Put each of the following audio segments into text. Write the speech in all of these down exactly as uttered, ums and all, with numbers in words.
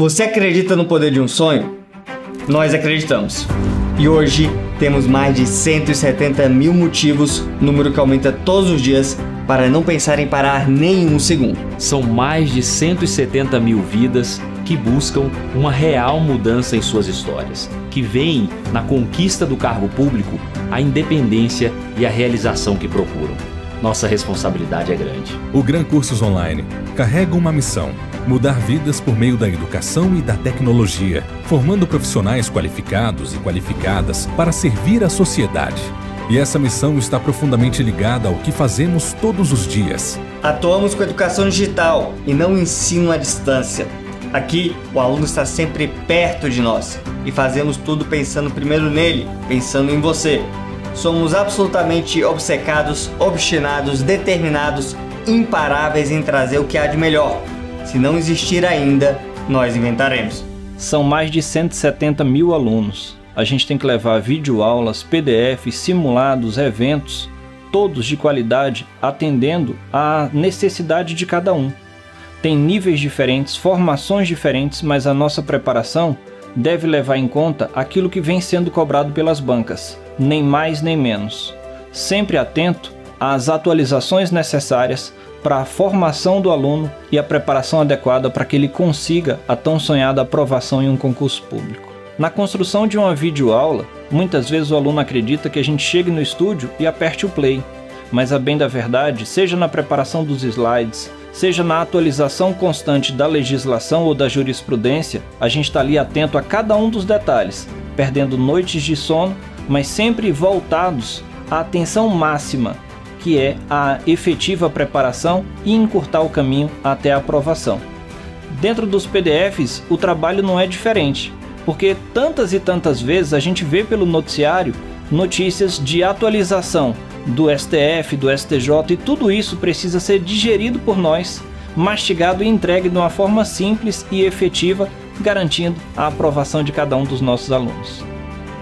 Você acredita no poder de um sonho? Nós acreditamos. E hoje temos mais de cento e setenta mil motivos, número que aumenta todos os dias, para não pensar em parar nenhum segundo. São mais de cento e setenta mil vidas que buscam uma real mudança em suas histórias, que veem na conquista do cargo público a independência e a realização que procuram. Nossa responsabilidade é grande. O Gran Cursos Online carrega uma missão: mudar vidas por meio da educação e da tecnologia, formando profissionais qualificados e qualificadas para servir à sociedade. E essa missão está profundamente ligada ao que fazemos todos os dias. Atuamos com a educação digital e não ensino à distância. Aqui, o aluno está sempre perto de nós e fazemos tudo pensando primeiro nele, pensando em você. Somos absolutamente obcecados, obstinados, determinados, imparáveis em trazer o que há de melhor. Se não existir ainda, nós inventaremos. São mais de cento e setenta mil alunos. A gente tem que levar videoaulas, P D Fs, simulados, eventos, todos de qualidade, atendendo à necessidade de cada um. Tem níveis diferentes, formações diferentes, mas a nossa preparação deve levar em conta aquilo que vem sendo cobrado pelas bancas. Nem mais nem menos, sempre atento às atualizações necessárias para a formação do aluno e a preparação adequada para que ele consiga a tão sonhada aprovação em um concurso público. Na construção de uma videoaula, muitas vezes o aluno acredita que a gente chegue no estúdio e aperte o play, mas a bem da verdade, seja na preparação dos slides, seja na atualização constante da legislação ou da jurisprudência, a gente está ali atento a cada um dos detalhes, perdendo noites de sono, mas sempre voltados à atenção máxima, que é a efetiva preparação e encurtar o caminho até a aprovação. Dentro dos P D Fs, o trabalho não é diferente, porque tantas e tantas vezes a gente vê pelo noticiário notícias de atualização do S T F, do S T J, e tudo isso precisa ser digerido por nós, mastigado e entregue de uma forma simples e efetiva, garantindo a aprovação de cada um dos nossos alunos.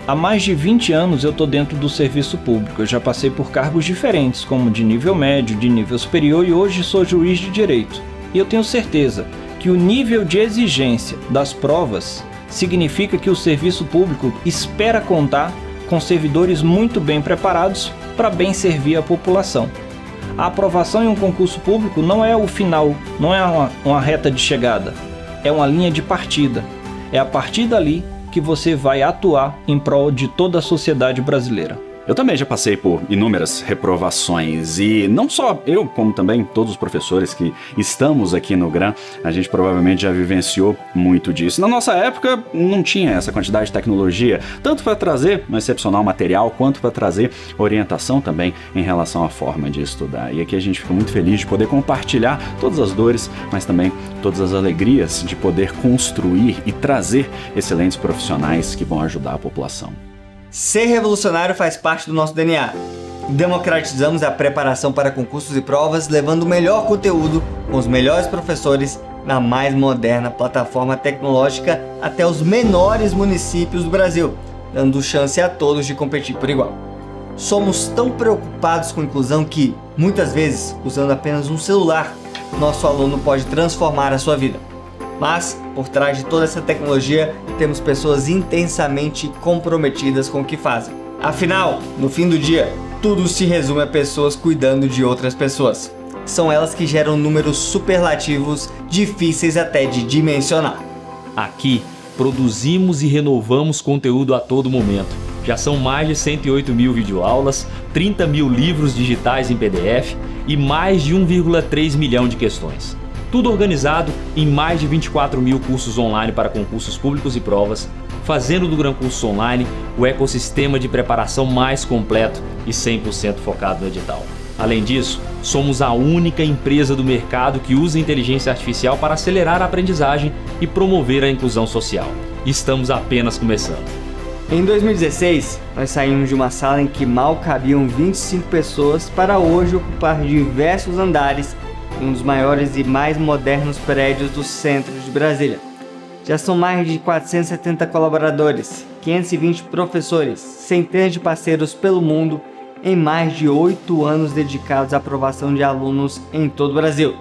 Há mais de vinte anos eu estou dentro do serviço público, eu já passei por cargos diferentes, como de nível médio, de nível superior, e hoje sou juiz de direito. E eu tenho certeza que o nível de exigência das provas significa que o serviço público espera contar com servidores muito bem preparados para bem servir a população. A aprovação em um concurso público não é o final, não é uma, uma reta de chegada, é uma linha de partida, é a partir dali que você vai atuar em prol de toda a sociedade brasileira. Eu também já passei por inúmeras reprovações, e não só eu, como também todos os professores que estamos aqui no Gran, a gente provavelmente já vivenciou muito disso. Na nossa época não tinha essa quantidade de tecnologia, tanto para trazer um excepcional material, quanto para trazer orientação também em relação à forma de estudar. E aqui a gente fica muito feliz de poder compartilhar todas as dores, mas também todas as alegrias de poder construir e trazer excelentes profissionais que vão ajudar a população. Ser revolucionário faz parte do nosso D N A. Democratizamos a preparação para concursos e provas, levando o melhor conteúdo com os melhores professores na mais moderna plataforma tecnológica até os menores municípios do Brasil, dando chance a todos de competir por igual. Somos tão preocupados com inclusão que, muitas vezes, usando apenas um celular, nosso aluno pode transformar a sua vida. Mas, por trás de toda essa tecnologia, temos pessoas intensamente comprometidas com o que fazem. Afinal, no fim do dia, tudo se resume a pessoas cuidando de outras pessoas. São elas que geram números superlativos, difíceis até de dimensionar. Aqui, produzimos e renovamos conteúdo a todo momento. Já são mais de cento e oito mil videoaulas, trinta mil livros digitais em P D F e mais de um vírgula três milhão de questões. Tudo organizado em mais de vinte e quatro mil cursos online para concursos públicos e provas, fazendo do Gran Cursos Online o ecossistema de preparação mais completo e cem por cento focado no edital. Além disso, somos a única empresa do mercado que usa inteligência artificial para acelerar a aprendizagem e promover a inclusão social. Estamos apenas começando. Em dois mil e dezesseis, nós saímos de uma sala em que mal cabiam vinte e cinco pessoas para hoje ocupar diversos andares, um dos maiores e mais modernos prédios do centro de Brasília. Já são mais de quatrocentos e setenta colaboradores, quinhentos e vinte professores, centenas de parceiros pelo mundo, em mais de oito anos dedicados à aprovação de alunos em todo o Brasil,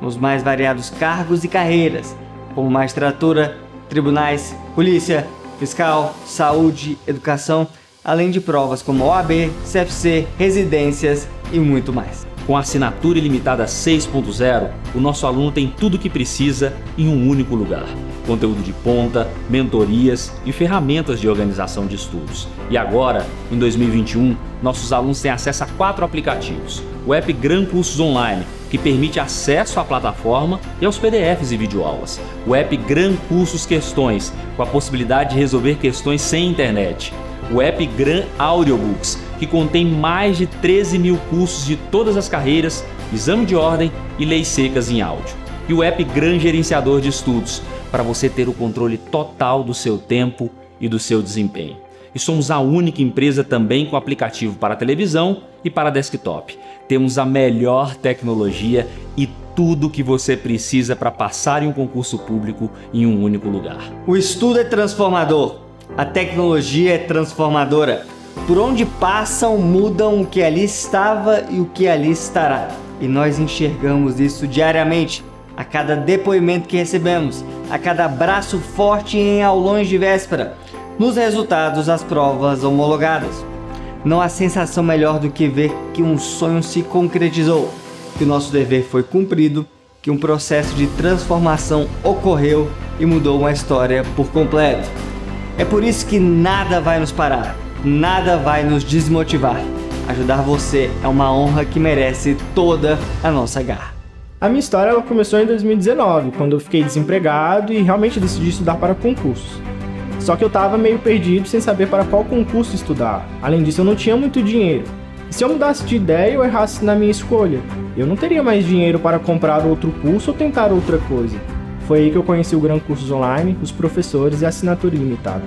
nos mais variados cargos e carreiras, como magistratura, tribunais, polícia, fiscal, saúde, educação, além de provas como O A B, C F C, residências e muito mais. Com a assinatura ilimitada seis ponto zero, o nosso aluno tem tudo o que precisa em um único lugar. Conteúdo de ponta, mentorias e ferramentas de organização de estudos. E agora, em dois mil e vinte e um, nossos alunos têm acesso a quatro aplicativos. O app Gran Cursos Online, que permite acesso à plataforma e aos P D Fs e videoaulas. O app Gran Cursos Questões, com a possibilidade de resolver questões sem internet. O app Gran Audiobooks, que contém mais de treze mil cursos de todas as carreiras, exame de ordem e leis secas em áudio. E o app Gran Gerenciador de Estudos, para você ter o controle total do seu tempo e do seu desempenho. E somos a única empresa também com aplicativo para televisão e para desktop. Temos a melhor tecnologia e tudo o que você precisa para passar em um concurso público em um único lugar. O estudo é transformador, a tecnologia é transformadora. Por onde passam, mudam o que ali estava e o que ali estará. E nós enxergamos isso diariamente, a cada depoimento que recebemos, a cada abraço forte em aulões de véspera, nos resultados das provas homologadas. Não há sensação melhor do que ver que um sonho se concretizou, que o nosso dever foi cumprido, que um processo de transformação ocorreu e mudou uma história por completo. É por isso que nada vai nos parar, nada vai nos desmotivar. Ajudar você é uma honra que merece toda a nossa garra. A minha história ela começou em dois mil e dezenove, quando eu fiquei desempregado e realmente decidi estudar para concursos. Só que eu estava meio perdido, sem saber para qual concurso estudar. Além disso, eu não tinha muito dinheiro. E se eu mudasse de ideia ou errasse na minha escolha, eu não teria mais dinheiro para comprar outro curso ou tentar outra coisa. Foi aí que eu conheci o Gran Cursos Online, os professores e a assinatura ilimitada.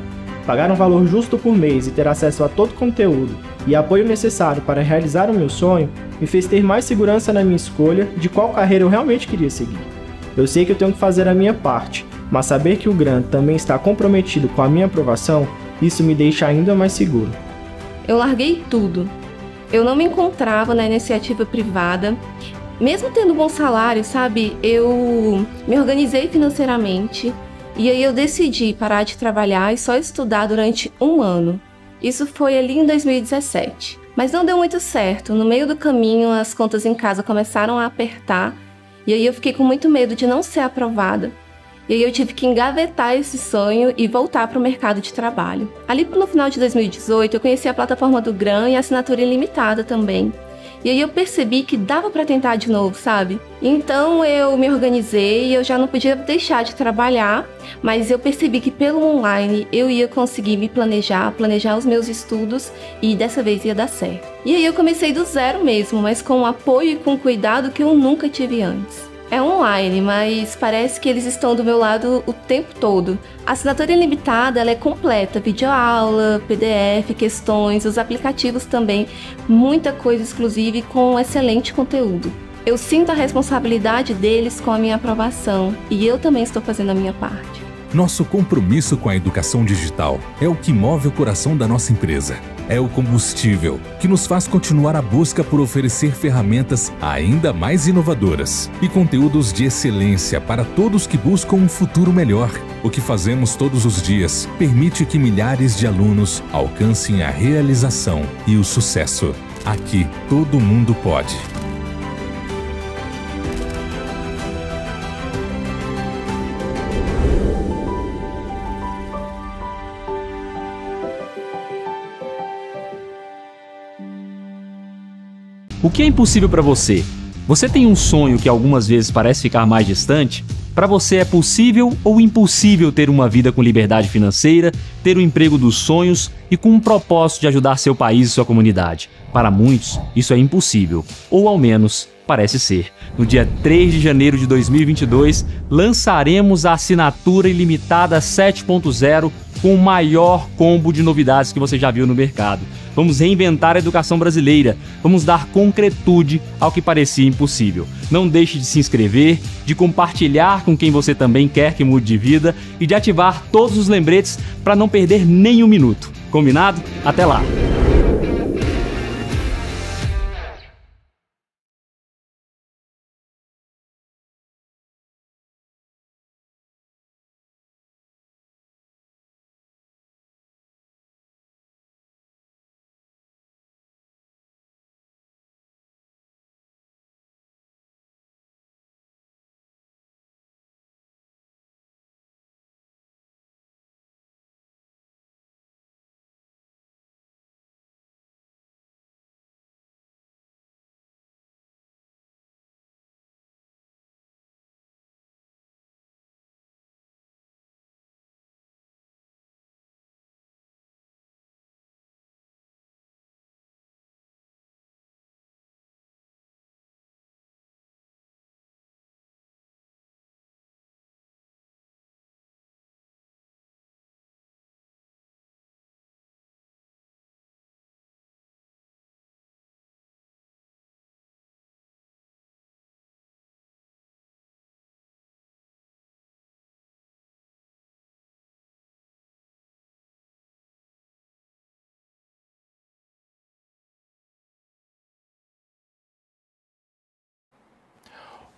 Pagar um valor justo por mês e ter acesso a todo o conteúdo e apoio necessário para realizar o meu sonho me fez ter mais segurança na minha escolha de qual carreira eu realmente queria seguir. Eu sei que eu tenho que fazer a minha parte, mas saber que o Gran também está comprometido com a minha aprovação, isso me deixa ainda mais seguro. Eu larguei tudo. Eu não me encontrava na iniciativa privada. Mesmo tendo um bom salário, sabe, eu me organizei financeiramente. E aí eu decidi parar de trabalhar e só estudar durante um ano. Isso foi ali em dois mil e dezessete. Mas não deu muito certo. No meio do caminho, as contas em casa começaram a apertar. E aí eu fiquei com muito medo de não ser aprovada. E aí eu tive que engavetar esse sonho e voltar para o mercado de trabalho. Ali no final de dois mil e dezoito, eu conheci a plataforma do Gran e a assinatura ilimitada também. E aí eu percebi que dava para tentar de novo, sabe? Então eu me organizei e eu já não podia deixar de trabalhar, mas eu percebi que pelo online eu ia conseguir me planejar, planejar os meus estudos e dessa vez ia dar certo. E aí eu comecei do zero mesmo, mas com o apoio e com o cuidado que eu nunca tive antes. É online, mas parece que eles estão do meu lado o tempo todo. A assinatura ilimitada ela é completa, videoaula, P D F, questões, os aplicativos também, muita coisa exclusiva e com excelente conteúdo. Eu sinto a responsabilidade deles com a minha aprovação e eu também estou fazendo a minha parte. Nosso compromisso com a educação digital é o que move o coração da nossa empresa. É o combustível que nos faz continuar a busca por oferecer ferramentas ainda mais inovadoras e conteúdos de excelência para todos que buscam um futuro melhor. O que fazemos todos os dias permite que milhares de alunos alcancem a realização e o sucesso. Aqui, todo mundo pode. O que é impossível para você? Você tem um sonho que algumas vezes parece ficar mais distante? Para você é possível ou impossível ter uma vida com liberdade financeira, ter o emprego dos sonhos e com um propósito de ajudar seu país e sua comunidade? Para muitos, isso é impossível, ou ao menos parece ser. No dia três de janeiro de dois mil e vinte e dois, lançaremos a assinatura ilimitada sete ponto zero com o maior combo de novidades que você já viu no mercado. Vamos reinventar a educação brasileira, vamos dar concretude ao que parecia impossível. Não deixe de se inscrever, de compartilhar com quem você também quer que mude de vida e de ativar todos os lembretes para não perder nenhum minuto. Combinado? Até lá!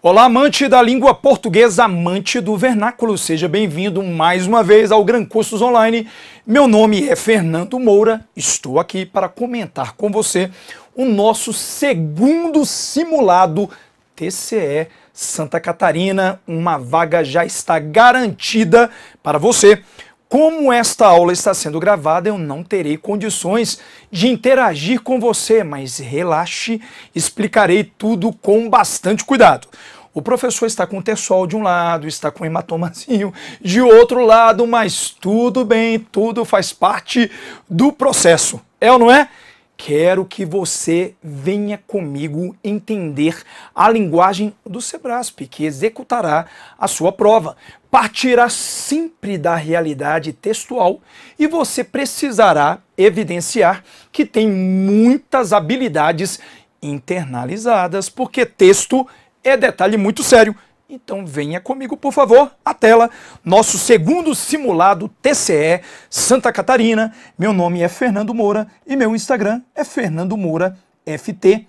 Olá, amante da língua portuguesa, amante do vernáculo, seja bem-vindo mais uma vez ao Gran Cursos Online. Meu nome é Fernando Moura, estou aqui para comentar com você o nosso segundo simulado T C E Santa Catarina. Uma vaga já está garantida para você. Como esta aula está sendo gravada, eu não terei condições de interagir com você, mas relaxe, explicarei tudo com bastante cuidado. O professor está com terçol de um lado, está com hematomazinho de outro lado, mas tudo bem, tudo faz parte do processo. É ou não é? Quero que você venha comigo entender a linguagem do Cebraspe, que executará a sua prova. Partirá sempre da realidade textual e você precisará evidenciar que tem muitas habilidades internalizadas, porque texto é detalhe muito sério. Então venha comigo, por favor, à tela, nosso segundo simulado T C E Santa Catarina. Meu nome é Fernando Moura e meu Instagram é Fernando Moura F T.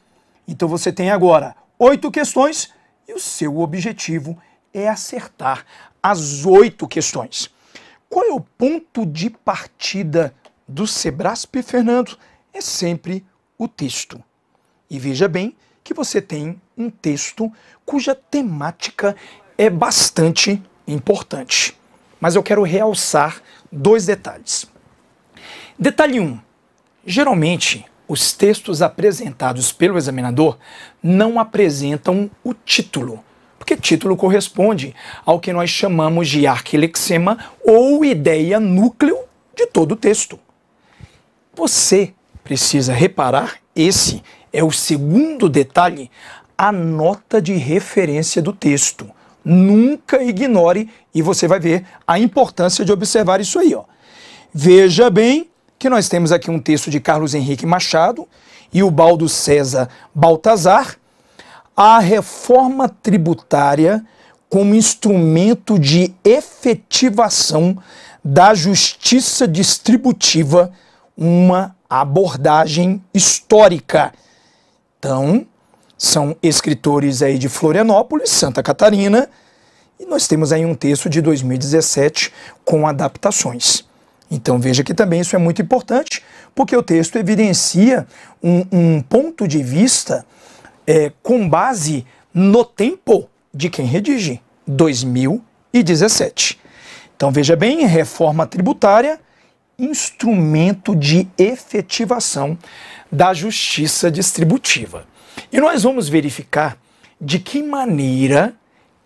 Então você tem agora oito questões e o seu objetivo é acertar as oito questões. Qual é o ponto de partida do Cebraspe, Fernando? É sempre o texto. E veja bem que você tem um texto cuja temática é bastante importante. Mas eu quero realçar dois detalhes. Detalhe um. Geralmente, os textos apresentados pelo examinador não apresentam o título, porque título corresponde ao que nós chamamos de arquilexema ou ideia núcleo de todo o texto. Você precisa reparar, esse é o segundo detalhe, a nota de referência do texto. Nunca ignore, e você vai ver a importância de observar isso aí, ó. Veja bem que nós temos aqui um texto de Carlos Henrique Machado e o Baldo César Baltazar. A reforma tributária como instrumento de efetivação da justiça distributiva, uma abordagem histórica. Então, são escritores aí de Florianópolis, Santa Catarina, e nós temos aí um texto de dois mil e dezessete com adaptações. Então veja que também isso é muito importante, porque o texto evidencia um, um ponto de vista é, com base no tempo de quem redige, dois mil e dezessete. Então veja bem, reforma tributária, instrumento de efetivação da justiça distributiva. E nós vamos verificar de que maneira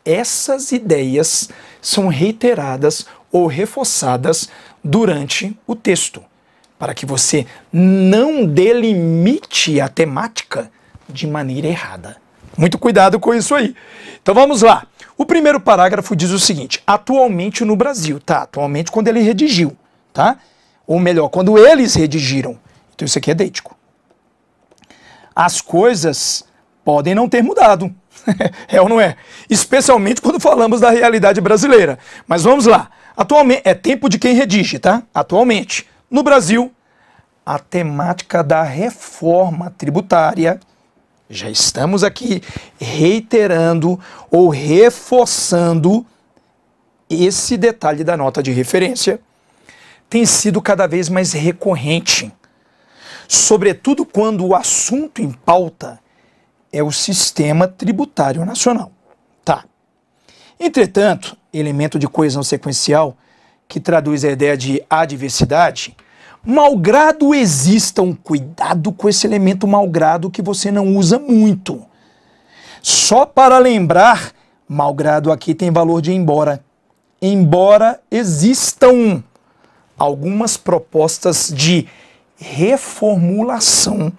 essas ideias são reiteradas ou reforçadas durante o texto, para que você não delimite a temática de maneira errada. Muito cuidado com isso aí. Então vamos lá. O primeiro parágrafo diz o seguinte: atualmente no Brasil, tá? Atualmente quando ele redigiu, tá? Ou melhor, quando eles redigiram. Então isso aqui é deítico. As coisas podem não ter mudado, é ou não é? Especialmente quando falamos da realidade brasileira. Mas vamos lá. Atualmente, é tempo de quem redige, tá? Atualmente, no Brasil, a temática da reforma tributária, já estamos aqui reiterando ou reforçando esse detalhe da nota de referência, tem sido cada vez mais recorrente, sobretudo quando o assunto em pauta é o sistema tributário nacional. Tá. Entretanto, elemento de coesão sequencial, que traduz a ideia de adversidade, malgrado exista um cuidado com esse elemento malgrado que você não usa muito. Só para lembrar, malgrado aqui tem valor de embora. Embora existam algumas propostas de reformulação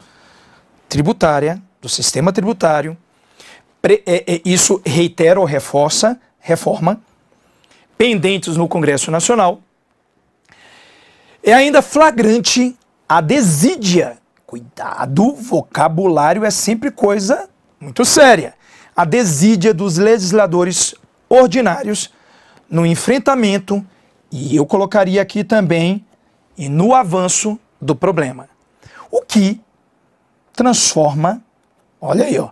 tributária, do sistema tributário, pre, é, é, isso reitera ou reforça, reforma, pendentes no Congresso Nacional. É ainda flagrante a desídia, cuidado, vocabulário é sempre coisa muito séria, a desídia dos legisladores ordinários no enfrentamento, e eu colocaria aqui também, e no avanço do problema, o que transforma, olha aí, ó,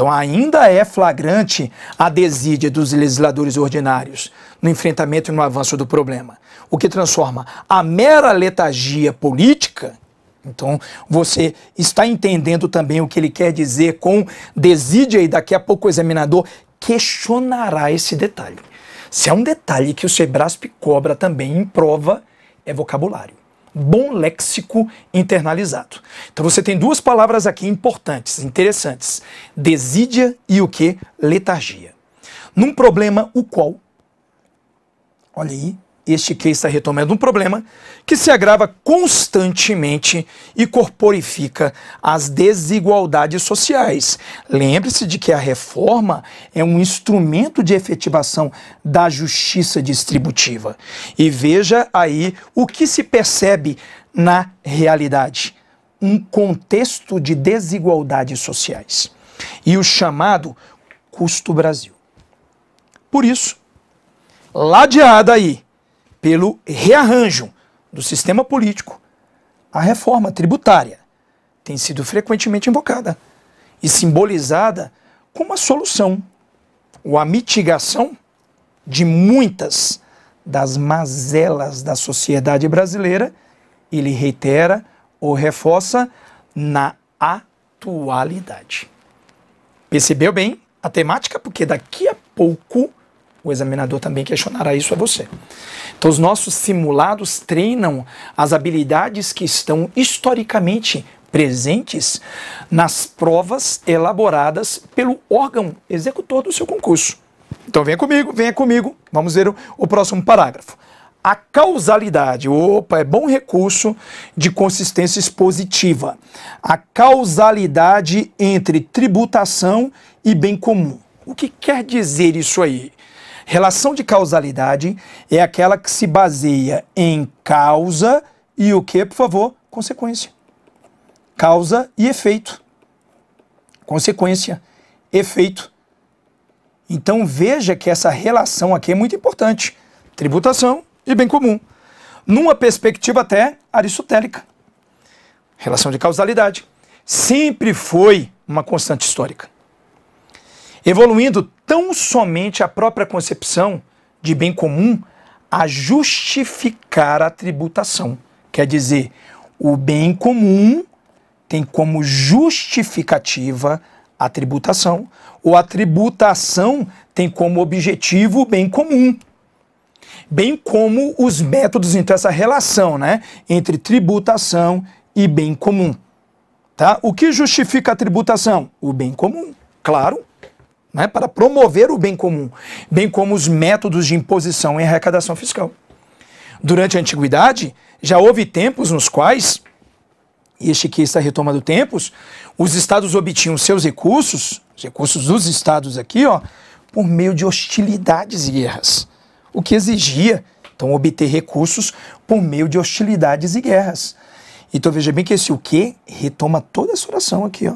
Então ainda é flagrante a desídia dos legisladores ordinários no enfrentamento e no avanço do problema, o que transforma a mera letargia política. Então você está entendendo também o que ele quer dizer com desídia, e daqui a pouco o examinador questionará esse detalhe. Se é um detalhe que o Cebraspe cobra também em prova, é vocabulário. Bom léxico internalizado. Então você tem duas palavras aqui importantes, interessantes. Desídia e o que? Letargia. Num problema o qual, olha aí, este case está retomando um problema que se agrava constantemente e corporifica as desigualdades sociais. Lembre-se de que a reforma é um instrumento de efetivação da justiça distributiva. E veja aí o que se percebe na realidade: um contexto de desigualdades sociais e o chamado custo Brasil. Por isso, ladeada aí pelo rearranjo do sistema político, a reforma tributária tem sido frequentemente invocada e simbolizada como a solução ou a mitigação de muitas das mazelas da sociedade brasileira. Ele reitera ou reforça na atualidade. Percebeu bem a temática? Porque daqui a pouco o examinador também questionará isso a você. Então, os nossos simulados treinam as habilidades que estão historicamente presentes nas provas elaboradas pelo órgão executor do seu concurso. Então, venha comigo, venha comigo. Vamos ver o, o próximo parágrafo. A causalidade, opa, é bom recurso de consistência expositiva. A causalidade entre tributação e bem comum. O que quer dizer isso aí? Relação de causalidade é aquela que se baseia em causa e o que, por favor? Consequência. Causa e efeito. Consequência, efeito. Então veja que essa relação aqui é muito importante. Tributação e bem comum. Numa perspectiva até aristotélica. Relação de causalidade sempre foi uma constante histórica, evoluindo tão somente a própria concepção de bem comum a justificar a tributação. Quer dizer, o bem comum tem como justificativa a tributação, ou a tributação tem como objetivo o bem comum. Bem como os métodos, então, essa relação, né, entre tributação e bem comum. Tá? O que justifica a tributação? O bem comum, claro. Né, para promover o bem comum, bem como os métodos de imposição e arrecadação fiscal. Durante a antiguidade, já houve tempos nos quais, e este aqui está retomando tempos, os estados obtinham seus recursos, os recursos dos estados aqui, ó, por meio de hostilidades e guerras, o que exigia, então, obter recursos por meio de hostilidades e guerras. Então veja bem que esse o quê retoma toda essa oração aqui, ó.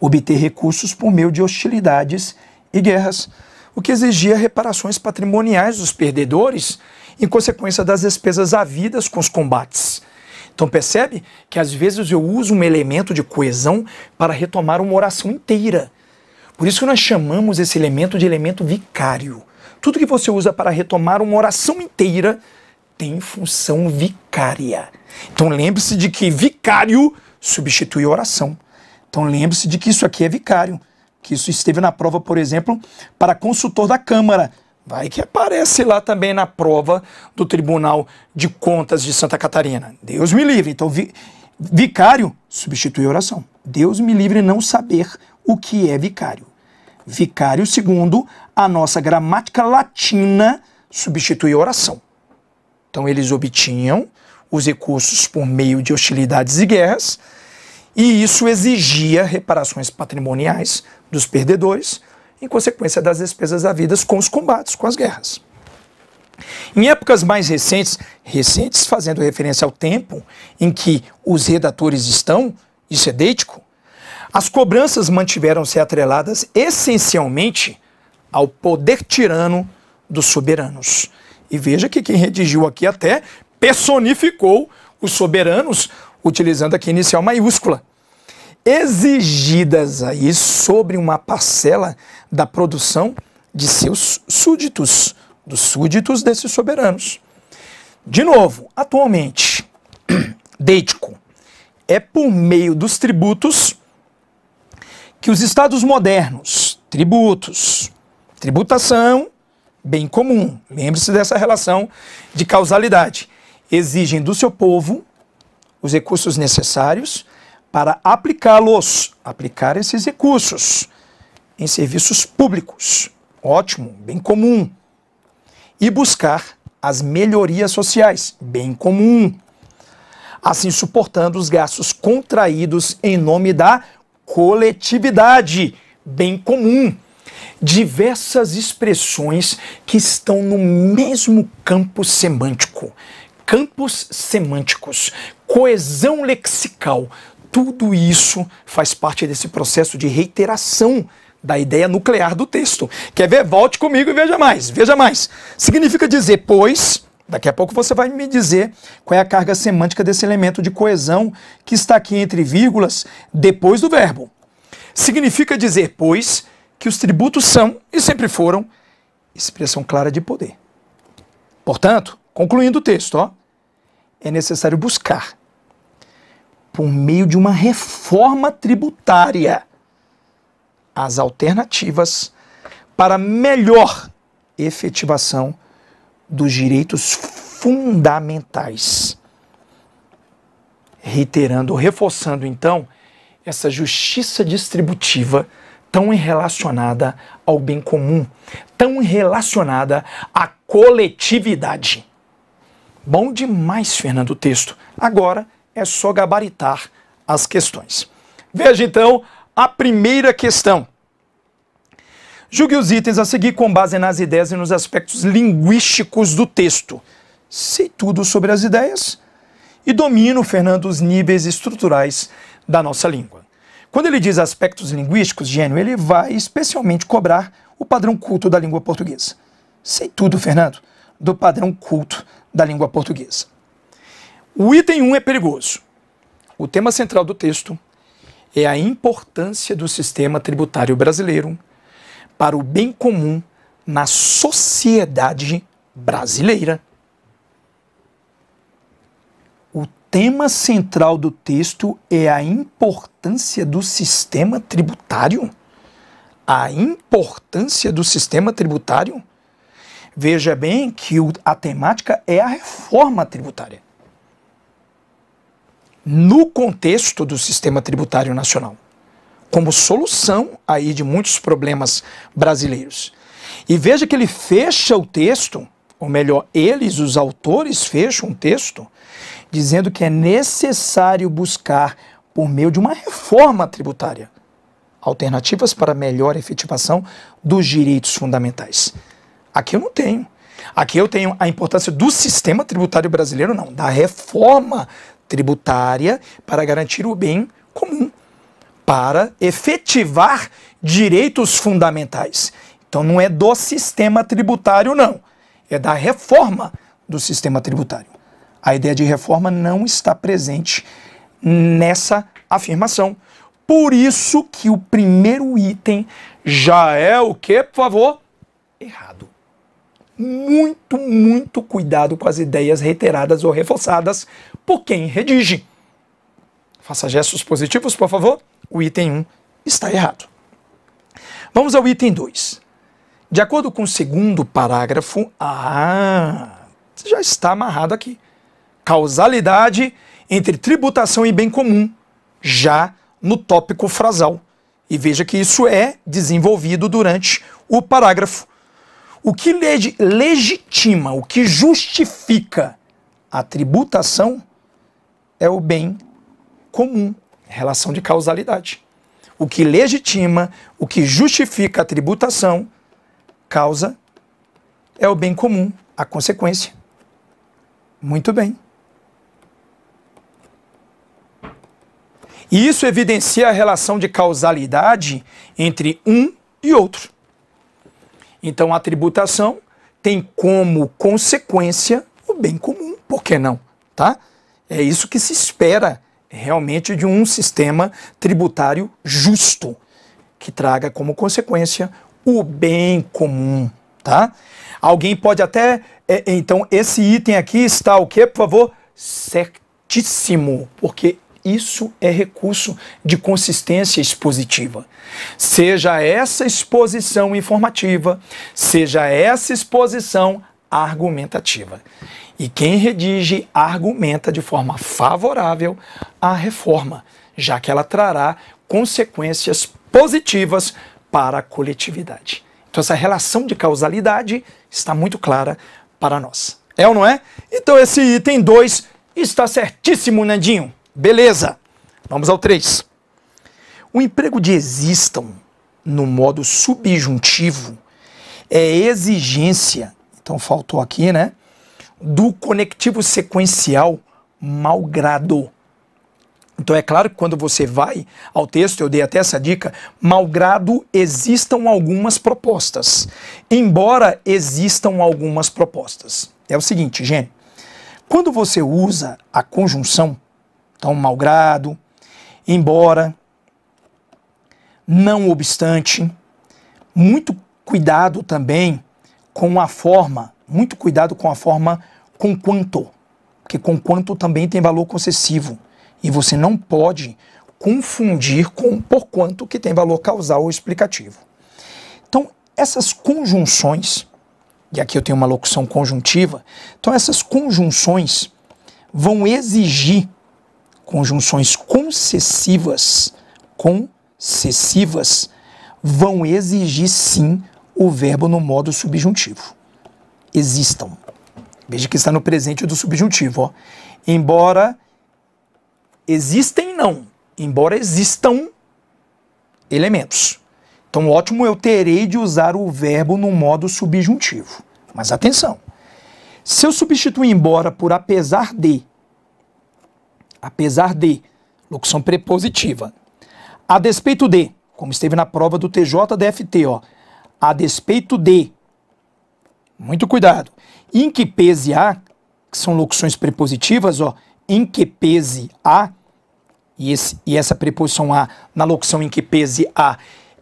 Obter recursos por meio de hostilidades e guerras, o que exigia reparações patrimoniais dos perdedores em consequência das despesas havidas com os combates. Então percebe que às vezes eu uso um elemento de coesão para retomar uma oração inteira. Por isso que nós chamamos esse elemento de elemento vicário. Tudo que você usa para retomar uma oração inteira tem função vicária. Então lembre-se de que vicário substitui oração. Então lembre-se de que isso aqui é vicário, que isso esteve na prova, por exemplo, para consultor da Câmara. Vai que aparece lá também na prova do Tribunal de Contas de Santa Catarina. Deus me livre. Então vi, vicário substitui oração. Deus me livre não saber o que é vicário. Vicário, segundo a nossa gramática latina, substitui oração. Então eles obtinham os recursos por meio de hostilidades e guerras, e isso exigia reparações patrimoniais dos perdedores em consequência das despesas havidas com os combates, com as guerras. Em épocas mais recentes, recentes fazendo referência ao tempo em que os redatores estão, isso é deítico, as cobranças mantiveram-se atreladas essencialmente ao poder tirano dos soberanos. E veja que quem redigiu aqui até personificou os soberanos, utilizando aqui inicial maiúscula. exigidas aí sobre uma parcela da produção de seus súditos, dos súditos desses soberanos. De novo, atualmente, Deitico, é por meio dos tributos que os estados modernos, tributos, tributação, bem comum, lembre-se dessa relação de causalidade, exigem do seu povo os recursos necessários para aplicá-los, aplicar esses recursos em serviços públicos, ótimo, bem comum, e buscar as melhorias sociais, bem comum, assim suportando os gastos contraídos em nome da coletividade, bem comum. Diversas expressões que estão no mesmo campo semântico, campos semânticos, coesão lexical, tudo isso faz parte desse processo de reiteração da ideia nuclear do texto. Quer ver? Volte comigo e veja mais, veja mais. Significa dizer, pois, daqui a pouco você vai me dizer qual é a carga semântica desse elemento de coesão que está aqui entre vírgulas depois do verbo. Significa dizer, pois, que os tributos são, e sempre foram, expressão clara de poder. Portanto, concluindo o texto, ó, é necessário buscar por meio de uma reforma tributária, as alternativas para melhor efetivação dos direitos fundamentais. Reiterando, reforçando, então, essa justiça distributiva tão relacionada ao bem comum, tão relacionada à coletividade. Bom demais, Fernando, o texto. Agora, é só gabaritar as questões. Veja, então, a primeira questão. Julgue os itens a seguir com base nas ideias e nos aspectos linguísticos do texto. Sei tudo sobre as ideias e domino, Fernando, os níveis estruturais da nossa língua. Quando ele diz aspectos linguísticos, Gênio, ele vai especialmente cobrar o padrão culto da língua portuguesa. Sei tudo, Fernando, do padrão culto da língua portuguesa. O item um é perigoso. O tema central do texto é a importância do sistema tributário brasileiro para o bem comum na sociedade brasileira. O tema central do texto é a importância do sistema tributário. A importância do sistema tributário. Veja bem que a temática é a reforma tributária. No contexto do sistema tributário nacional, como solução aí de muitos problemas brasileiros. E veja que ele fecha o texto, ou melhor, eles, os autores, fecham o texto, dizendo que é necessário buscar, por meio de uma reforma tributária, alternativas para melhor efetivação dos direitos fundamentais. Aqui eu não tenho. Aqui eu tenho a importância do sistema tributário brasileiro, não, da reforma tributária para garantir o bem comum, para efetivar direitos fundamentais. Então não é do sistema tributário, não. É da reforma do sistema tributário. A ideia de reforma não está presente nessa afirmação. Por isso que o primeiro item já é o quê, por favor? Errado. Muito, muito cuidado com as ideias reiteradas ou reforçadas por quem redige. Faça gestos positivos, por favor. O item um está errado. Vamos ao item dois. De acordo com o segundo parágrafo, ah, já está amarrado aqui. Causalidade entre tributação e bem comum, já no tópico frasal. E veja que isso é desenvolvido durante o parágrafo. O que leg- legitima, o que justifica a tributação é o bem comum, relação de causalidade. O que legitima, o que justifica a tributação, causa, é o bem comum, a consequência. Muito bem. E isso evidencia a relação de causalidade entre um e outro. Então, a tributação tem como consequência o bem comum, por que não? Tá? É isso que se espera realmente de um sistema tributário justo, que traga como consequência o bem comum, tá? Alguém pode até... É, então, esse item aqui está o quê, por favor? Certíssimo, porque isso é recurso de consistência expositiva. Seja essa exposição informativa, seja essa exposição argumentativa. E quem redige argumenta de forma favorável à reforma, já que ela trará consequências positivas para a coletividade. Então essa relação de causalidade está muito clara para nós. É ou não é? Então esse item dois está certíssimo, Nandinho. Beleza. Vamos ao três. O emprego de existam no modo subjuntivo é exigência, então faltou aqui, né, do conectivo sequencial malgrado. Então é claro que quando você vai ao texto, eu dei até essa dica, malgrado existam algumas propostas. Embora existam algumas propostas. É o seguinte, gente, quando você usa a conjunção, então malgrado, embora, não obstante, muito cuidado também com a forma, muito cuidado com a forma conquanto, porque conquanto também tem valor concessivo. E você não pode confundir com porquanto, que tem valor causal ou explicativo. Então, essas conjunções, e aqui eu tenho uma locução conjuntiva, então essas conjunções vão exigir conjunções concessivas, concessivas, vão exigir sim o verbo no modo subjuntivo. Existam. Veja que está no presente do subjuntivo, ó. Embora... Existem não, embora existam elementos. Então, ótimo, eu terei de usar o verbo no modo subjuntivo. Mas atenção, se eu substituir embora por apesar de, apesar de, locução prepositiva, a despeito de, como esteve na prova do T J D F T, ó, a despeito de, muito cuidado, em que pese a, que são locuções prepositivas, ó, em que pese a, e, esse, e essa preposição a, na locução em que pese a,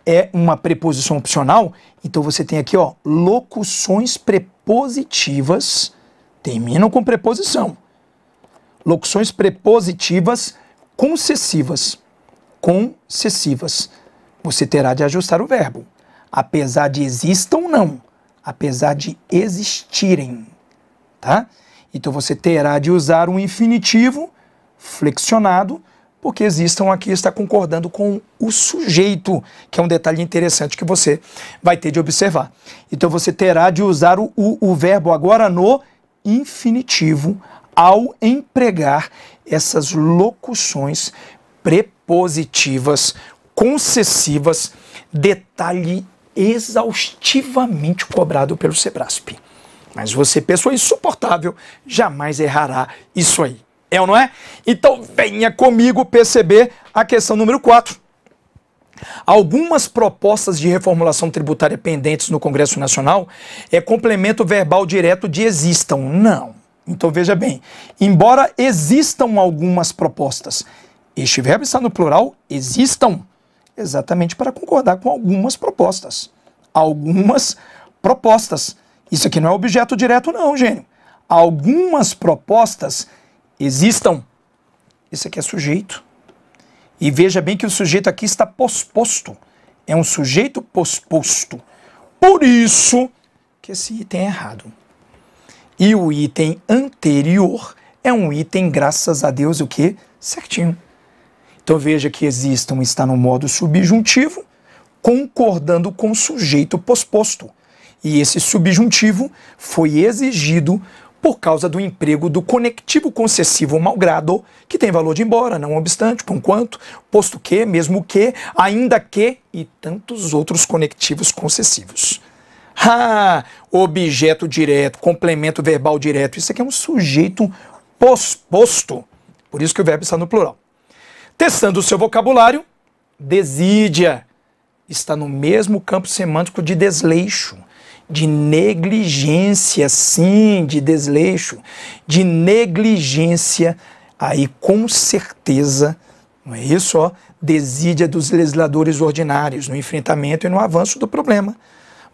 é uma preposição opcional, então você tem aqui, ó, locuções prepositivas, terminam com preposição. Locuções prepositivas concessivas. Concessivas. Você terá de ajustar o verbo. Apesar de existam ou não, apesar de existirem, tá? Então você terá de usar um infinitivo flexionado, porque existam aqui está concordando com o sujeito, que é um detalhe interessante que você vai ter de observar. Então você terá de usar o, o, o verbo agora no infinitivo ao empregar essas locuções prepositivas, concessivas, detalhe exaustivamente cobrado pelo Cebraspe. Mas você, pessoa insuportável, jamais errará isso aí. É ou não é? Então venha comigo perceber a questão número quatro. Algumas propostas de reformulação tributária pendentes no Congresso Nacional é complemento verbal direto de existam. Não. Então veja bem, embora existam algumas propostas, este verbo está no plural, existam, exatamente para concordar com algumas propostas. Algumas propostas. Isso aqui não é objeto direto não, gênio. Algumas propostas existam. Isso aqui é sujeito. E veja bem que o sujeito aqui está posposto. É um sujeito posposto. Por isso que esse item é errado. E o item anterior é um item, graças a Deus, o quê? Certinho. Então veja que existam está no modo subjuntivo, concordando com o sujeito posposto. E esse subjuntivo foi exigido por causa do emprego do conectivo concessivo malgrado, que tem valor de embora, não obstante, conquanto, posto que, mesmo que, ainda que e tantos outros conectivos concessivos. Ah, objeto direto, complemento verbal direto, isso aqui é um sujeito posposto, por isso que o verbo está no plural. Testando o seu vocabulário, desídia está no mesmo campo semântico de desleixo, de negligência, sim, de desleixo, de negligência aí com certeza, não é isso, ó, desídia dos legisladores ordinários no enfrentamento e no avanço do problema,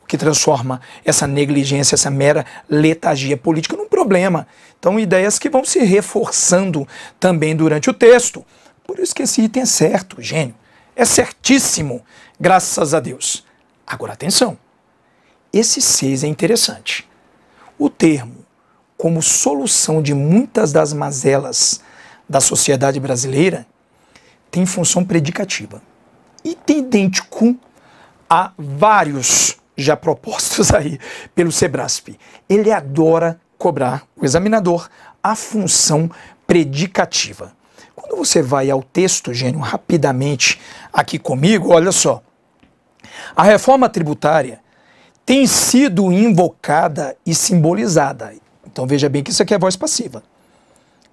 o que transforma essa negligência, essa mera letargia política num problema. Então, ideias que vão se reforçando também durante o texto. Por isso que esse item é certo, gênio. É certíssimo, graças a Deus. Agora, atenção, esse seis é interessante. O termo, como solução de muitas das mazelas da sociedade brasileira, tem função predicativa. E tem idêntico a vários já propostos aí pelo Cebraspe. Ele adora cobrar, o examinador, a função predicativa. Quando você vai ao texto, gênio, rapidamente aqui comigo, olha só. A reforma tributária tem sido invocada e simbolizada. Então veja bem que isso aqui é voz passiva.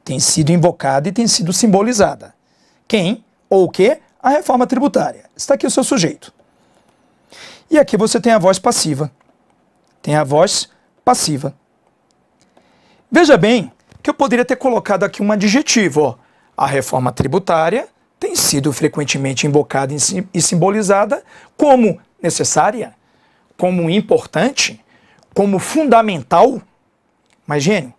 Tem sido invocada e tem sido simbolizada. Quem ou o que? A reforma tributária. Está aqui o seu sujeito. E aqui você tem a voz passiva. Tem a voz passiva. Veja bem que eu poderia ter colocado aqui um adjetivo, ó. A reforma tributária tem sido frequentemente invocada e simbolizada como necessária, como importante, como fundamental. Mas, gênio,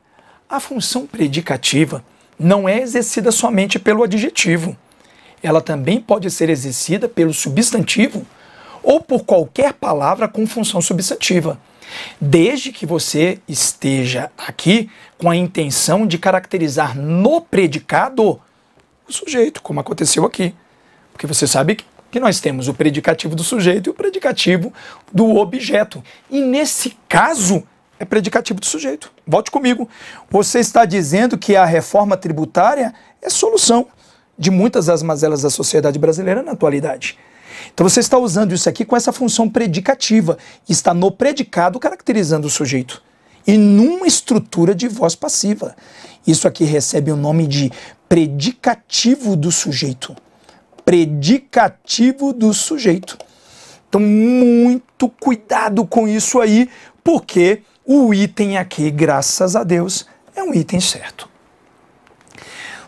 a função predicativa não é exercida somente pelo adjetivo. Ela também pode ser exercida pelo substantivo ou por qualquer palavra com função substantiva, desde que você esteja aqui com a intenção de caracterizar no predicado o sujeito, como aconteceu aqui. Porque você sabe que nós temos o predicativo do sujeito e o predicativo do objeto. E nesse caso, é predicativo do sujeito. Volte comigo. Você está dizendo que a reforma tributária é solução de muitas das mazelas da sociedade brasileira na atualidade. Então você está usando isso aqui com essa função predicativa. Está no predicado caracterizando o sujeito. E numa estrutura de voz passiva. Isso aqui recebe o nome de predicativo do sujeito. Predicativo do sujeito. Então muito cuidado com isso aí, porque o item aqui, graças a Deus, é um item certo.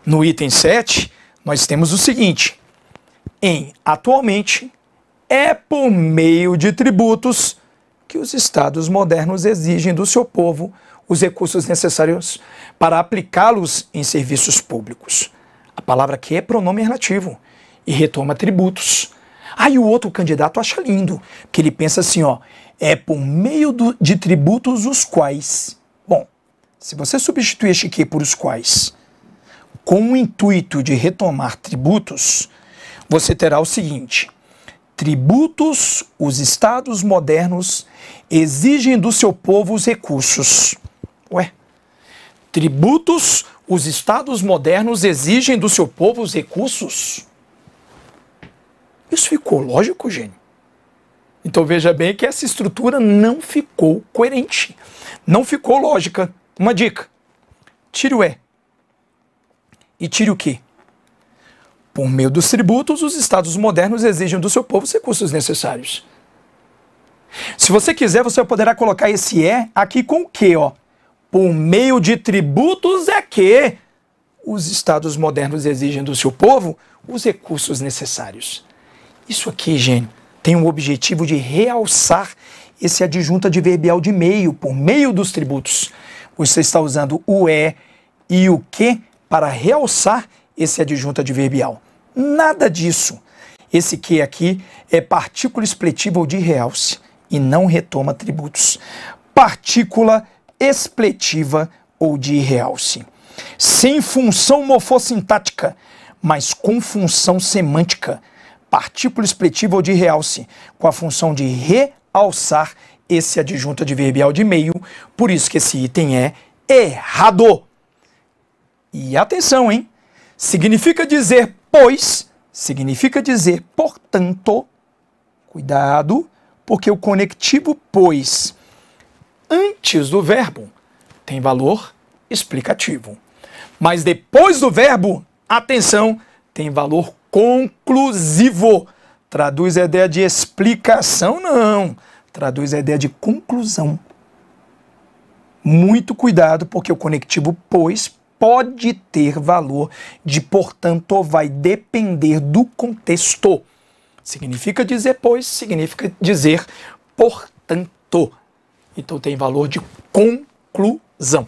No item sete, nós temos o seguinte. Em atualmente, é por meio de tributos que os estados modernos exigem do seu povo os recursos necessários para aplicá-los em serviços públicos. A palavra aqui é pronome relativo e retoma tributos. Aí ah, o outro candidato acha lindo, porque ele pensa assim, ó, é por meio do, de tributos os quais. Bom, se você substituir este aqui por os quais, com o intuito de retomar tributos, você terá o seguinte: tributos, os estados modernos exigem do seu povo os recursos. Ué, tributos, os estados modernos exigem do seu povo os recursos? Isso ficou lógico, gênio? Então veja bem que essa estrutura não ficou coerente, não ficou lógica. Uma dica, tire o é e tire o que? Por meio dos tributos, os estados modernos exigem do seu povo os recursos necessários. Se você quiser, você poderá colocar esse é aqui com o que, ó? Por meio de tributos é que os estados modernos exigem do seu povo os recursos necessários. Isso aqui, gênio, tem o objetivo de realçar esse adjunto adverbial de meio, por meio dos tributos. Você está usando o é e o que para realçar esse adjunto adverbial. Nada disso. Esse que aqui é partícula expletiva ou de realce e não retoma tributos. Partícula expletiva ou de realce. Sem função morfossintática, mas com função semântica. Partícula expletiva ou de realce, com a função de realçar esse adjunto adverbial de meio. Por isso que esse item é errado. E atenção, hein? Significa dizer, pois, significa dizer, portanto, cuidado, porque o conectivo pois, antes do verbo, tem valor explicativo. Mas depois do verbo, atenção, tem valor conclusivo. Traduz a ideia de explicação, não. Traduz a ideia de conclusão. Muito cuidado, porque o conectivo pois, pode ter valor de, portanto, vai depender do contexto. Significa dizer pois, significa dizer portanto. Então tem valor de conclusão.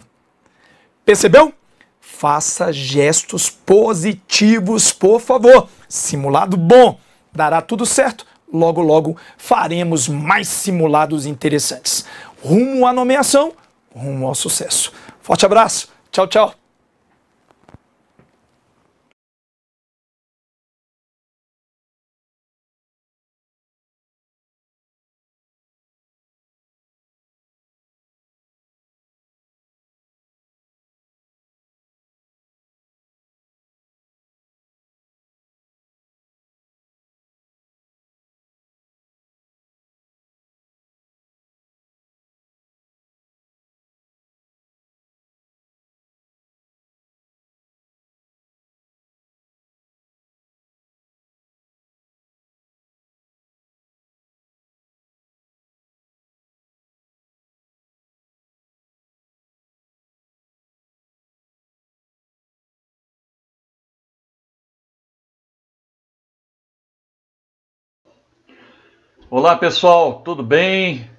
Percebeu? Faça gestos positivos, por favor. Simulado bom, dará tudo certo. Logo, logo faremos mais simulados interessantes. Rumo à nomeação, rumo ao sucesso. Forte abraço. Tchau, tchau. Olá pessoal, tudo bem?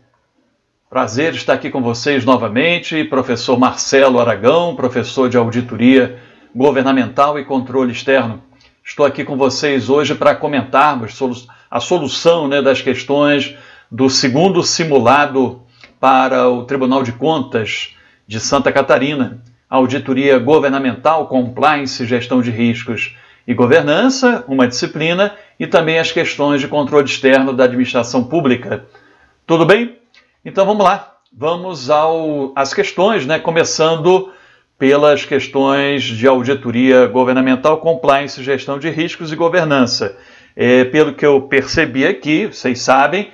Prazer estar aqui com vocês novamente, professor Marcelo Aragão, professor de Auditoria Governamental e Controle Externo. Estou aqui com vocês hoje para comentarmos a solução, né, das questões do segundo simulado para o Tribunal de Contas de Santa Catarina, Auditoria Governamental, Compliance, Gestão de Riscos e Governança, uma disciplina, e também as questões de controle externo da administração pública. Tudo bem? Então vamos lá, vamos ao, às questões, né? Começando pelas questões de auditoria governamental, compliance, gestão de riscos e governança. É, pelo que eu percebi aqui, vocês sabem,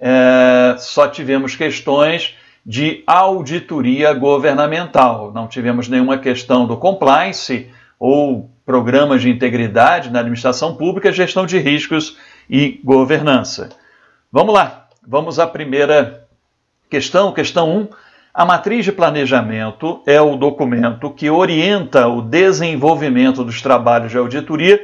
é, só tivemos questões de auditoria governamental, não tivemos nenhuma questão do compliance ou programas de integridade na administração pública, gestão de riscos e governança. Vamos lá, vamos à primeira questão, questão um. A matriz de planejamento é o documento que orienta o desenvolvimento dos trabalhos de auditoria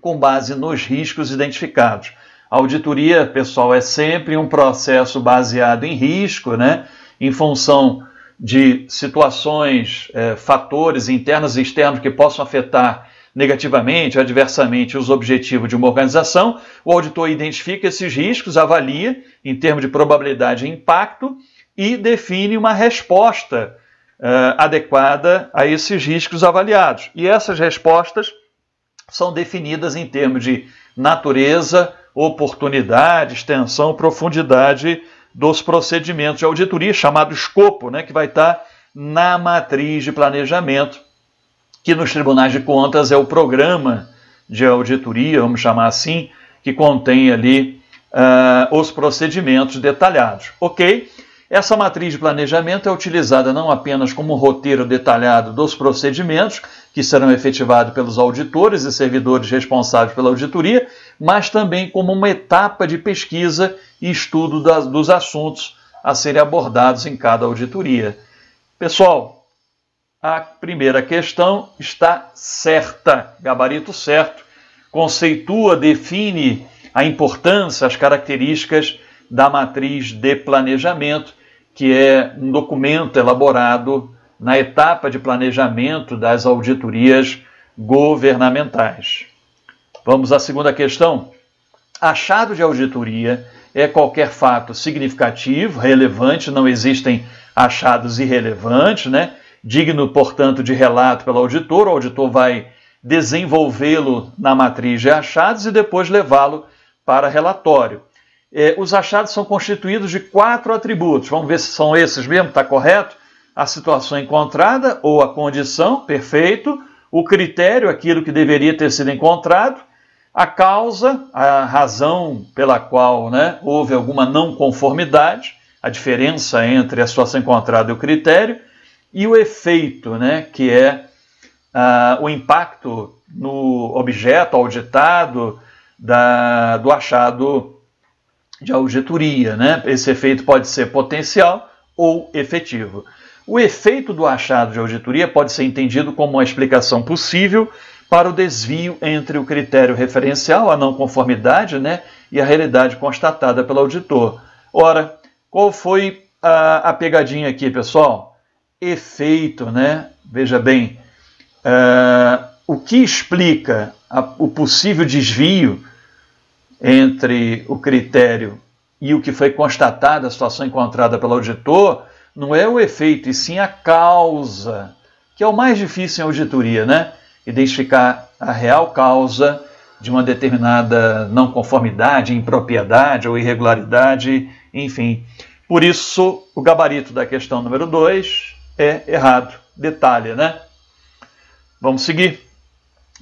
com base nos riscos identificados. A auditoria, pessoal, é sempre um processo baseado em risco, né? Em função de situações, eh, fatores internos e externos que possam afetar negativamente ou adversamente os objetivos de uma organização, o auditor identifica esses riscos, avalia em termos de probabilidade e impacto e define uma resposta eh, adequada a esses riscos avaliados. E essas respostas são definidas em termos de natureza, oportunidade, extensão, profundidade dos procedimentos de auditoria, chamado escopo, né, que vai estar na matriz de planejamento, que nos tribunais de contas é o programa de auditoria, vamos chamar assim, que contém ali uh, os procedimentos detalhados. Ok? Essa matriz de planejamento é utilizada não apenas como um roteiro detalhado dos procedimentos, que serão efetivados pelos auditores e servidores responsáveis pela auditoria, mas também como uma etapa de pesquisa e estudo das, dos assuntos a serem abordados em cada auditoria. Pessoal, a primeira questão está certa, gabarito certo, conceitua, define a importância, as características da matriz de planejamento, que é um documento elaborado na etapa de planejamento das auditorias governamentais. Vamos à segunda questão. Achado de auditoria é qualquer fato significativo, relevante, não existem achados irrelevantes, né? Digno, portanto, de relato pelo auditor, o auditor vai desenvolvê-lo na matriz de achados e depois levá-lo para relatório. É, os achados são constituídos de quatro atributos, vamos ver se são esses mesmo, está correto? A situação encontrada ou a condição, perfeito, o critério, aquilo que deveria ter sido encontrado, a causa, a razão pela qual, né, houve alguma não conformidade, a diferença entre a situação encontrada e o critério, e o efeito, né, que é ah, o impacto no objeto auditado da, do achado de auditoria, né? Esse efeito pode ser potencial ou efetivo. O efeito do achado de auditoria pode ser entendido como uma explicação possível para o desvio entre o critério referencial, a não conformidade, né, e a realidade constatada pelo auditor. Ora, qual foi a, a pegadinha aqui, pessoal? Efeito, né? Veja bem, uh, o que explica a, o possível desvio entre o critério e o que foi constatado, a situação encontrada pelo auditor, não é o efeito, e sim a causa, que é o mais difícil em auditoria, né? Identificar a real causa de uma determinada não conformidade, impropriedade ou irregularidade, enfim. Por isso, o gabarito da questão número dois é errado. Detalhe, né? Vamos seguir.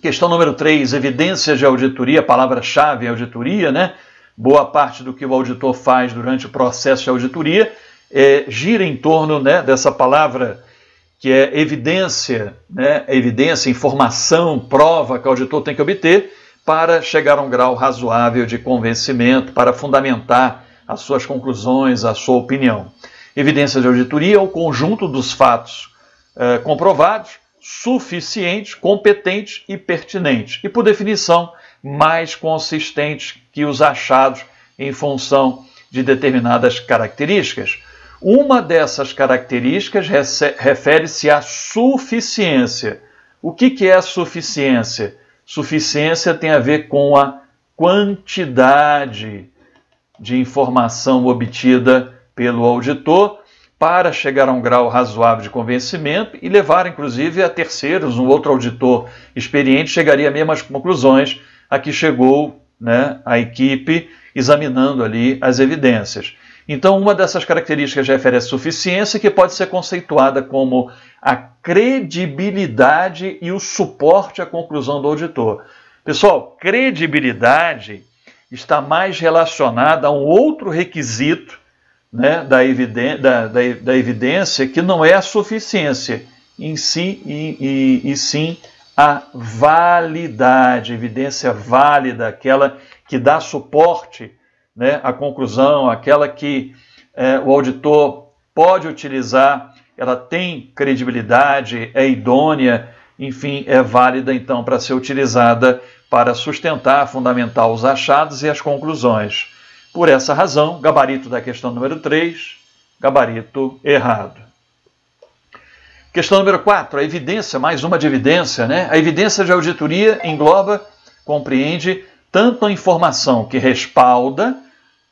Questão número três, evidências de auditoria, palavra-chave em auditoria, né? Boa parte do que o auditor faz durante o processo de auditoria É, gira em torno, né, dessa palavra que é evidência, né, evidência, informação, prova que o auditor tem que obter para chegar a um grau razoável de convencimento, para fundamentar as suas conclusões, a sua opinião. Evidência de auditoria é o conjunto dos fatos é, comprovados, suficientes, competentes e pertinentes, e por definição mais consistentes que os achados em função de determinadas características. Uma dessas características refere-se à suficiência. O que que é a suficiência? Suficiência tem a ver com a quantidade de informação obtida pelo auditor para chegar a um grau razoável de convencimento e levar, inclusive, a terceiros. Um outro auditor experiente chegaria a mesmas conclusões a que chegou, né, a equipe examinando ali as evidências. Então, uma dessas características refere à suficiência, que pode ser conceituada como a credibilidade e o suporte à conclusão do auditor. Pessoal, credibilidade está mais relacionada a um outro requisito, né, da, eviden- da, da, da evidência, que não é a suficiência em si, e, e, e sim a validade, evidência válida, aquela que dá suporte, né, à conclusão, aquela que eh, o auditor pode utilizar, ela tem credibilidade, é idônea, enfim, é válida então para ser utilizada para sustentar, fundamentar os achados e as conclusões. Por essa razão, gabarito da questão número três, gabarito errado. Questão número quatro, a evidência, mais uma de evidência, né? A evidência de auditoria engloba, compreende tanto a informação que respalda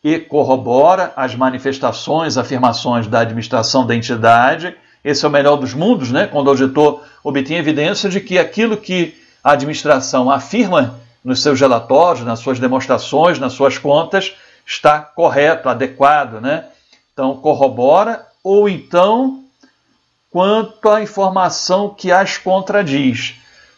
e corrobora as manifestações, afirmações da administração da entidade. Esse é o melhor dos mundos, né? Quando o auditor obtém evidência de que aquilo que a administração afirma nos seus relatórios, nas suas demonstrações, nas suas contas, está correto, adequado, né? Então, corrobora, ou então quanto à informação que as contradiz.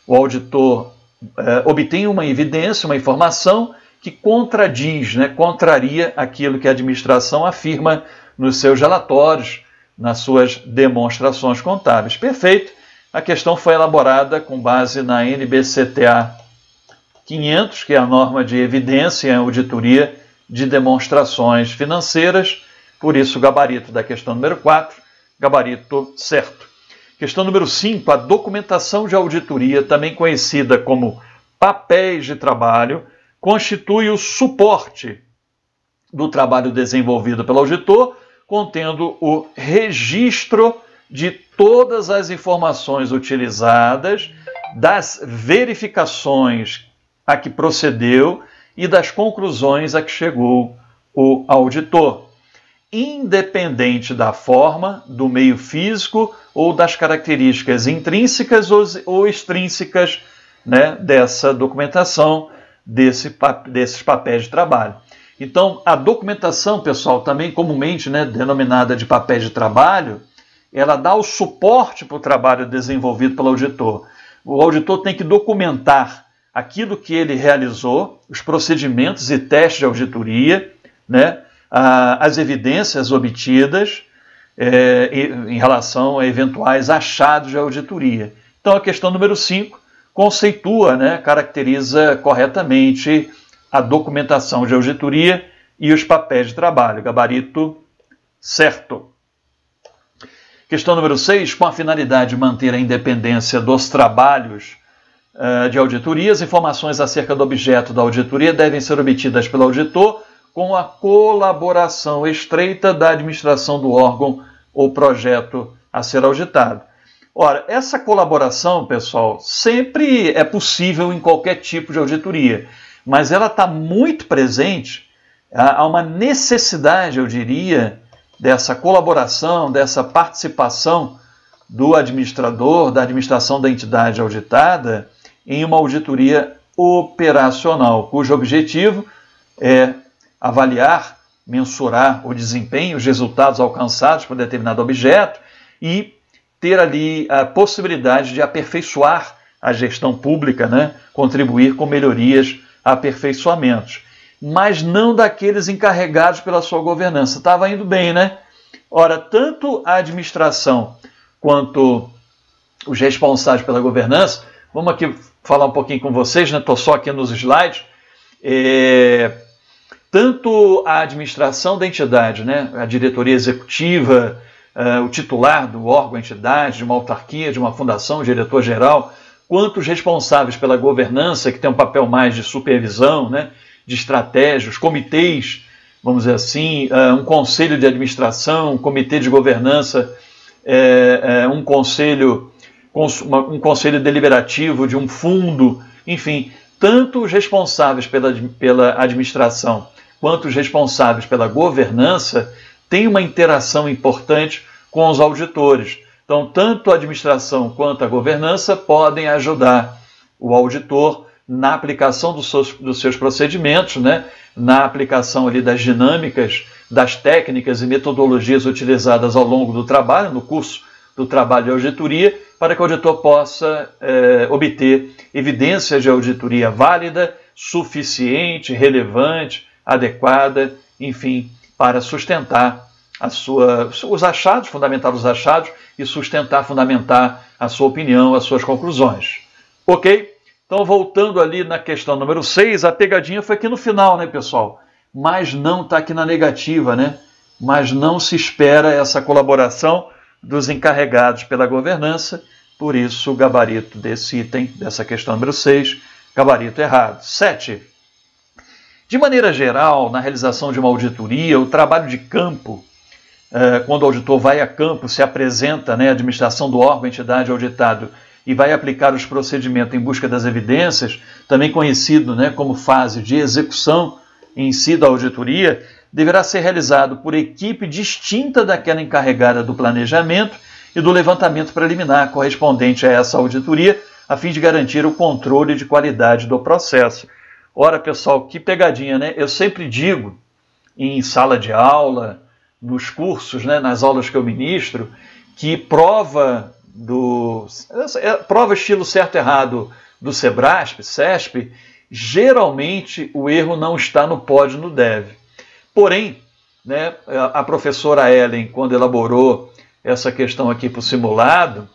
O auditor eh, obtém uma evidência, uma informação que contradiz, né, contraria aquilo que a administração afirma nos seus relatórios, nas suas demonstrações contábeis. Perfeito. A questão foi elaborada com base na N B C T A quinhentos, que é a norma de evidência em auditoria de demonstrações financeiras. Por isso, o gabarito da questão número quatro, gabarito certo. Questão número cinco, a documentação de auditoria, também conhecida como papéis de trabalho, constitui o suporte do trabalho desenvolvido pelo auditor, contendo o registro de todas as informações utilizadas, das verificações a que procedeu e das conclusões a que chegou o auditor, independente da forma, do meio físico ou das características intrínsecas ou extrínsecas, né, dessa documentação, desse, desses papéis de trabalho. Então, a documentação, pessoal, também comumente, né, denominada de papéis de trabalho, ela dá o suporte para o trabalho desenvolvido pelo auditor. O auditor tem que documentar aquilo que ele realizou, os procedimentos e testes de auditoria, né, as evidências obtidas é, em relação a eventuais achados de auditoria. Então, a questão número cinco conceitua, né, caracteriza corretamente a documentação de auditoria e os papéis de trabalho. Gabarito certo. Questão número seis, com a finalidade de manter a independência dos trabalhos uh, de auditoria, as informações acerca do objeto da auditoria devem ser obtidas pelo auditor com a colaboração estreita da administração do órgão ou projeto a ser auditado. Ora, essa colaboração, pessoal, sempre é possível em qualquer tipo de auditoria, mas ela está muito presente, há uma necessidade, eu diria, dessa colaboração, dessa participação do administrador, da administração da entidade auditada em uma auditoria operacional, cujo objetivo é avaliar, mensurar o desempenho, os resultados alcançados por determinado objeto e ter ali a possibilidade de aperfeiçoar a gestão pública, né? Contribuir com melhorias, aperfeiçoamentos, mas não daqueles encarregados pela sua governança. Estava indo bem, né? Ora, tanto a administração quanto os responsáveis pela governança, vamos aqui falar um pouquinho com vocês, né? Estou só aqui nos slides, é... tanto a administração da entidade, né? A diretoria executiva, uh, o titular do órgão, entidade, de uma autarquia, de uma fundação, diretor-geral, quanto os responsáveis pela governança, que tem um papel mais de supervisão, né? De estratégias, comitês, vamos dizer assim, um conselho de administração, um comitê de governança, um conselho, um conselho deliberativo de um fundo, enfim, tanto os responsáveis pela, pela administração quanto os responsáveis pela governança têm uma interação importante com os auditores. Então, tanto a administração quanto a governança podem ajudar o auditor na aplicação dos seus, dos seus procedimentos, né? Na aplicação ali das dinâmicas, das técnicas e metodologias utilizadas ao longo do trabalho, no curso do trabalho de auditoria, para que o auditor possa eh, obter evidências de auditoria válida, suficiente, relevante, adequada, enfim, para sustentar a sua, os achados, fundamentar os achados e sustentar, fundamentar a sua opinião, as suas conclusões. Ok? Então, voltando ali na questão número seis, a pegadinha foi aqui no final, né, pessoal? Mas não está aqui na negativa, né? Mas não se espera essa colaboração dos encarregados pela governança, por isso o gabarito desse item, dessa questão número seis, gabarito errado. sete. De maneira geral, na realização de uma auditoria, o trabalho de campo, eh, quando o auditor vai a campo, se apresenta, né, a administração do órgão, entidade, auditado, e vai aplicar os procedimentos em busca das evidências, também conhecido, né, como fase de execução em si da auditoria, deverá ser realizado por equipe distinta daquela encarregada do planejamento e do levantamento preliminar correspondente a essa auditoria, a fim de garantir o controle de qualidade do processo. Ora, pessoal, que pegadinha, né? Eu sempre digo, em sala de aula, nos cursos, né, nas aulas que eu ministro, que prova... Do, prova estilo certo errado do Cebraspe, Cesp, geralmente o erro não está no pode, no deve. Porém, né, a professora Ellen, quando elaborou essa questão aqui para o simulado,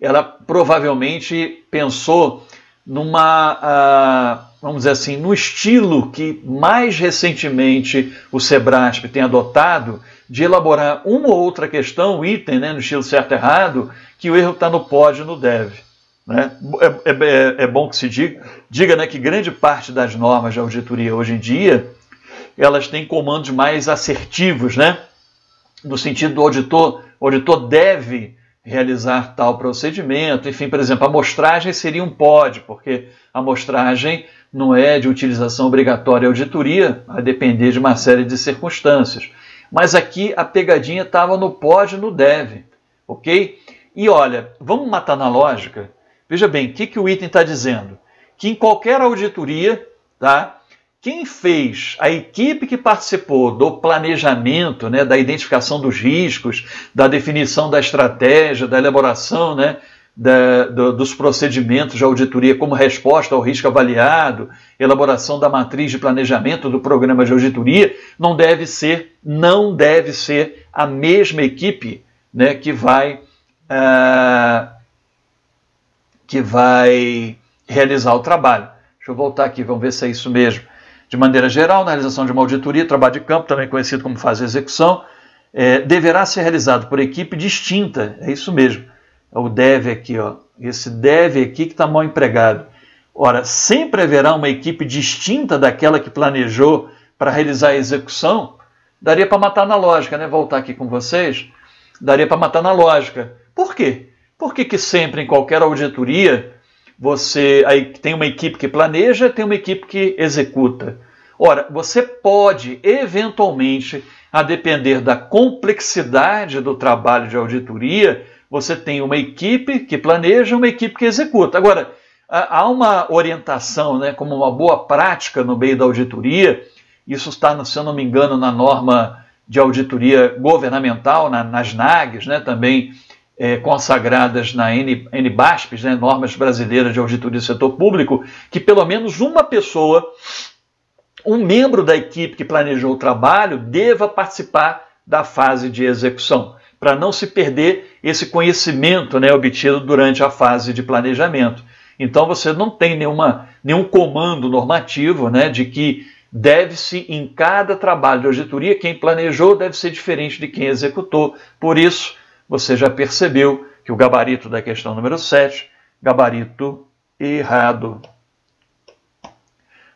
ela provavelmente pensou numa, uh, vamos dizer assim, no estilo que mais recentemente o Cebraspe tem adotado, de elaborar uma ou outra questão, um item, né, no estilo certo e errado, que o erro está no pode e no deve. Né? É, é, é bom que se diga, diga né, que grande parte das normas de auditoria hoje em dia, elas têm comandos mais assertivos, né? No sentido do auditor, o auditor deve realizar tal procedimento, enfim, por exemplo, a amostragem seria um pode, porque a amostragem não é de utilização obrigatória à auditoria, a depender de uma série de circunstâncias. Mas aqui a pegadinha estava no pode e no deve, ok? E olha, vamos matar na lógica? Veja bem, o que, que o item está dizendo? Que em qualquer auditoria, tá? Quem fez, a equipe que participou do planejamento, né, da identificação dos riscos, da definição da estratégia, da elaboração, né, da, do, dos procedimentos de auditoria como resposta ao risco avaliado, elaboração da matriz de planejamento do programa de auditoria, não deve ser, não deve ser a mesma equipe, né, que vai, uh, que vai realizar o trabalho. Deixa eu voltar aqui, vamos ver se é isso mesmo. De maneira geral, na realização de uma auditoria, trabalho de campo, também conhecido como fase de execução, é, deverá ser realizado por equipe distinta, é isso mesmo, é o deve aqui, ó, esse deve aqui que está mal empregado. Ora, sempre haverá uma equipe distinta daquela que planejou para realizar a execução. Daria para matar na lógica, né? Voltar aqui com vocês, daria para matar na lógica. Por quê? Por que que sempre, em qualquer auditoria, você aí, tem uma equipe que planeja, tem uma equipe que executa? Ora, você pode, eventualmente, a depender da complexidade do trabalho de auditoria, você tem uma equipe que planeja, uma equipe que executa. Agora, há uma orientação, né, como uma boa prática no meio da auditoria, isso está, se eu não me engano, na norma de auditoria governamental, na, nas N A Gs, né, também é, consagradas na N B A S P, né, normas brasileiras de auditoria do setor público, que pelo menos uma pessoa, um membro da equipe que planejou o trabalho, deva participar da fase de execução, para não se perder esse conhecimento, né, obtido durante a fase de planejamento. Então você não tem nenhuma, nenhum comando normativo, né, de que deve-se em cada trabalho de auditoria, quem planejou deve ser diferente de quem executou. Por isso, você já percebeu que o gabarito da questão número sete, gabarito errado.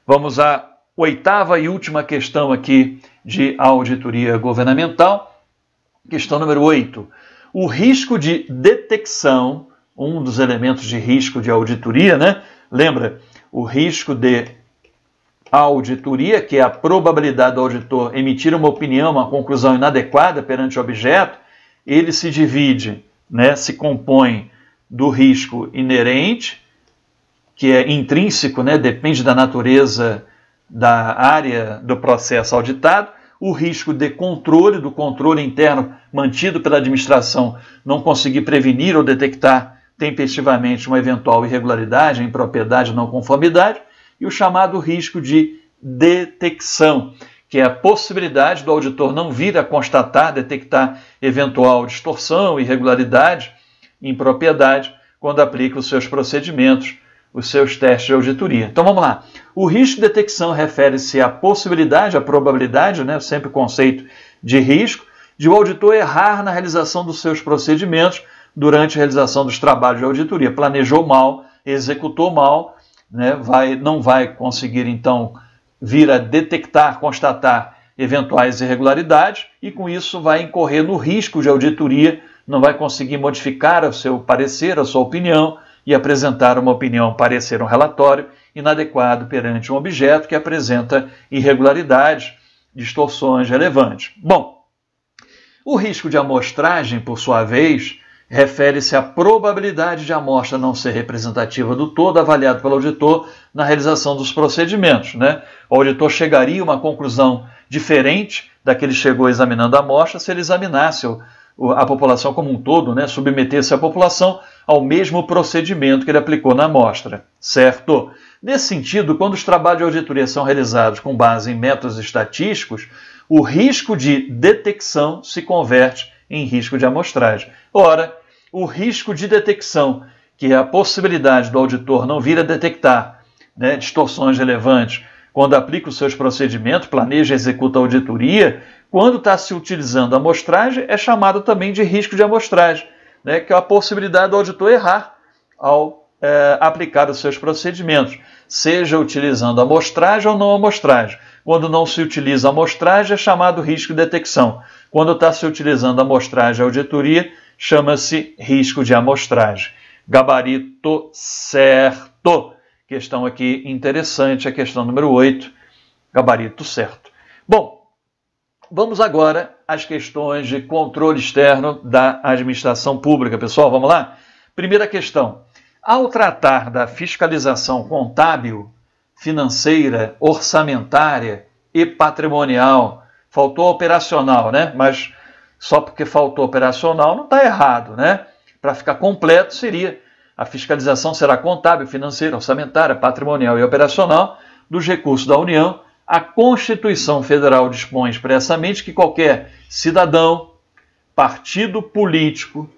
Vamos à oitava e última questão aqui de auditoria governamental. Questão número oito. O risco de detecção, um dos elementos de risco de auditoria, né? Lembra, o risco de auditoria, que é a probabilidade do auditor emitir uma opinião, uma conclusão inadequada perante o objeto, ele se divide, né? Se compõe do risco inerente, que é intrínseco, né? Depende da natureza da área do processo auditado, o risco de controle, do controle interno mantido pela administração não conseguir prevenir ou detectar tempestivamente uma eventual irregularidade, impropriedade, não conformidade, e o chamado risco de detecção, que é a possibilidade do auditor não vir a constatar, detectar eventual distorção, irregularidade, impropriedade, quando aplica os seus procedimentos, os seus testes de auditoria. Então vamos lá. O risco de detecção refere-se à possibilidade, à probabilidade, né, sempre o conceito de risco, de o auditor errar na realização dos seus procedimentos durante a realização dos trabalhos de auditoria. Planejou mal, executou mal, né, vai, não vai conseguir, então, vir a detectar, constatar eventuais irregularidades e, com isso, vai incorrer no risco de auditoria, não vai conseguir modificar o seu parecer, a sua opinião e apresentar uma opinião, parecer, um relatório inadequado perante um objeto que apresenta irregularidades, distorções relevantes. Bom, o risco de amostragem, por sua vez, refere-se à probabilidade de a amostra não ser representativa do todo avaliado pelo auditor na realização dos procedimentos, né? O auditor chegaria a uma conclusão diferente da que ele chegou examinando a amostra se ele examinasse a população como um todo, né? Submetesse a população ao mesmo procedimento que ele aplicou na amostra, certo? Nesse sentido, quando os trabalhos de auditoria são realizados com base em métodos estatísticos, o risco de detecção se converte em risco de amostragem. Ora, o risco de detecção, que é a possibilidade do auditor não vir a detectar, né, distorções relevantes quando aplica os seus procedimentos, planeja e executa a auditoria, quando está se utilizando a amostragem, é chamado também de risco de amostragem, né, que é a possibilidade do auditor errar ao é, aplicar os seus procedimentos, seja utilizando a amostragem ou não a amostragem. Quando não se utiliza a amostragem, é chamado risco de detecção. Quando está se utilizando a amostragem e auditoria, chama-se risco de amostragem. Gabarito certo. Questão aqui interessante, a questão número oito. Gabarito certo. Bom, vamos agora às questões de controle externo da administração pública. Pessoal, vamos lá? Primeira questão. Ao tratar da fiscalização contábil, financeira, orçamentária e patrimonial, faltou operacional, né? Mas só porque faltou operacional não está errado, né? Para ficar completo seria: a fiscalização será contábil, financeira, orçamentária, patrimonial e operacional dos recursos da União. A Constituição Federal dispõe expressamente que qualquer cidadão, partido político,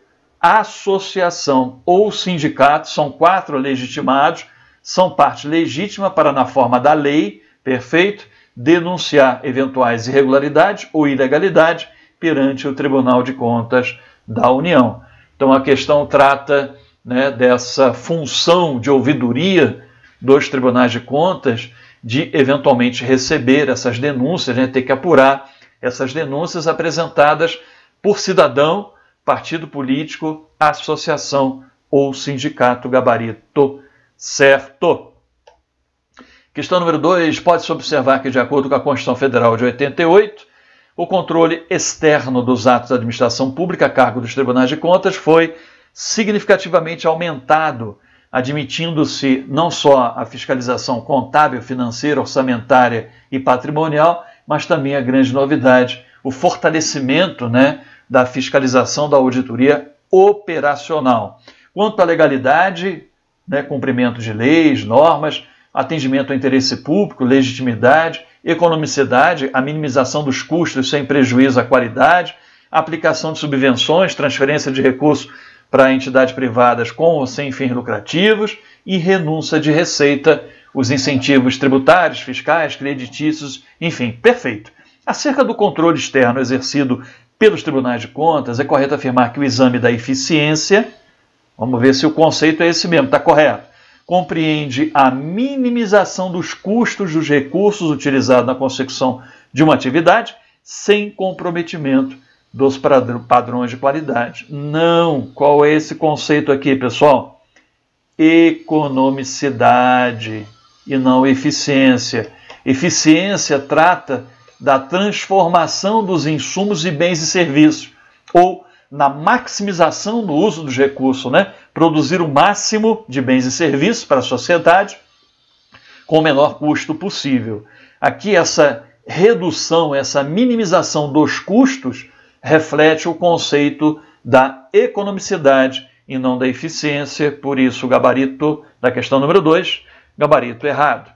associação ou sindicato, são quatro legitimados, são parte legítima para, na forma da lei, perfeito, denunciar eventuais irregularidades ou ilegalidade perante o Tribunal de Contas da União. Então a questão trata, né, dessa função de ouvidoria dos tribunais de contas de eventualmente receber essas denúncias, né, ter que apurar essas denúncias apresentadas por cidadão, partido político, associação ou sindicato gabarito, certo? Questão número dois, pode-se observar que, de acordo com a Constituição Federal de oitenta e oito, o controle externo dos atos da administração pública a cargo dos tribunais de contas foi significativamente aumentado, admitindo-se não só a fiscalização contábil, financeira, orçamentária e patrimonial, mas também a grande novidade, o fortalecimento, né, da fiscalização da auditoria operacional. Quanto à legalidade, né, cumprimento de leis, normas, atendimento ao interesse público, legitimidade, economicidade, a minimização dos custos sem prejuízo à qualidade, aplicação de subvenções, transferência de recursos para entidades privadas com ou sem fins lucrativos e renúncia de receita, os incentivos tributários, fiscais, creditícios, enfim, perfeito. Acerca do controle externo exercido pelos tribunais de contas, é correto afirmar que o exame da eficiência, vamos ver se o conceito é esse mesmo, está correto, compreende a minimização dos custos dos recursos utilizados na consecução de uma atividade sem comprometimento dos padrões de qualidade. Não, qual é esse conceito aqui, pessoal? Economicidade e não eficiência. Eficiência trata da transformação dos insumos e bens e serviços, ou na maximização do uso dos recursos, né? Produzir o máximo de bens e serviços para a sociedade com o menor custo possível. Aqui essa redução, essa minimização dos custos reflete o conceito da economicidade e não da eficiência, por isso o gabarito da questão número dois, gabarito errado.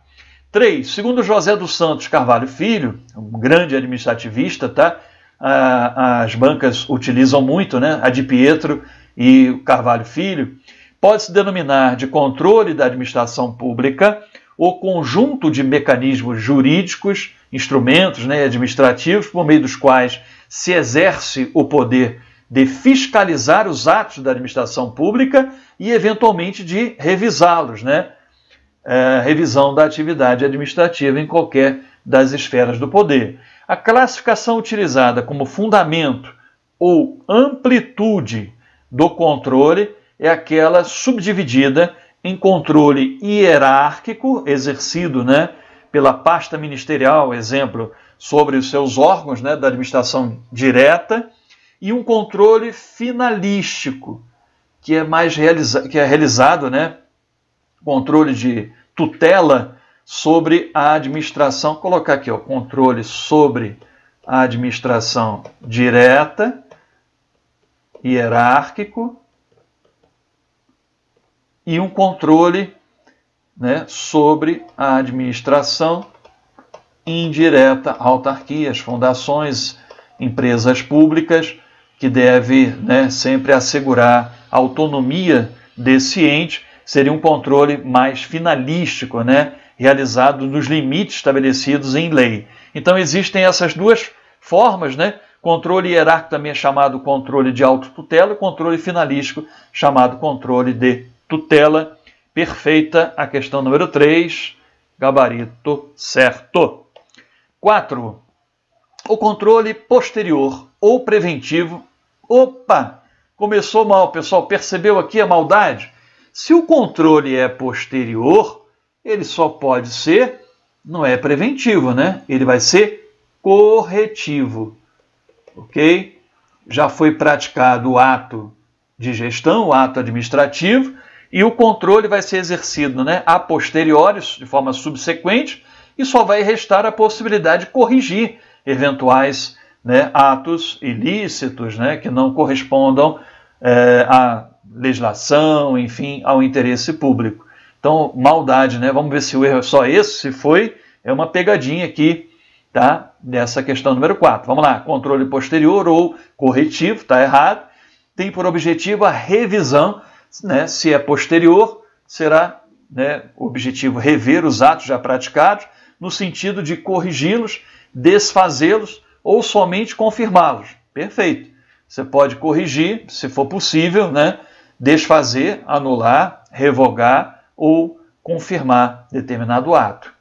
três. Segundo José dos Santos Carvalho Filho, um grande administrativista, tá? Ah, as bancas utilizam muito, né? A de Pietro e o Carvalho Filho, pode-se denominar de controle da administração pública o conjunto de mecanismos jurídicos, instrumentos, né, administrativos, por meio dos quais se exerce o poder de fiscalizar os atos da administração pública e, eventualmente, de revisá-los, né? É, revisão da atividade administrativa em qualquer das esferas do poder. A classificação utilizada como fundamento ou amplitude do controle é aquela subdividida em controle hierárquico, exercido, né, pela pasta ministerial, exemplo, sobre os seus órgãos, né, da administração direta, e um controle finalístico, que é mais realiza que é realizado, né, controle de tutela sobre a administração, colocar aqui, ó, controle sobre a administração direta, hierárquico, e um controle, né, sobre a administração indireta, autarquias, fundações, empresas públicas, que deve, né, sempre assegurar a autonomia desse ente. Seria um controle mais finalístico, né, realizado nos limites estabelecidos em lei. Então existem essas duas formas, né? Controle hierárquico também é chamado controle de autotutela e controle finalístico chamado controle de tutela. Perfeita a questão número três, gabarito certo. quatro. O controle posterior ou preventivo. Opa! Começou mal, pessoal. Percebeu aqui a maldade? Se o controle é posterior, ele só pode ser, não é preventivo, né? Ele vai ser corretivo, ok? Já foi praticado o ato de gestão, o ato administrativo, e o controle vai ser exercido, né, a posteriori, de forma subsequente, e só vai restar a possibilidade de corrigir eventuais, né, atos ilícitos, né, que não correspondam é, a... legislação, enfim, ao interesse público. Então, maldade, né? Vamos ver se o erro é só esse, se foi, é uma pegadinha aqui, tá? Dessa questão número quatro. Vamos lá, controle posterior ou corretivo, tá errado, tem por objetivo a revisão, né? Se é posterior, será, né, o objetivo rever os atos já praticados, no sentido de corrigi-los, desfazê-los ou somente confirmá-los. Perfeito. Você pode corrigir, se for possível, né? Desfazer, anular, revogar ou confirmar determinado ato.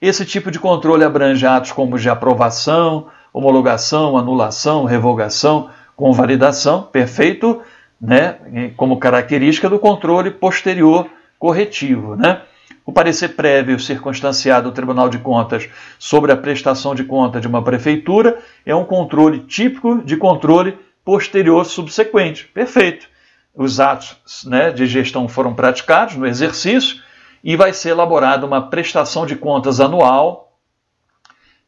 Esse tipo de controle abrange atos como de aprovação, homologação, anulação, revogação, convalidação, perfeito, né? Como característica do controle posterior corretivo, né? O parecer prévio circunstanciado do Tribunal de Contas sobre a prestação de conta de uma prefeitura é um controle típico de controle posterior subsequente. Perfeito. Os atos, né, de gestão foram praticados no exercício e vai ser elaborada uma prestação de contas anual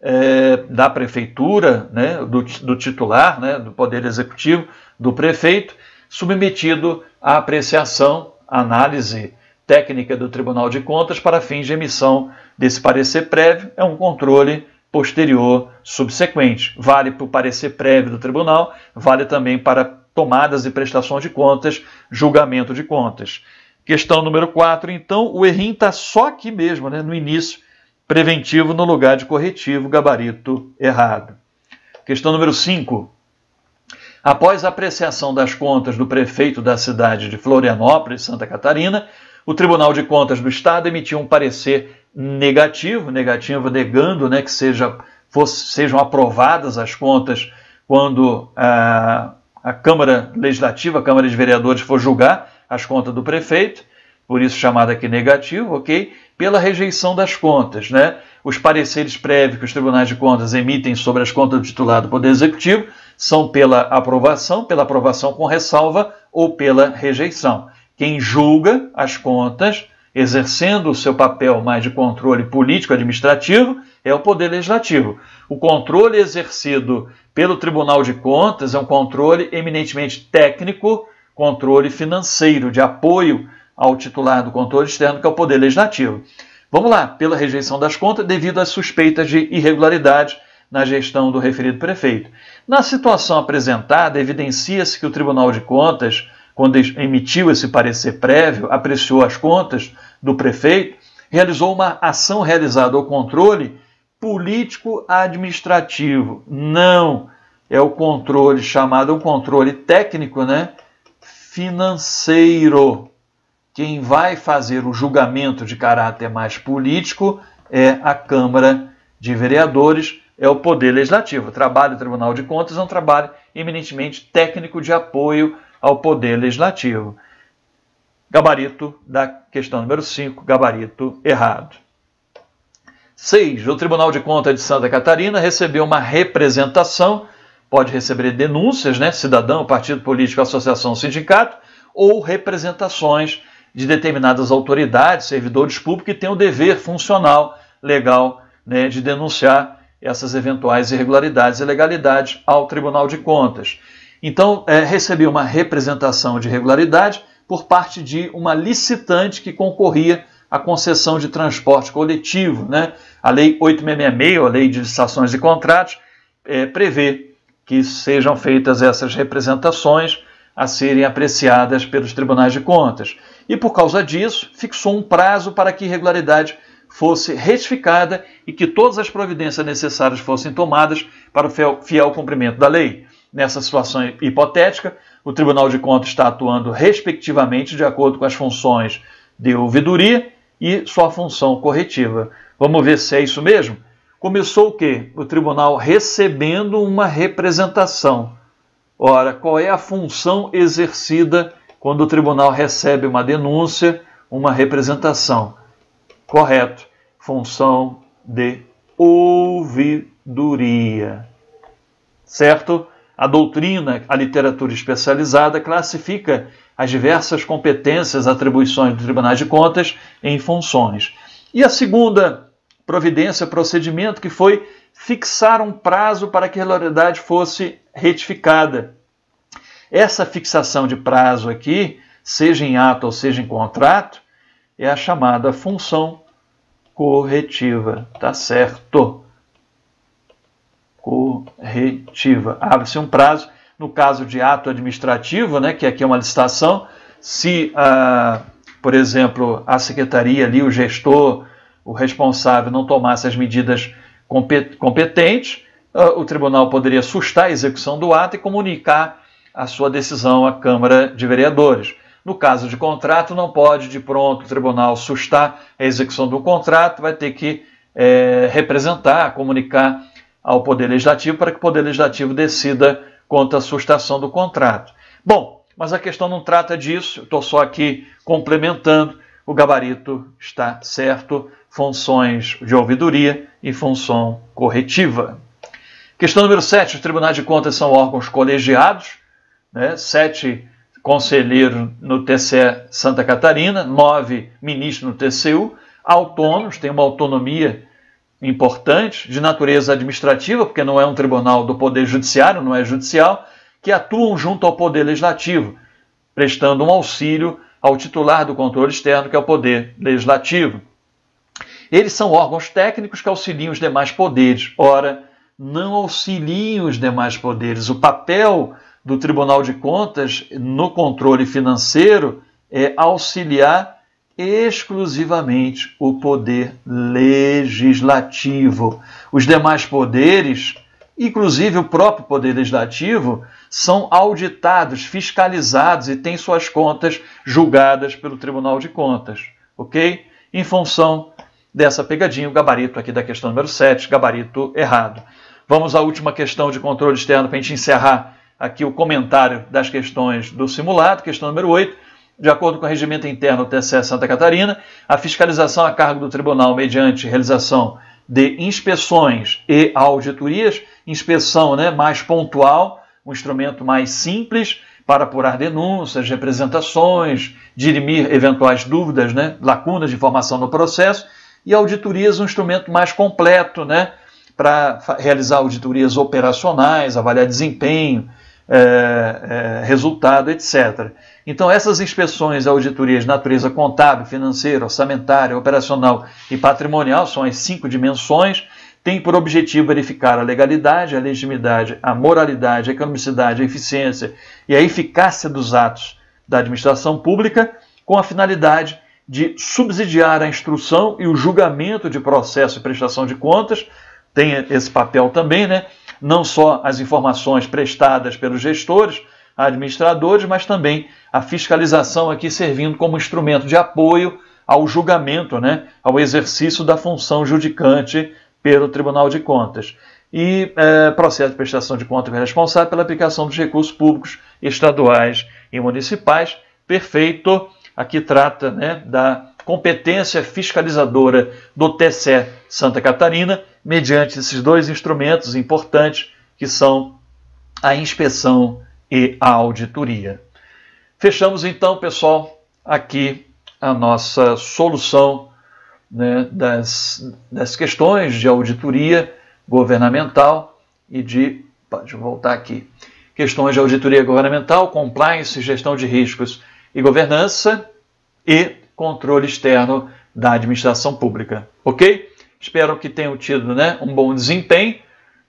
é, da prefeitura, né, do, do titular, né, do poder executivo, do prefeito, submetido à apreciação, análise técnica do Tribunal de Contas para fins de emissão desse parecer prévio. É um controle posterior subsequente. Vale para o parecer prévio do tribunal, vale também para tomadas e prestações de contas, julgamento de contas. Questão número quatro, então, o errim está só aqui mesmo, né, no início, preventivo no lugar de corretivo, gabarito errado. Questão número cinco. Após a apreciação das contas do prefeito da cidade de Florianópolis, Santa Catarina, o Tribunal de Contas do Estado emitiu um parecer negativo, negativo negando, né, que seja, fosse, sejam aprovadas as contas quando a, a Câmara Legislativa, a Câmara de Vereadores, for julgar as contas do prefeito, por isso chamada aqui negativo, ok? Pela rejeição das contas, né? Os pareceres prévios que os tribunais de contas emitem sobre as contas do titular do Poder Executivo são pela aprovação, pela aprovação com ressalva ou pela rejeição. Quem julga as contas, exercendo o seu papel mais de controle político-administrativo, é o Poder Legislativo. O controle exercido pelo Tribunal de Contas é um controle eminentemente técnico, controle financeiro, de apoio ao titular do controle externo, que é o Poder Legislativo. Vamos lá, pela rejeição das contas devido às suspeitas de irregularidade na gestão do referido prefeito. Na situação apresentada, evidencia-se que o Tribunal de Contas, quando emitiu esse parecer prévio, apreciou as contas do prefeito, realizou uma ação realizada ao controle político-administrativo. Não, é o controle chamado um controle técnico, né? Financeiro. Quem vai fazer o julgamento de caráter mais político é a Câmara de Vereadores, é o Poder Legislativo. O trabalho do Tribunal de Contas é um trabalho eminentemente técnico de apoio ao Poder Legislativo. Gabarito da questão número cinco, gabarito errado. seis. O Tribunal de Contas de Santa Catarina recebeu uma representação, pode receber denúncias, né, cidadão, partido político, associação, sindicato, ou representações de determinadas autoridades, servidores públicos, que têm o dever funcional, legal, né, de denunciar essas eventuais irregularidades e ilegalidades ao Tribunal de Contas. Então, é, recebeu uma representação de irregularidade por parte de uma licitante que concorria à concessão de transporte coletivo, né? A Lei oito mil seiscentos e sessenta e seis, a Lei de Licitações e Contratos, é, prevê que sejam feitas essas representações a serem apreciadas pelos tribunais de contas. E por causa disso, fixou um prazo para que a irregularidade fosse retificada e que todas as providências necessárias fossem tomadas para o fiel cumprimento da lei. Nessa situação hipotética, o Tribunal de Contas está atuando respectivamente de acordo com as funções de ouvidoria e sua função corretiva. Vamos ver se é isso mesmo? Começou o quê? O tribunal recebendo uma representação. Ora, qual é a função exercida quando o tribunal recebe uma denúncia, uma representação? Correto. Função de ouvidoria. Certo? A doutrina, a literatura especializada, classifica as diversas competências, atribuições do Tribunal de Contas em funções. E a segunda providência, procedimento, que foi fixar um prazo para que a irregularidade fosse retificada. Essa fixação de prazo aqui, seja em ato ou seja em contrato, é a chamada função corretiva. Tá certo. Corretiva. Abre-se um prazo, no caso de ato administrativo, né, que aqui é uma licitação, se, ah, por exemplo, a secretaria ali, o gestor, o responsável não tomasse as medidas competentes, o tribunal poderia sustar a execução do ato e comunicar a sua decisão à Câmara de Vereadores. No caso de contrato, não pode de pronto o tribunal sustar a execução do contrato, vai ter que é, representar, comunicar ao Poder Legislativo para que o Poder Legislativo decida quanto à sustação do contrato. Bom, mas a questão não trata disso, estou só aqui complementando, o gabarito está certo, funções de ouvidoria e função corretiva. Questão número sete, os tribunais de contas são órgãos colegiados, né? sete conselheiros no T C E Santa Catarina, nove ministros no T C U, autônomos, tem uma autonomia importante, de natureza administrativa, porque não é um tribunal do Poder Judiciário, não é judicial, que atuam junto ao Poder Legislativo, prestando um auxílio ao titular do controle externo, que é o Poder Legislativo. Eles são órgãos técnicos que auxiliam os demais poderes. Ora, não auxiliam os demais poderes. O papel do Tribunal de Contas no controle financeiro é auxiliar exclusivamente o Poder Legislativo. Os demais poderes, inclusive o próprio Poder Legislativo, são auditados, fiscalizados e têm suas contas julgadas pelo Tribunal de Contas, ok? Em função dessa pegadinha, o gabarito aqui da questão número sete, gabarito errado. Vamos à última questão de controle externo para a gente encerrar aqui o comentário das questões do simulado, questão número oito. De acordo com o regimento interno do T C E Santa Catarina, a fiscalização a cargo do tribunal mediante realização de inspeções e auditorias, inspeção né, mais pontual, um instrumento mais simples para apurar denúncias, representações, dirimir eventuais dúvidas, né, lacunas de informação no processo, e auditorias um instrumento mais completo né, para realizar auditorias operacionais, avaliar desempenho, É, é, resultado, etcétera. Então, essas inspeções e auditorias de natureza contábil, financeira, orçamentária, operacional e patrimonial, são as cinco dimensões, têm por objetivo verificar a legalidade, a legitimidade, a moralidade, a economicidade, a eficiência e a eficácia dos atos da administração pública, com a finalidade de subsidiar a instrução e o julgamento de processo e prestação de contas, tem esse papel também, né? Não só as informações prestadas pelos gestores, administradores, mas também a fiscalização aqui servindo como instrumento de apoio ao julgamento, né, ao exercício da função judicante pelo Tribunal de Contas. E é, processo de prestação de contas é responsável pela aplicação dos recursos públicos estaduais e municipais. Perfeito, aqui trata né, da competência fiscalizadora do T C E Santa Catarina, mediante esses dois instrumentos importantes, que são a inspeção e a auditoria. Fechamos então, pessoal, aqui a nossa solução né, das, das questões de auditoria governamental e de... Deixa eu voltar aqui. Questões de auditoria governamental, compliance, gestão de riscos e governança e controle externo da administração pública, ok? Espero que tenham tido né, um bom desempenho.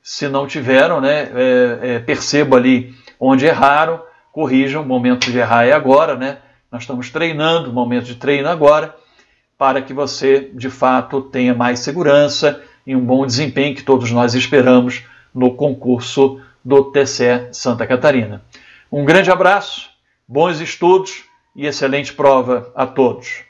Se não tiveram, né, é, é, percebo ali onde erraram, corrijam. O momento de errar é agora, né? Nós estamos treinando, o momento de treino agora, para que você, de fato, tenha mais segurança e um bom desempenho que todos nós esperamos no concurso do T C E Santa Catarina. Um grande abraço, bons estudos e excelente prova a todos.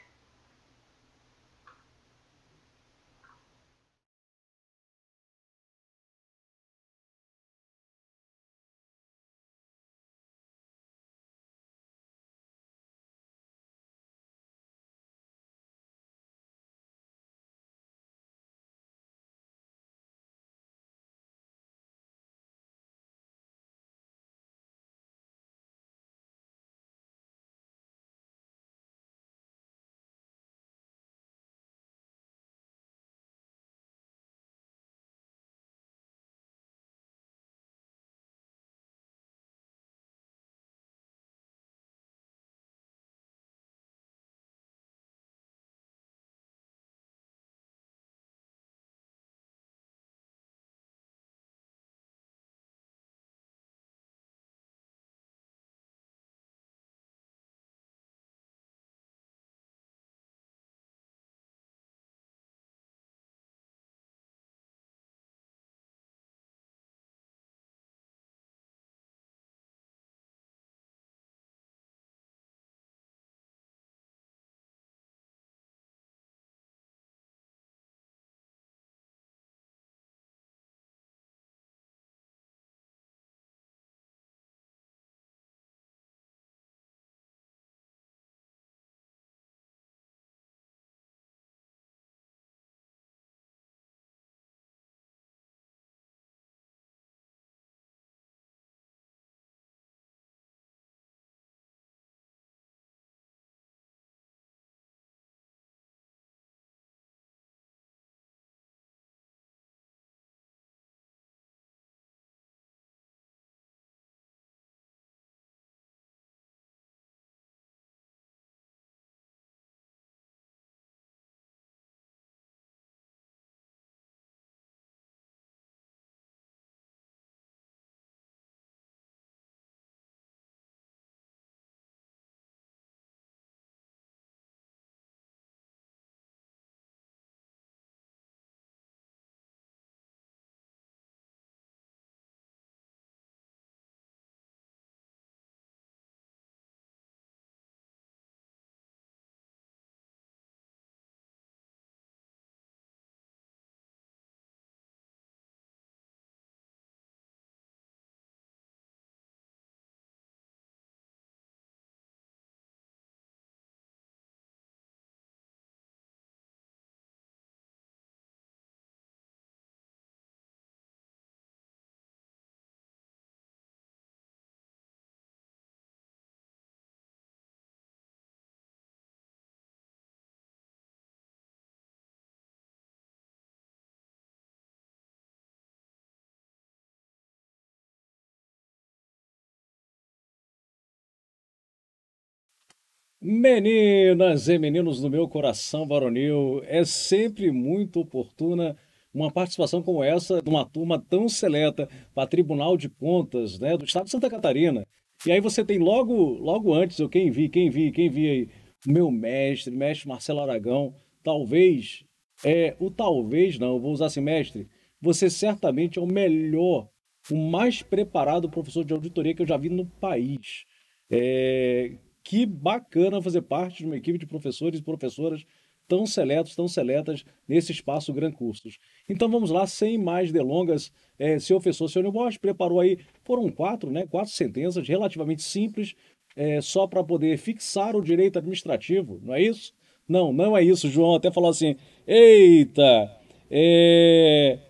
Meninas e meninos do meu coração varonil, é sempre muito oportuna uma participação como essa de uma turma tão seleta para Tribunal de Contas, né, do Estado de Santa Catarina. E aí você tem logo, logo antes, eu quem vi, quem vi, quem vi aí, o meu mestre, mestre Marcelo Aragão, talvez, é, o talvez não, vou usar assim, mestre, você certamente é o melhor, o mais preparado professor de auditoria que eu já vi no país. É... Que bacana fazer parte de uma equipe de professores e professoras tão seletos, tão seletas nesse espaço Gran Cursos. Então vamos lá, sem mais delongas, é, seu professor Cyonil Borges preparou aí, foram quatro, né, quatro sentenças relativamente simples, é, só para poder fixar o direito administrativo, não é isso? Não, não é isso, João até falou assim, eita, é...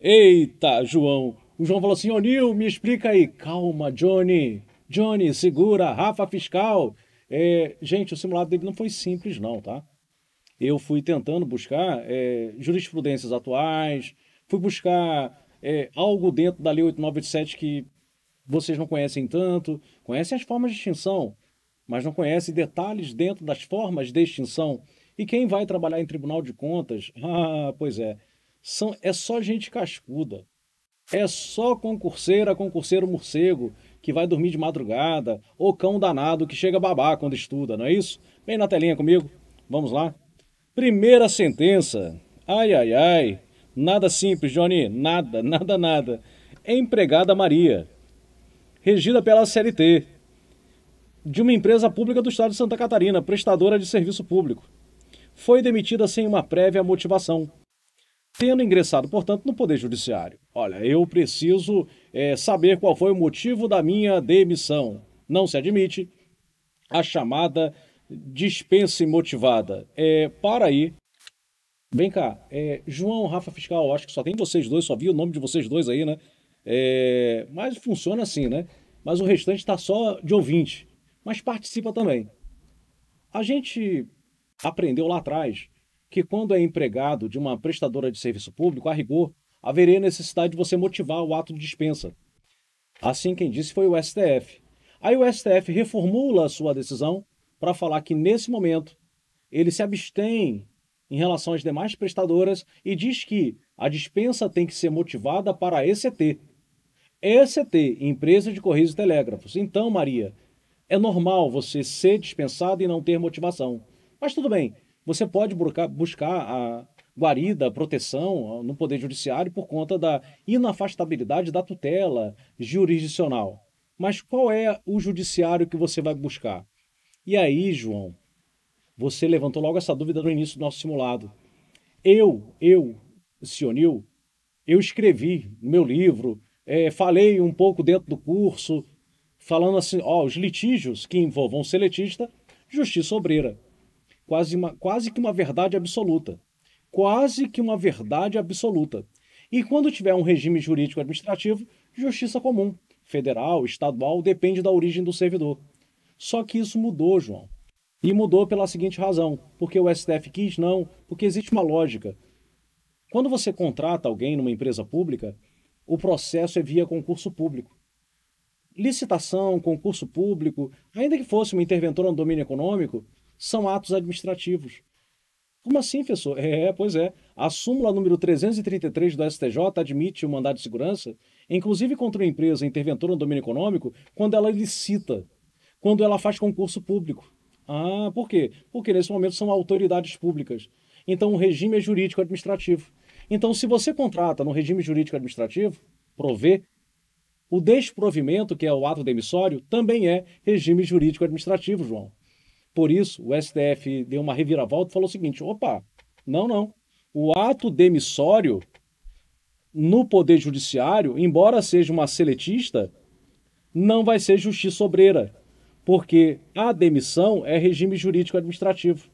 eita, João. O João falou assim, ô Nil, me explica aí, calma, Johnny. Johnny, segura, Rafa Fiscal. É, gente, o simulado dele não foi simples não, tá? Eu fui tentando buscar é, jurisprudências atuais, fui buscar é, algo dentro da Lei oito mil novecentos e oitenta e sete que vocês não conhecem tanto, conhecem as formas de extinção, mas não conhecem detalhes dentro das formas de extinção. E quem vai trabalhar em Tribunal de Contas, ah, pois é, são, é só gente cascuda, é só concurseira, concurseiro morcego, que vai dormir de madrugada, ou cão danado que chega a babar quando estuda, não é isso? Vem na telinha comigo, vamos lá. Primeira sentença, ai, ai, ai, nada simples, Johnny, nada, nada, nada. Empregada Maria, regida pela C L T, de uma empresa pública do Estado de Santa Catarina, prestadora de serviço público, foi demitida sem uma prévia motivação, tendo ingressado, portanto, no Poder Judiciário. Olha, eu preciso é, saber qual foi o motivo da minha demissão. Não se admite a chamada dispensa imotivada. É, para aí. Vem cá, é, João, Rafa Fiscal, acho que só tem vocês dois, só vi o nome de vocês dois aí, né? É, mas funciona assim, né? Mas o restante está só de ouvinte. Mas participa também. A gente aprendeu lá atrás que quando é empregado de uma prestadora de serviço público, a rigor, haveria necessidade de você motivar o ato de dispensa. Assim quem disse foi o S T F. Aí o S T F reformula a sua decisão para falar que, nesse momento, ele se abstém em relação às demais prestadoras e diz que a dispensa tem que ser motivada para a E C T. E C T, Empresa de Correios e Telégrafos. Então, Maria, é normal você ser dispensado e não ter motivação. Mas tudo bem. Você pode buscar a guarida, a proteção no Poder Judiciário por conta da inafastabilidade da tutela jurisdicional. Mas qual é o judiciário que você vai buscar? E aí, João, você levantou logo essa dúvida no início do nosso simulado. Eu, eu, Cyonil, eu escrevi no meu livro, é, falei um pouco dentro do curso, falando assim, ó, os litígios que envolvam seletista, justiça obreira. Quase, uma, quase que uma verdade absoluta. Quase que uma verdade absoluta. E quando tiver um regime jurídico administrativo, justiça comum, federal, estadual, depende da origem do servidor. Só que isso mudou, João. E mudou pela seguinte razão. Porque o S T F quis não, porque existe uma lógica. Quando você contrata alguém numa empresa pública, o processo é via concurso público. Licitação, concurso público, ainda que fosse uma interventora no domínio econômico, são atos administrativos. Como assim, professor? É, pois é. A súmula número trezentos e trinta e três do S T J admite o mandado de segurança, inclusive contra uma empresa interventora no domínio econômico, quando ela licita, quando ela faz concurso público. Ah, por quê? Porque nesse momento são autoridades públicas. Então o regime é jurídico-administrativo. Então se você contrata no regime jurídico-administrativo, provê, o desprovimento, que é o ato demissório, também é regime jurídico-administrativo, João. Por isso, o S T F deu uma reviravolta e falou o seguinte, opa, não, não. O ato demissório no Poder Judiciário, embora seja uma seletista, não vai ser justiça obreira, porque a demissão é regime jurídico administrativo.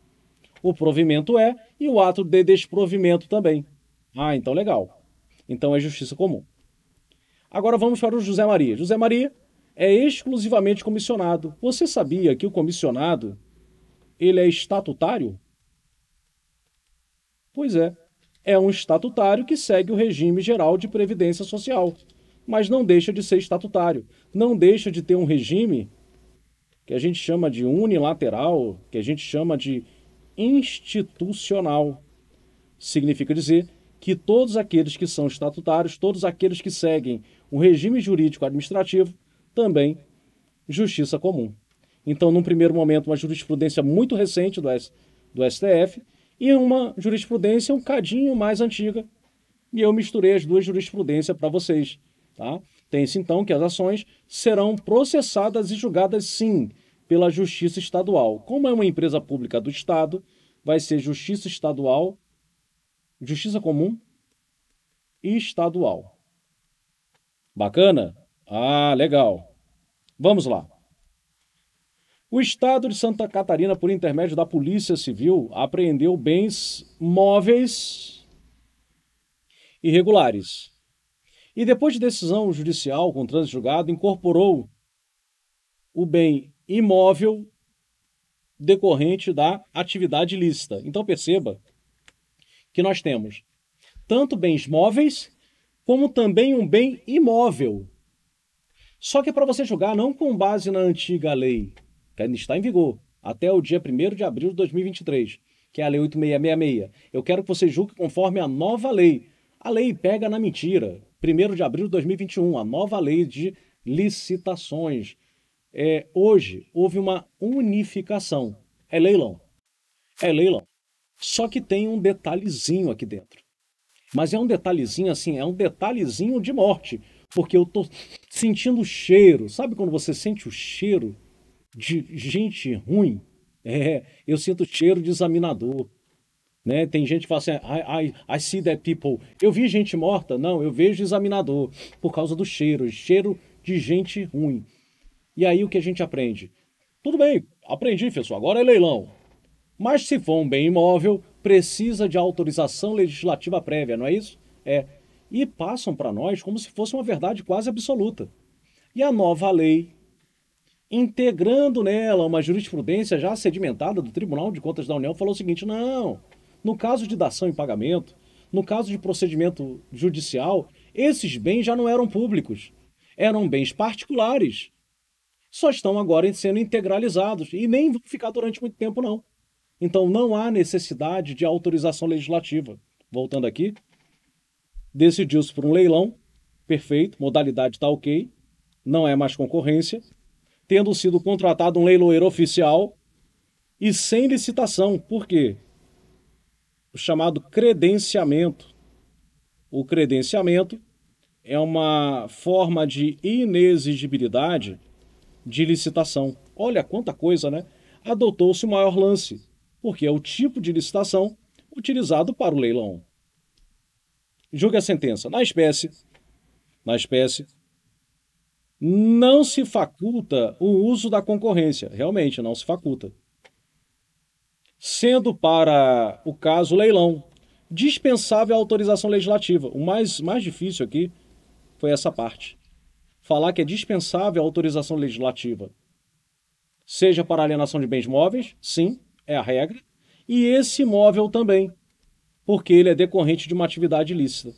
O provimento é e o ato de desprovimento também. Ah, então legal. Então é justiça comum. Agora vamos para o José Maria. José Maria é exclusivamente comissionado. Você sabia que o comissionado ele é estatutário? Pois é, é um estatutário que segue o regime geral de previdência social, mas não deixa de ser estatutário, não deixa de ter um regime que a gente chama de unilateral, que a gente chama de institucional. Significa dizer que todos aqueles que são estatutários, todos aqueles que seguem o regime jurídico administrativo, também justiça comum. Então, num primeiro momento, uma jurisprudência muito recente do, do S T F e uma jurisprudência um cadinho mais antiga. E eu misturei as duas jurisprudências para vocês. Tá? Tem-se, então, que as ações serão processadas e julgadas, sim, pela Justiça Estadual. Como é uma empresa pública do Estado, vai ser Justiça Estadual, Justiça Comum e Estadual. Bacana? Ah, legal. Vamos lá. O Estado de Santa Catarina, por intermédio da Polícia Civil, apreendeu bens móveis irregulares. E depois de decisão judicial com trânsito julgado, incorporou o bem imóvel decorrente da atividade ilícita. Então perceba que nós temos tanto bens móveis como também um bem imóvel. Só que para você julgar não com base na antiga lei, que ainda está em vigor, até o dia primeiro de abril de dois mil e vinte e três, que é a Lei oito mil seiscentos e sessenta e seis. Eu quero que você julgue conforme a nova lei. A lei pega na mentira. primeiro de abril de dois mil e vinte e um, a nova lei de licitações. É, hoje houve uma unificação. É leilão. É leilão. Só que tem um detalhezinho aqui dentro. Mas é um detalhezinho assim, é um detalhezinho de morte. Porque eu tô sentindo o cheiro. Sabe quando você sente o cheiro de gente ruim? É, eu sinto o cheiro de examinador. Né? Tem gente que fala assim, I, I, I see that people. Eu vi gente morta? Não, eu vejo examinador por causa do cheiro, cheiro de gente ruim. E aí o que a gente aprende? Tudo bem, aprendi, pessoal, agora é leilão. Mas se for um bem imóvel, precisa de autorização legislativa prévia, não é isso? É. E passam para nós como se fosse uma verdade quase absoluta. E a nova lei, integrando nela uma jurisprudência já sedimentada do Tribunal de Contas da União, falou o seguinte, não... No caso de dação em pagamento, no caso de procedimento judicial, esses bens já não eram públicos, eram bens particulares. Só estão agora sendo integralizados e nem vão ficar durante muito tempo, não. Então não há necessidade de autorização legislativa. Voltando aqui, decidiu-se por um leilão, perfeito, modalidade está ok, não é mais concorrência, tendo sido contratado um leiloeiro oficial e sem licitação. Por quê? O chamado credenciamento. O credenciamento é uma forma de inexigibilidade de licitação. Olha quanta coisa, né? Adotou-se o maior lance, porque é o tipo de licitação utilizado para o leilão. Julgue a sentença. Na espécie, na espécie, não se faculta o uso da concorrência. Realmente, não se faculta. Sendo para o caso leilão, dispensável a autorização legislativa. O mais, mais difícil aqui foi essa parte. Falar que é dispensável a autorização legislativa. Seja para alienação de bens móveis, sim, é a regra. E esse imóvel também, porque ele é decorrente de uma atividade ilícita.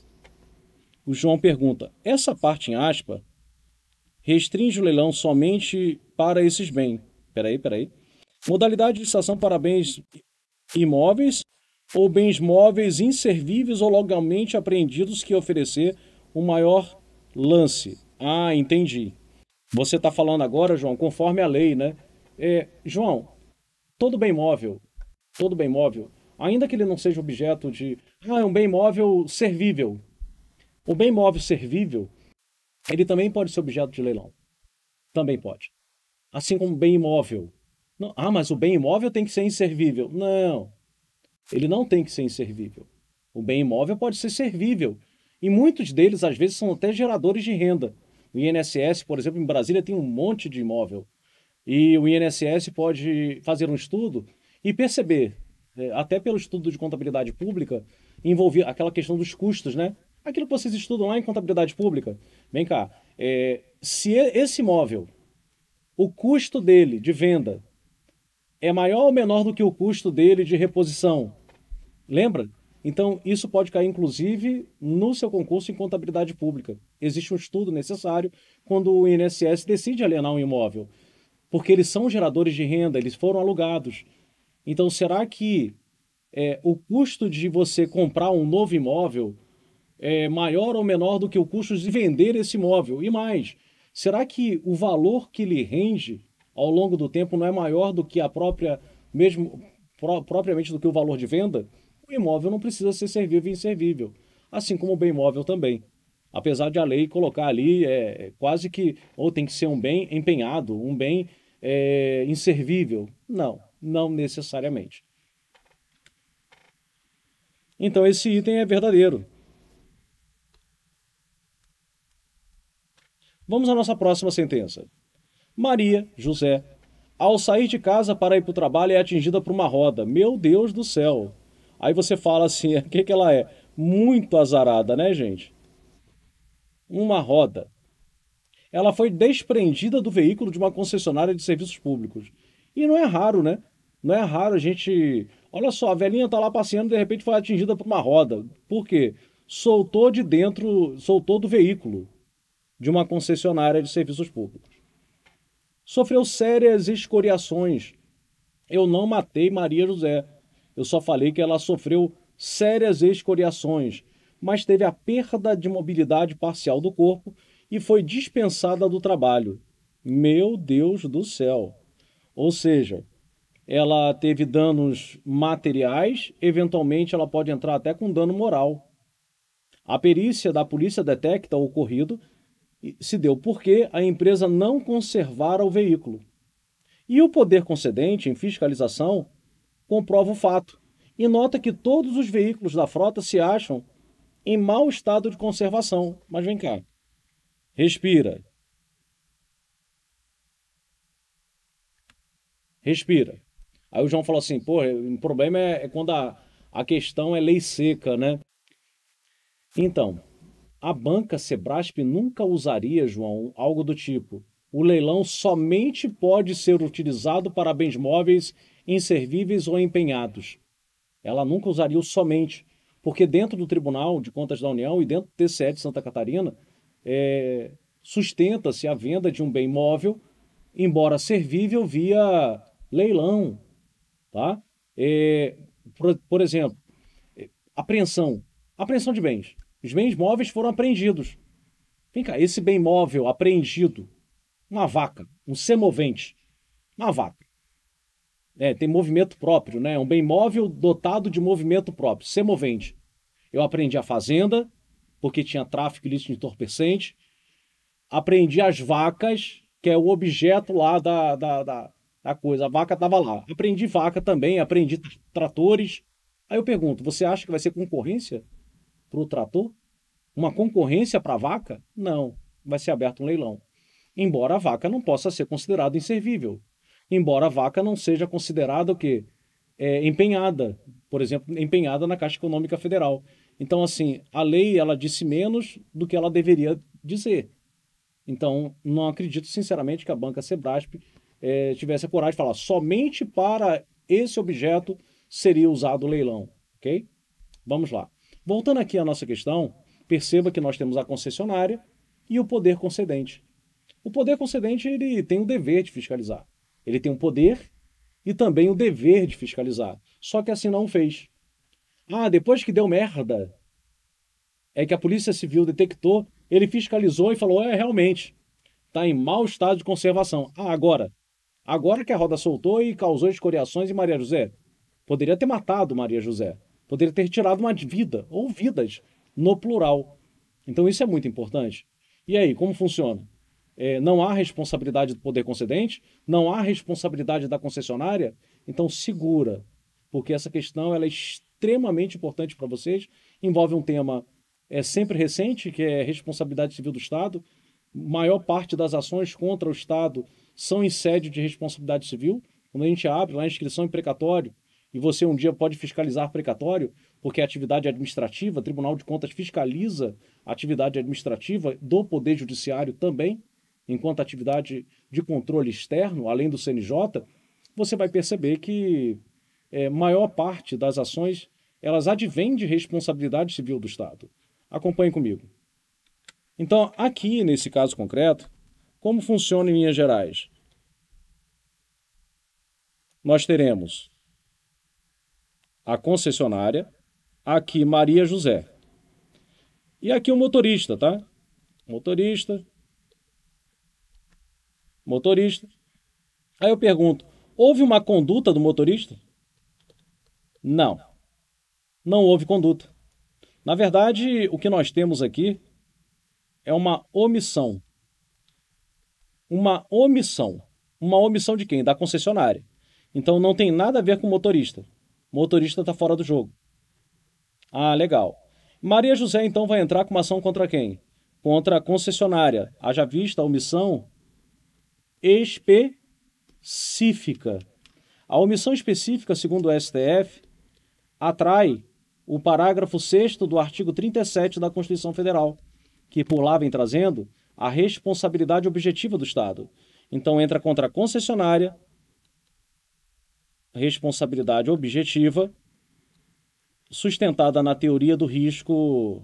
O João pergunta, essa parte em aspa restringe o leilão somente para esses bens. Peraí, peraí. Modalidade de licitação para bens imóveis ou bens móveis inservíveis ou legalmente apreendidos que oferecer o maior lance. Ah, entendi. Você está falando agora, João, conforme a lei, né? É, João, todo bem móvel, todo bem móvel, ainda que ele não seja objeto de... Ah, é um bem móvel servível. O bem móvel servível, ele também pode ser objeto de leilão. Também pode. Assim como bem imóvel. Não, ah, mas o bem imóvel tem que ser inservível. Não, ele não tem que ser inservível. O bem imóvel pode ser servível. E muitos deles, às vezes, são até geradores de renda. O I N S S, por exemplo, em Brasília tem um monte de imóvel. E o I N S S pode fazer um estudo e perceber, até pelo estudo de contabilidade pública, envolver aquela questão dos custos, né? Aquilo que vocês estudam lá em contabilidade pública. Vem cá, é, se esse imóvel, o custo dele de venda, é maior ou menor do que o custo dele de reposição? Lembra? Então, isso pode cair, inclusive, no seu concurso em contabilidade pública. Existe um estudo necessário quando o I N S S decide alienar um imóvel. porque eles são geradores de renda, eles foram alugados. Então, será que é, o custo de você comprar um novo imóvel é maior ou menor do que o custo de vender esse imóvel? E mais, será que o valor que ele rende ao longo do tempo não é maior do que a própria, mesmo pro, propriamente do que o valor de venda? O imóvel não precisa ser servível e inservível, assim como o bem imóvel também. Apesar de a lei colocar ali é, quase que, ou tem que ser um bem empenhado, um bem é, inservível. Não, não necessariamente. Então esse item é verdadeiro. Vamos à nossa próxima sentença. Maria José, ao sair de casa para ir para o trabalho, é atingida por uma roda. Meu Deus do céu! Aí você fala assim, o que que ela é? Muito azarada, né, gente? Uma roda. Ela foi desprendida do veículo de uma concessionária de serviços públicos. E não é raro, né? Não é raro a gente... Olha só, a velhinha tá lá passeando e de repente foi atingida por uma roda. Por quê? Soltou de dentro, soltou do veículo de uma concessionária de serviços públicos. Sofreu sérias escoriações. Eu não matei Maria José. Eu só falei que ela sofreu sérias escoriações, mas teve a perda de mobilidade parcial do corpo e foi dispensada do trabalho. Meu Deus do céu! Ou seja, ela teve danos materiais, eventualmente ela pode entrar até com dano moral. A perícia da polícia detecta o ocorrido e se deu porque a empresa não conservara o veículo. E o poder concedente em fiscalização comprova o fato e nota que todos os veículos da frota se acham em mau estado de conservação. Mas vem cá. Respira. Respira. Aí o João falou assim, pô, o problema é, é quando a, a questão é lei seca, né? Então, a banca Cebraspe nunca usaria, João, algo do tipo. O leilão somente pode ser utilizado para bens móveis inservíveis ou empenhados. Ela nunca usaria o somente. Porque dentro do Tribunal de Contas da União e dentro do T C E de Santa Catarina, é, sustenta-se a venda de um bem móvel, embora servível, via leilão. Tá? É, por, por exemplo, apreensão. Apreensão de bens. Os bens móveis foram apreendidos. Vem cá, esse bem móvel apreendido, uma vaca, um semovente, uma vaca. É, tem movimento próprio, né? Um bem móvel dotado de movimento próprio, semovente. Eu apreendi a fazenda, porque tinha tráfico ilícito de entorpecente. Apreendi as vacas, que é o objeto lá da, da, da, da coisa. A vaca estava lá. Apreendi vaca também, apreendi tratores. Aí eu pergunto, você acha que vai ser concorrência para o trator? Uma concorrência para a vaca? Não, vai ser aberto um leilão. Embora a vaca não possa ser considerada inservível. Embora a vaca não seja considerada o quê? É, empenhada, por exemplo, empenhada na Caixa Econômica Federal. Então, assim, a lei ela disse menos do que ela deveria dizer. Então, não acredito, sinceramente, que a banca Cebraspe é, tivesse a coragem de falar somente para esse objeto seria usado o leilão, ok? Vamos lá. Voltando aqui à nossa questão, perceba que nós temos a concessionária e o poder concedente. O poder concedente ele tem o dever de fiscalizar. Ele tem o poder e também o dever de fiscalizar. Só que assim não fez. Ah, depois que deu merda, é que a Polícia Civil detectou, ele fiscalizou e falou, é, realmente, está em mau estado de conservação. Ah, agora. Agora que a roda soltou e causou escoriações em Maria José. Poderia ter matado Maria José. Poderia ter tirado uma vida, ou vidas, no plural. Então isso é muito importante. E aí, como funciona? É, não há responsabilidade do poder concedente, não há responsabilidade da concessionária, então segura, porque essa questão ela é extremamente importante para vocês, envolve um tema é, sempre recente, que é responsabilidade civil do Estado, maior parte das ações contra o Estado são em sede de responsabilidade civil, quando a gente abre lá a inscrição em precatório, e você um dia pode fiscalizar precatório, porque a atividade administrativa, o Tribunal de Contas fiscaliza a atividade administrativa do Poder Judiciário também, enquanto atividade de controle externo, além do C N J, você vai perceber que é, maior parte das ações, elas advêm de responsabilidade civil do Estado. Acompanhe comigo. Então, aqui, nesse caso concreto, como funciona em linhas gerais? nós teremos a concessionária, aqui Maria José. E aqui o motorista, tá? Motorista. Motorista. Aí eu pergunto, houve uma conduta do motorista? Não. Não houve conduta. Na verdade, o que nós temos aqui é uma omissão. Uma omissão. Uma omissão de quem? Da concessionária. Então não tem nada a ver com o motorista. O motorista está fora do jogo. Ah, legal. Maria José, então, vai entrar com uma ação contra quem? Contra a concessionária. Haja vista a omissão específica. A omissão específica, segundo o S T F, atrai o parágrafo sexto do artigo trinta e sete da Constituição Federal, que por lá vem trazendo a responsabilidade objetiva do Estado. Então, entra contra a concessionária, responsabilidade objetiva, sustentada na teoria do risco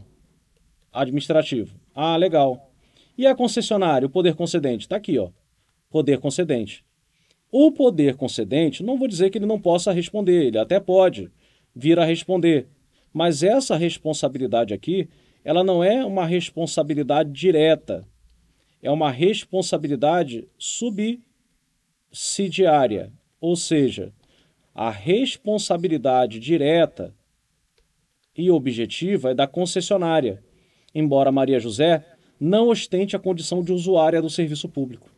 administrativo. Ah, legal. E a concessionária, o poder concedente? Está aqui, ó. Poder concedente. O poder concedente, não vou dizer que ele não possa responder, ele até pode vir a responder. Mas essa responsabilidade aqui, ela não é uma responsabilidade direta, é uma responsabilidade subsidiária, ou seja, a responsabilidade direta e objetiva é da concessionária, embora Maria José não ostente a condição de usuária do serviço público,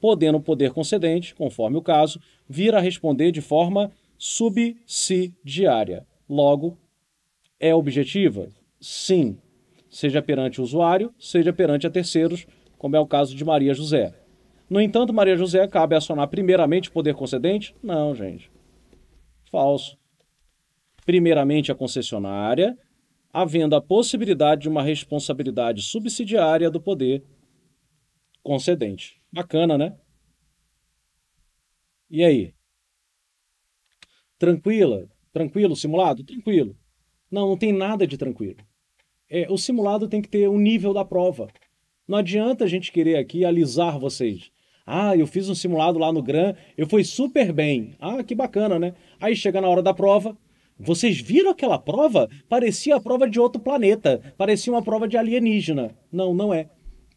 podendo o poder concedente, conforme o caso, vir a responder de forma subsidiária. Logo, é objetiva? Sim, seja perante o usuário, seja perante a terceiros, como é o caso de Maria José. No entanto, Maria José, cabe acionar primeiramente o poder concedente? Não, gente. Falso. Primeiramente a concessionária, havendo a possibilidade de uma responsabilidade subsidiária do poder concedente. Bacana, né? E aí? Tranquila? Tranquilo, simulado? Tranquilo. Não, não tem nada de tranquilo. É, o simulado tem que ter o nível da prova. Não adianta a gente querer aqui alisar vocês. Ah, eu fiz um simulado lá no Gran, eu fui super bem. Ah, que bacana, né? Aí chega na hora da prova, vocês viram aquela prova? Parecia a prova de outro planeta, parecia uma prova de alienígena. Não, não é.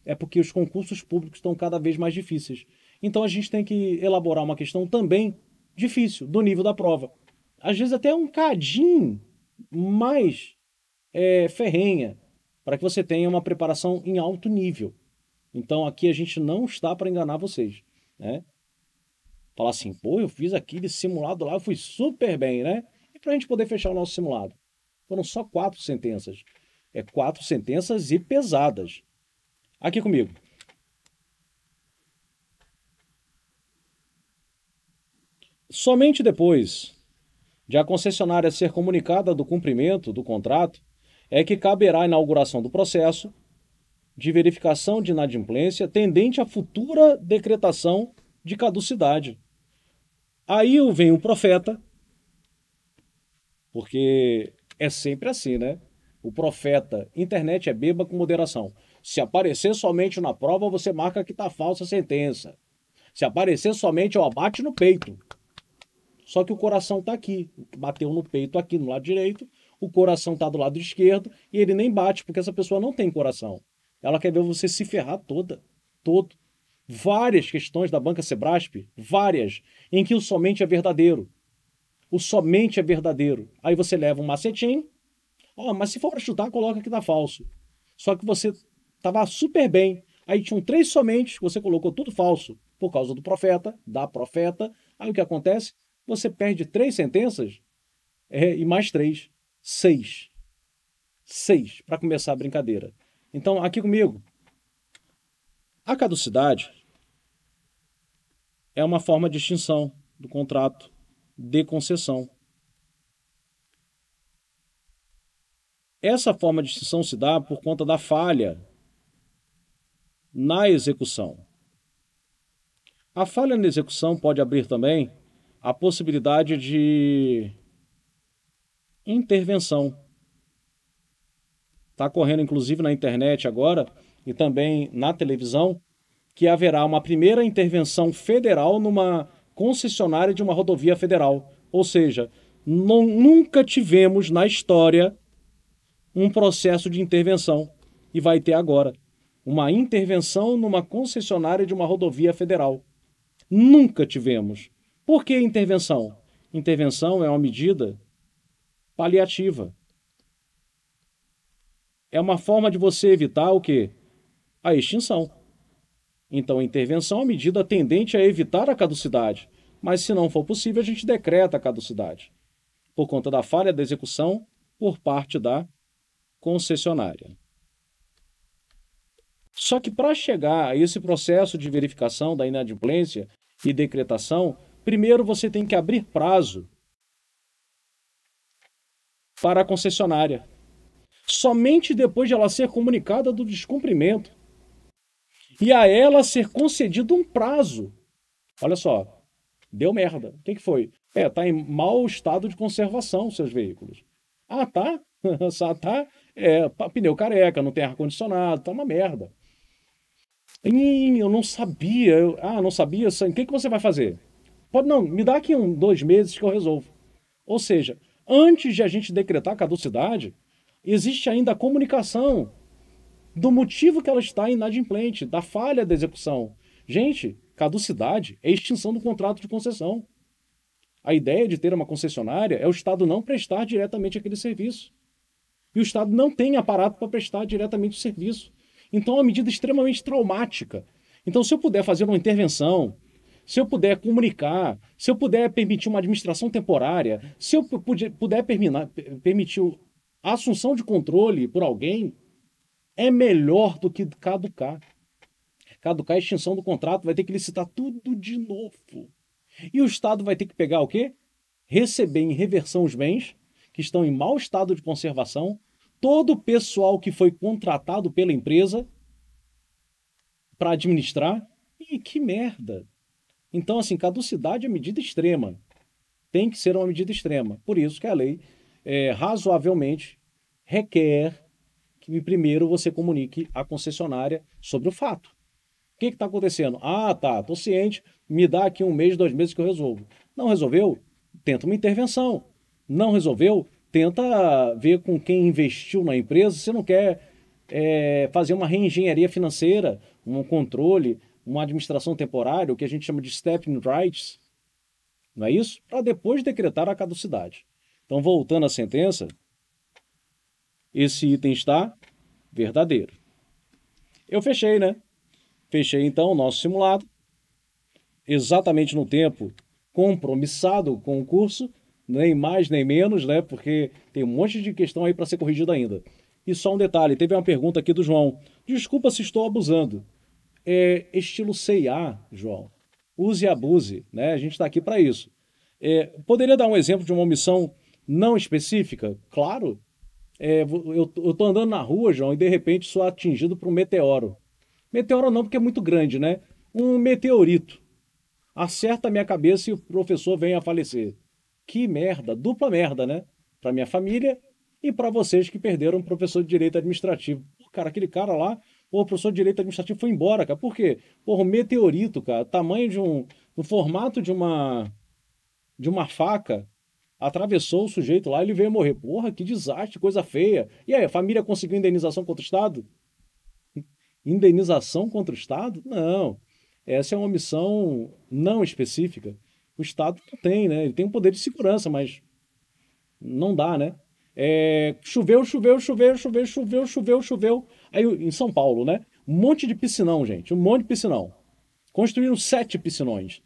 É porque os concursos públicos estão cada vez mais difíceis. Então a gente tem que elaborar uma questão também difícil, do nível da prova. Às vezes até um cadinho mais é, ferrenha, para que você tenha uma preparação em alto nível. Então, aqui a gente não está para enganar vocês, né? Falar assim, pô, eu fiz aquele simulado lá, eu fui super bem, né? E para a gente poder fechar o nosso simulado. Foram só quatro sentenças. É quatro sentenças e pesadas. Aqui comigo. Somente depois de a concessionária ser comunicada do cumprimento do contrato, é que caberá a inauguração do processo de verificação de inadimplência tendente à futura decretação de caducidade. Aí vem o profeta, porque é sempre assim, né? O profeta, internet é beba com moderação. Se aparecer somente na prova, você marca que está falsa a sentença. Se aparecer somente, ó, bate no peito. Só que o coração está aqui, bateu no peito aqui, no lado direito, o coração está do lado esquerdo e ele nem bate, porque essa pessoa não tem coração. Ela quer ver você se ferrar toda, todo. Várias questões da banca Cebraspe, várias, em que o somente é verdadeiro. O somente é verdadeiro. Aí você leva um macetinho, ó, oh, mas se for para chutar, coloca que tá falso. Só que você estava super bem. Aí tinham três somentes, você colocou tudo falso, por causa do profeta, da profeta. Aí o que acontece? Você perde três sentenças é, e mais três. Seis. Seis, para começar a brincadeira. Então, aqui comigo. A caducidade é uma forma de extinção do contrato de concessão. Essa forma de extinção se dá por conta da falha na execução. A falha na execução pode abrir também a possibilidade de intervenção. Está correndo, inclusive, na internet agora e também na televisão, que haverá uma primeira intervenção federal numa concessionária de uma rodovia federal. Ou seja, não, nunca tivemos na história um processo de intervenção, e vai ter agora. Uma intervenção numa concessionária de uma rodovia federal. Nunca tivemos. Por que intervenção? Intervenção é uma medida paliativa. É uma forma de você evitar o quê? A extinção. Então, a intervenção é uma medida tendente a evitar a caducidade. Mas, se não for possível, a gente decreta a caducidade, por conta da falha da execução por parte da concessionária. Só que para chegar a esse processo de verificação da inadimplência e decretação, primeiro você tem que abrir prazo para a concessionária. Somente depois de ela ser comunicada do descumprimento e a ela ser concedido um prazo. Olha só, deu merda. O que que foi? É, tá em mau estado de conservação seus veículos. Ah, tá? Só tá? É, pneu careca, não tem ar-condicionado, tá uma merda. Ih, eu não sabia. Eu, ah, não sabia. O que, que você vai fazer? Pode não, me dá aqui um, dois meses que eu resolvo. Ou seja, antes de a gente decretar a caducidade, existe ainda a comunicação do motivo que ela está inadimplente, da falha da execução. Gente, caducidade é extinção do contrato de concessão. A ideia de ter uma concessionária é o Estado não prestar diretamente aquele serviço. E o Estado não tem aparato para prestar diretamente o serviço. Então, é uma medida extremamente traumática. Então, se eu puder fazer uma intervenção, se eu puder comunicar, se eu puder permitir uma administração temporária, se eu puder, puder permitir a assunção de controle por alguém, é melhor do que caducar. Caducar a extinção do contrato, vai ter que licitar tudo de novo. E o Estado vai ter que pegar o quê? Receber em reversão os bens que estão em mau estado de conservação, todo o pessoal que foi contratado pela empresa para administrar. E que merda! Então, assim, caducidade é medida extrema. Tem que ser uma medida extrema. Por isso que a lei, é, razoavelmente, requer que primeiro você comunique à concessionária sobre o fato. O que está acontecendo? Ah, tá, estou ciente, me dá aqui um mês, dois meses que eu resolvo. Não resolveu? Tenta uma intervenção. Não resolveu? Tenta ver com quem investiu na empresa. Você não quer é, fazer uma reengenharia financeira, um controle, uma administração temporária, o que a gente chama de stepping rights, não é isso? Para depois decretar a caducidade. Então, voltando à sentença, esse item está verdadeiro. Eu fechei, né? Fechei, então, o nosso simulado, exatamente no tempo compromissado com o curso, nem mais nem menos, né? Porque tem um monte de questão aí para ser corrigida ainda. E só um detalhe, teve uma pergunta aqui do João. Desculpa se estou abusando. É, estilo C e A, João. Use e abuse, né? A gente está aqui para isso. É, poderia dar um exemplo de uma omissão não específica? Claro. É, eu eu tô andando na rua, João, e de repente sou atingido por um meteoro. Meteoro não, porque é muito grande, né? Um meteorito. Acerta a minha cabeça e o professor vem a falecer. Que merda, dupla merda, né? Para minha família e para vocês que perderam o professor de Direito Administrativo. Pô, cara, aquele cara lá, pô, o professor de Direito Administrativo foi embora, cara. Por quê? Porra, um meteorito, cara, tamanho de um... no formato de uma... de uma faca, atravessou o sujeito lá e ele veio morrer. Porra, que desastre, coisa feia. E aí, a família conseguiu indenização contra o Estado? Indenização contra o Estado? Não. Essa é uma omissão não específica. O Estado não tem, né? Ele tem um poder de segurança, mas não dá, né? É, choveu, choveu, choveu, choveu, choveu, choveu, choveu. Aí em São Paulo, né? Um monte de piscinão, gente. Um monte de piscinão. Construíram sete piscinões.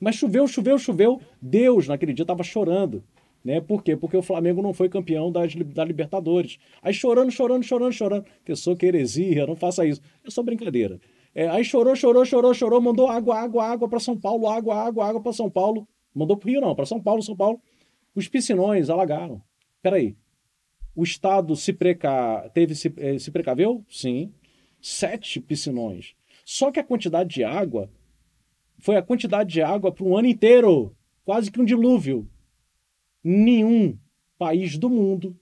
Mas choveu, choveu, choveu. Deus, naquele dia, estava chorando. Né? Por quê? Porque o Flamengo não foi campeão das, da Libertadores. Aí chorando, chorando, chorando, chorando. Pessoa que heresia, não faça isso. É só brincadeira. É, aí chorou, chorou, chorou, chorou, mandou água, água, água para São Paulo, água, água, água para São Paulo. Mandou para o Rio, não, para São Paulo, São Paulo. Os piscinões alagaram. Espera aí. O Estado se, preca... Teve, se, eh, se precaveu? Sim. Sete piscinões. Só que a quantidade de água foi a quantidade de água para um ano inteiro. Quase que um dilúvio. Nenhum país do mundo,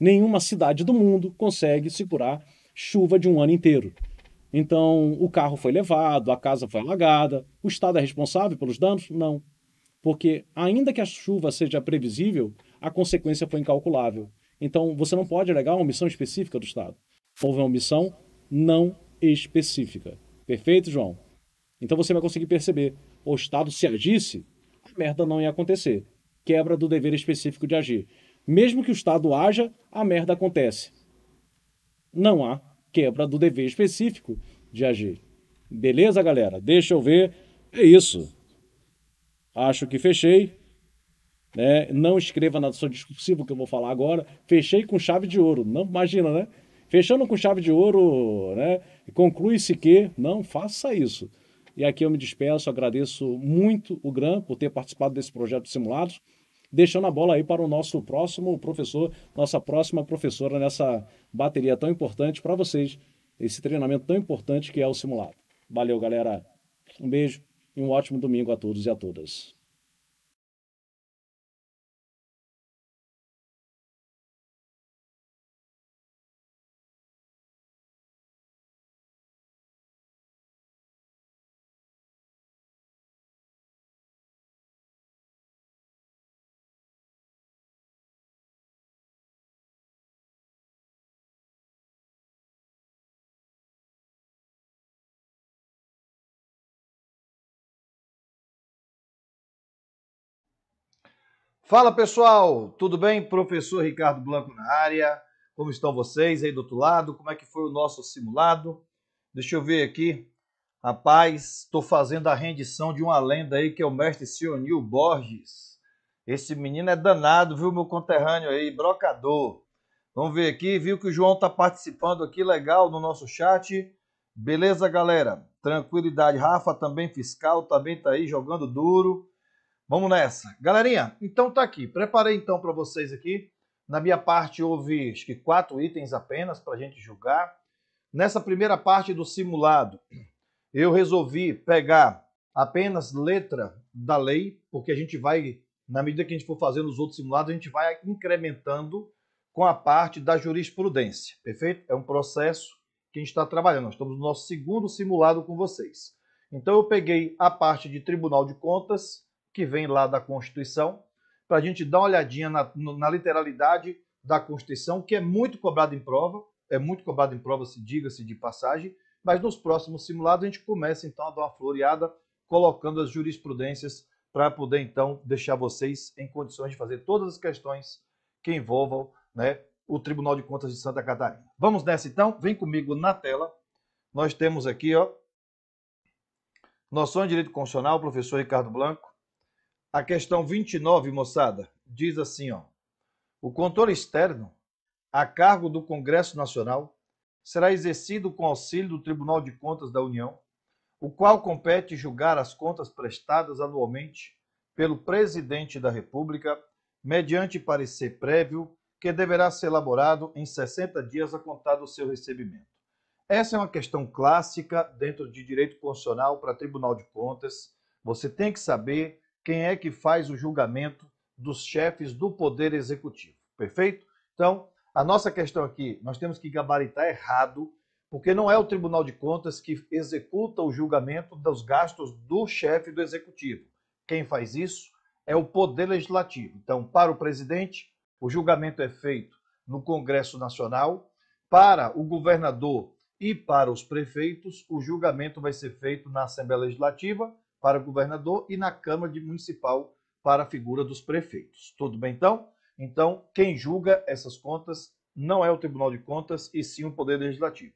nenhuma cidade do mundo consegue segurar chuva de um ano inteiro. Então, o carro foi levado, a casa foi alagada. O Estado é responsável pelos danos? Não. Porque, ainda que a chuva seja previsível, a consequência foi incalculável. Então, você não pode alegar uma omissão específica do Estado. Houve uma omissão não específica. Perfeito, João? Então, você vai conseguir perceber. O Estado, se agisse, a merda não ia acontecer. Quebra do dever específico de agir. Mesmo que o Estado haja, a merda acontece. Não há quebra do dever específico de agir. Beleza, galera? Deixa eu ver. É isso. Acho que fechei. Né? Não escreva na sua discursiva o que eu vou falar agora. Fechei com chave de ouro. Não, imagina, né? Fechando com chave de ouro, né? Conclui-se que não faça isso. E aqui eu me despeço. Agradeço muito o Gran por ter participado desse projeto de simulados. Deixando a bola aí para o nosso próximo professor, nossa próxima professora nessa bateria tão importante para vocês, esse treinamento tão importante que é o simulado. Valeu, galera. Um beijo e um ótimo domingo a todos e a todas. Fala, pessoal! Tudo bem? Professor Ricardo Blanco na área. Como estão vocês aí do outro lado? Como é que foi o nosso simulado? Deixa eu ver aqui. Rapaz, estou fazendo a rendição de uma lenda aí, que é o mestre Cyonil Borges. Esse menino é danado, viu? Meu conterrâneo aí, brocador. Vamos ver aqui. Viu que o João está participando aqui, legal, no nosso chat. Beleza, galera? Tranquilidade. Rafa também fiscal, também está aí jogando duro. Vamos nessa. Galerinha, então tá aqui. Preparei então para vocês aqui. Na minha parte houve, acho que, quatro itens apenas para a gente julgar. Nessa primeira parte do simulado, eu resolvi pegar apenas letra da lei, porque a gente vai, na medida que a gente for fazendo os outros simulados, a gente vai incrementando com a parte da jurisprudência, perfeito? É um processo que a gente está trabalhando. Nós estamos no nosso segundo simulado com vocês. Então eu peguei a parte de Tribunal de Contas, que vem lá da Constituição, para a gente dar uma olhadinha na, na literalidade da Constituição, que é muito cobrada em prova, é muito cobrada em prova, se diga-se de passagem, mas nos próximos simulados a gente começa então a dar uma floreada, colocando as jurisprudências para poder então deixar vocês em condições de fazer todas as questões que envolvam, né, o Tribunal de Contas de Santa Catarina. Vamos nessa então? Vem comigo na tela. Nós temos aqui, ó, noção de direito constitucional, professor Ricardo Blanco. A questão vinte e nove, moçada, diz assim, ó: o controle externo, a cargo do Congresso Nacional, será exercido com auxílio do Tribunal de Contas da União, o qual compete julgar as contas prestadas anualmente pelo Presidente da República, mediante parecer prévio, que deverá ser elaborado em sessenta dias a contar do seu recebimento. Essa é uma questão clássica dentro de direito constitucional para Tribunal de Contas. Você tem que saber quem é que faz o julgamento dos chefes do Poder Executivo, perfeito? Então, a nossa questão aqui, nós temos que gabaritar errado, porque não é o Tribunal de Contas que executa o julgamento dos gastos do chefe do Executivo. Quem faz isso é o Poder Legislativo. Então, para o presidente, o julgamento é feito no Congresso Nacional, para o governador e para os prefeitos, o julgamento vai ser feito na Assembleia Legislativa, para o governador, e na Câmara Municipal para a figura dos prefeitos. Tudo bem, então? Então, quem julga essas contas não é o Tribunal de Contas, e sim o Poder Legislativo.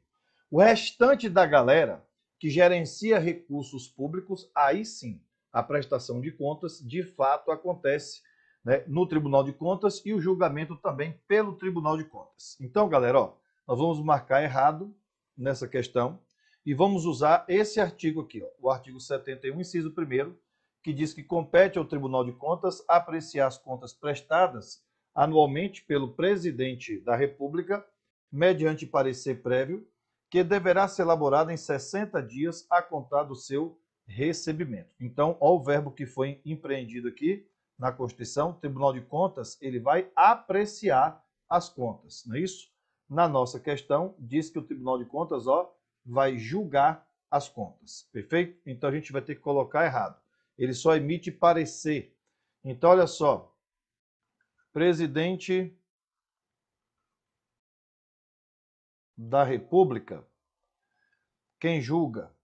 O restante da galera que gerencia recursos públicos, aí sim, a prestação de contas de fato acontece, né, no Tribunal de Contas, e o julgamento também pelo Tribunal de Contas. Então, galera, ó, nós vamos marcar errado nessa questão, e vamos usar esse artigo aqui, ó, o artigo setenta e um, inciso primeiro, que diz que compete ao Tribunal de Contas apreciar as contas prestadas anualmente pelo Presidente da República, mediante parecer prévio, que deverá ser elaborado em sessenta dias a contar do seu recebimento. Então, ó, o verbo que foi empreendido aqui na Constituição, o Tribunal de Contas, ele vai apreciar as contas, não é isso? Na nossa questão, diz que o Tribunal de Contas, ó, vai julgar as contas, perfeito? Então a gente vai ter que colocar errado. Ele só emite parecer. Então olha só, presidente da República, quem julga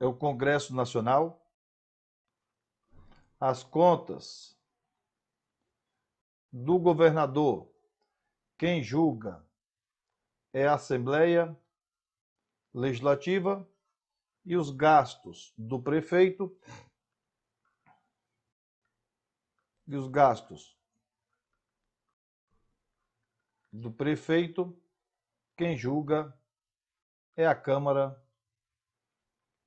é o Congresso Nacional. As contas do governador, quem julga é a Assembleia Legislativa, e os gastos do prefeito e os gastos do prefeito, quem julga é a Câmara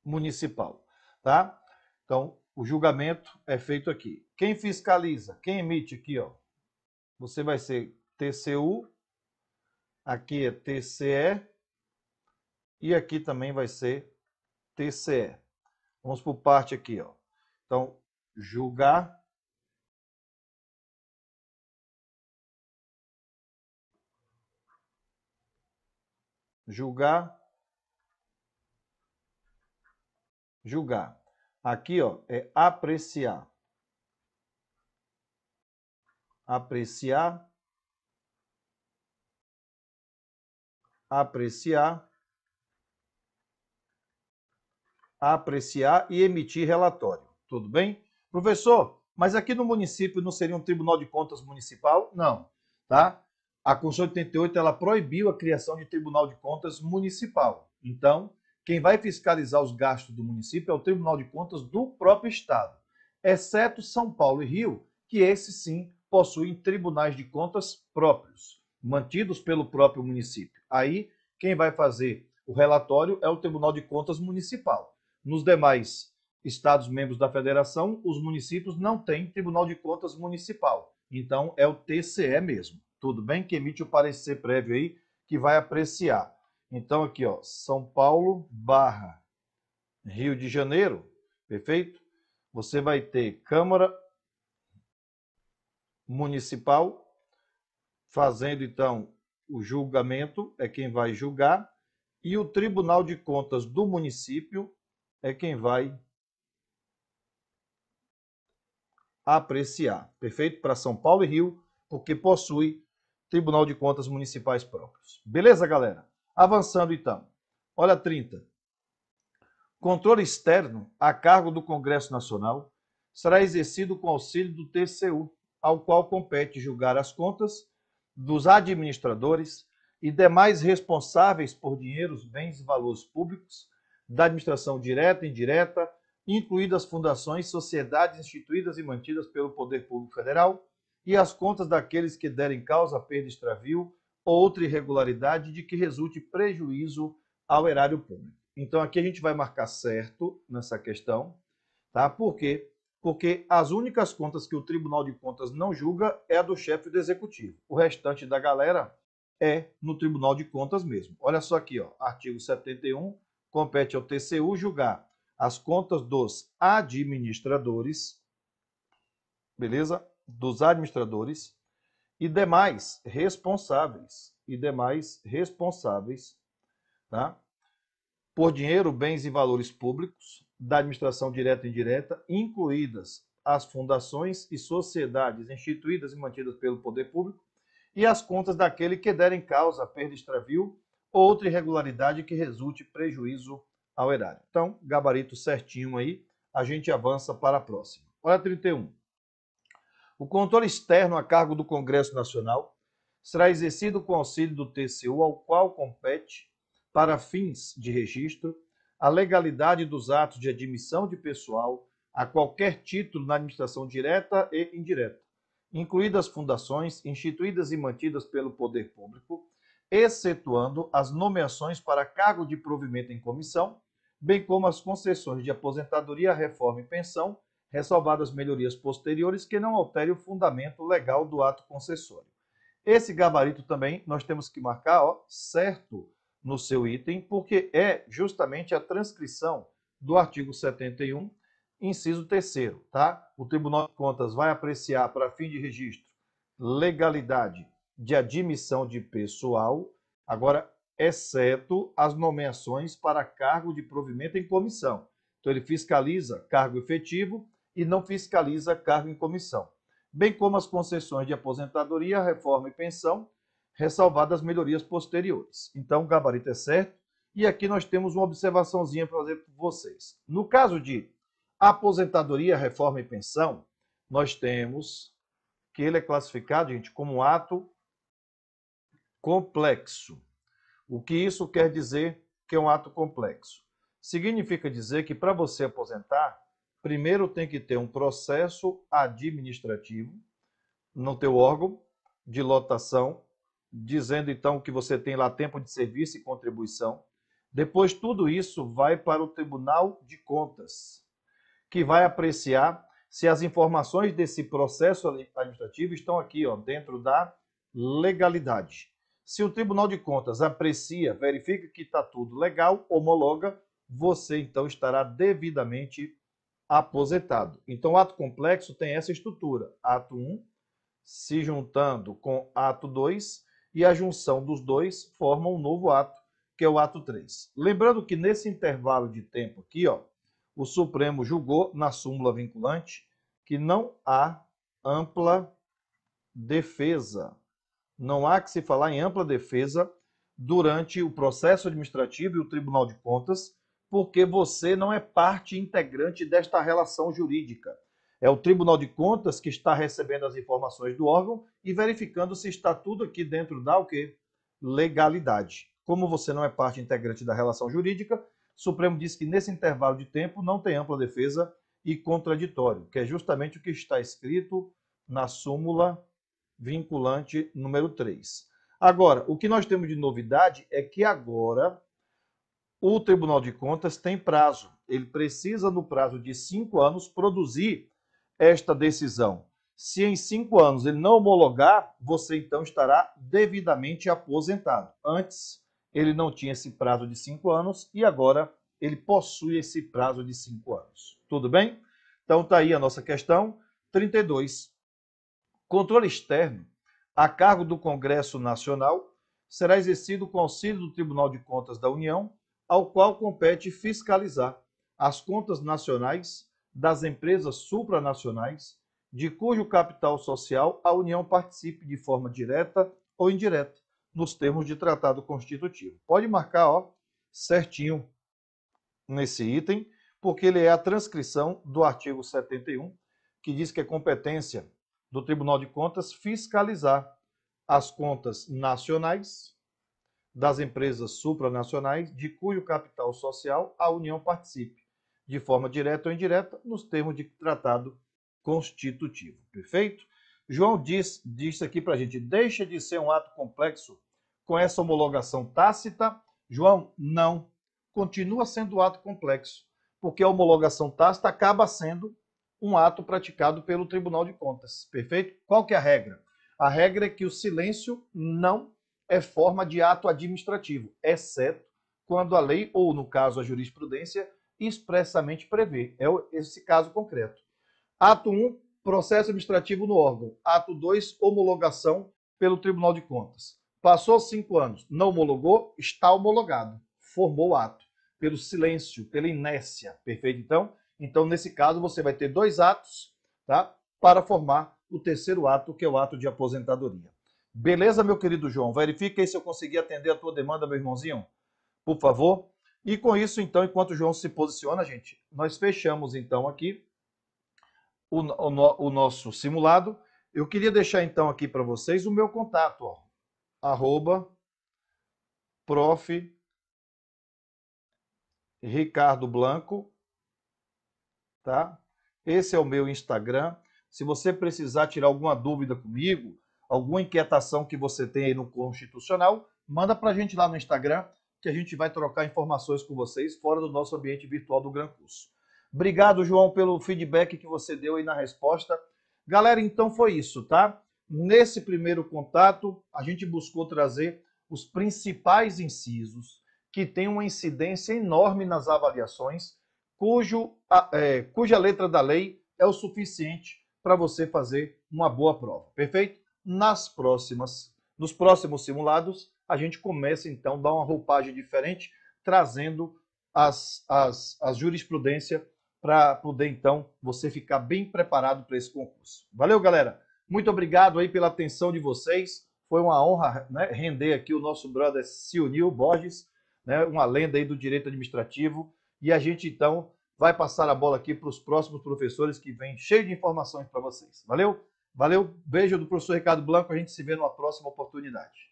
Municipal, tá? Então, o julgamento é feito aqui. Quem fiscaliza, quem emite aqui, ó, você vai ser T C U, aqui é T C E e aqui também vai ser T C E. Vamos por parte aqui, ó. Então, julgar julgar julgar. Aqui, ó, é apreciar. Apreciar. Apreciar. Apreciar e emitir relatório. Tudo bem? Professor, mas aqui no município não seria um Tribunal de Contas Municipal? Não, tá? A Constituição de oitenta e oito, ela proibiu a criação de Tribunal de Contas Municipal. Então, quem vai fiscalizar os gastos do município é o Tribunal de Contas do próprio Estado, exceto São Paulo e Rio, que esses sim possuem tribunais de contas próprios, mantidos pelo próprio município. Aí, quem vai fazer o relatório é o Tribunal de Contas Municipal. Nos demais estados membros da federação, os municípios não têm Tribunal de Contas Municipal. Então, é o T C E mesmo. Tudo bem? Que emite o parecer prévio aí, que vai apreciar. Então, aqui, ó, São Paulo barra Rio de Janeiro, perfeito? Você vai ter Câmara Municipal fazendo, então, o julgamento, é quem vai julgar, e o Tribunal de Contas do município é quem vai apreciar, perfeito? Para São Paulo e Rio, porque possui Tribunal de Contas Municipais próprios. Beleza, galera? Avançando então, olha trinta. Controle externo a cargo do Congresso Nacional será exercido com auxílio do T C U, ao qual compete julgar as contas dos administradores e demais responsáveis por dinheiros, bens e valores públicos, da administração direta e indireta, incluídas fundações, sociedades instituídas e mantidas pelo Poder Público Federal, e as contas daqueles que derem causa à perda, extravio, outra irregularidade de que resulte prejuízo ao erário público. Então, aqui a gente vai marcar certo nessa questão, tá? Por quê? Porque as únicas contas que o Tribunal de Contas não julga é a do chefe do Executivo. O restante da galera é no Tribunal de Contas mesmo. Olha só aqui, ó, artigo setenta e um, compete ao T C U julgar as contas dos administradores, beleza? Dos administradores e demais responsáveis, e demais responsáveis, tá? Por dinheiro, bens e valores públicos, da administração direta e indireta, incluídas as fundações e sociedades instituídas e mantidas pelo poder público, e as contas daquele que der em causa, perda, extravio, ou outra irregularidade que resulte prejuízo ao erário. Então, gabarito certinho aí, a gente avança para a próxima. Olha trinta e um. O controle externo a cargo do Congresso Nacional será exercido com auxílio do T C U, ao qual compete, para fins de registro, a legalidade dos atos de admissão de pessoal a qualquer título na administração direta e indireta, incluídas fundações instituídas e mantidas pelo poder público, excetuando as nomeações para cargo de provimento em comissão, bem como as concessões de aposentadoria, reforma e pensão, ressalvadas melhorias posteriores que não alterem o fundamento legal do ato concessório. Esse gabarito também nós temos que marcar, ó, certo no seu item, porque é justamente a transcrição do artigo setenta e um, inciso terceiro, tá? O Tribunal de Contas vai apreciar para fim de registro legalidade de admissão de pessoal. Agora, exceto as nomeações para cargo de provimento em comissão. Então, ele fiscaliza cargo efetivo e não fiscaliza cargo em comissão, bem como as concessões de aposentadoria, reforma e pensão, ressalvadas as melhorias posteriores. Então, o gabarito é certo. E aqui nós temos uma observaçãozinha para fazer para vocês. No caso de aposentadoria, reforma e pensão, nós temos que ele é classificado, gente, como um ato complexo. O que isso quer dizer que é um ato complexo? Significa dizer que para você aposentar, primeiro tem que ter um processo administrativo no teu órgão de lotação, dizendo então que você tem lá tempo de serviço e contribuição. Depois tudo isso vai para o Tribunal de Contas, que vai apreciar se as informações desse processo administrativo estão aqui, ó, dentro da legalidade. Se o Tribunal de Contas aprecia, verifica que está tudo legal, homologa, você então estará devidamente aposentado. Então, o ato complexo tem essa estrutura. Ato um se juntando com ato dois, e a junção dos dois forma um novo ato, que é o ato três. Lembrando que nesse intervalo de tempo aqui, ó, o Supremo julgou na súmula vinculante que não há ampla defesa. Não há que se falar em ampla defesa durante o processo administrativo e o Tribunal de Contas, porque você não é parte integrante desta relação jurídica. É o Tribunal de Contas que está recebendo as informações do órgão e verificando se está tudo aqui dentro da o quê? Legalidade. Como você não é parte integrante da relação jurídica, o Supremo diz que nesse intervalo de tempo não tem ampla defesa e contraditório, que é justamente o que está escrito na súmula vinculante número três. Agora, o que nós temos de novidade é que agora o Tribunal de Contas tem prazo. Ele precisa, no prazo de cinco anos, produzir esta decisão. Se em cinco anos ele não homologar, você então estará devidamente aposentado. Antes, ele não tinha esse prazo de cinco anos e agora ele possui esse prazo de cinco anos. Tudo bem? Então está aí a nossa questão trinta e dois. Controle externo a cargo do Congresso Nacional será exercido com auxílio do Tribunal de Contas da União, ao qual compete fiscalizar as contas nacionais das empresas supranacionais, de cujo capital social a União participe de forma direta ou indireta, nos termos de tratado constitutivo. Pode marcar, ó, certinho nesse item, porque ele é a transcrição do artigo setenta e um, que diz que é competência do Tribunal de Contas fiscalizar as contas nacionais das empresas supranacionais, de cujo capital social a União participe, de forma direta ou indireta, nos termos de tratado constitutivo. Perfeito? João diz, diz aqui para a gente, deixa de ser um ato complexo com essa homologação tácita. João, não. Continua sendo um ato complexo, porque a homologação tácita acaba sendo um ato praticado pelo Tribunal de Contas. Perfeito? Qual que é a regra? A regra é que o silêncio não é forma de ato administrativo, exceto quando a lei, ou no caso a jurisprudência, expressamente prevê. É esse caso concreto. Ato um, processo administrativo no órgão. Ato dois, homologação pelo Tribunal de Contas. Passou cinco anos, não homologou, está homologado. Formou o ato, pelo silêncio, pela inércia. Perfeito, então? Então, nesse caso, você vai ter dois atos, tá? Para formar o terceiro ato, que é o ato de aposentadoria. Beleza, meu querido João? Verifica aí se eu consegui atender a tua demanda, meu irmãozinho. Por favor. E com isso, então, enquanto o João se posiciona, gente, nós fechamos, então, aqui o, o, o nosso simulado. Eu queria deixar, então, aqui para vocês o meu contato, ó, arroba prof. Ricardo Blanco, tá? Esse é o meu Instagram. Se você precisar tirar alguma dúvida comigo, alguma inquietação que você tem aí no Constitucional, manda para a gente lá no Instagram, que a gente vai trocar informações com vocês fora do nosso ambiente virtual do Gran Curso. Obrigado, João, pelo feedback que você deu aí na resposta. Galera, então foi isso, tá? Nesse primeiro contato, a gente buscou trazer os principais incisos que têm uma incidência enorme nas avaliações, cujo, é, cuja letra da lei é o suficiente para você fazer uma boa prova, perfeito? Nas próximas, nos próximos simulados, a gente começa, então, a dar uma roupagem diferente, trazendo as, as, as jurisprudência para poder, então, você ficar bem preparado para esse concurso. Valeu, galera! Muito obrigado aí pela atenção de vocês. Foi uma honra, né, render aqui o nosso brother Cyonil Borges, né, uma lenda aí do direito administrativo. E a gente, então, vai passar a bola aqui para os próximos professores que vêm cheio de informações para vocês. Valeu? Valeu, beijo do professor Ricardo Blanco, a gente se vê numa próxima oportunidade.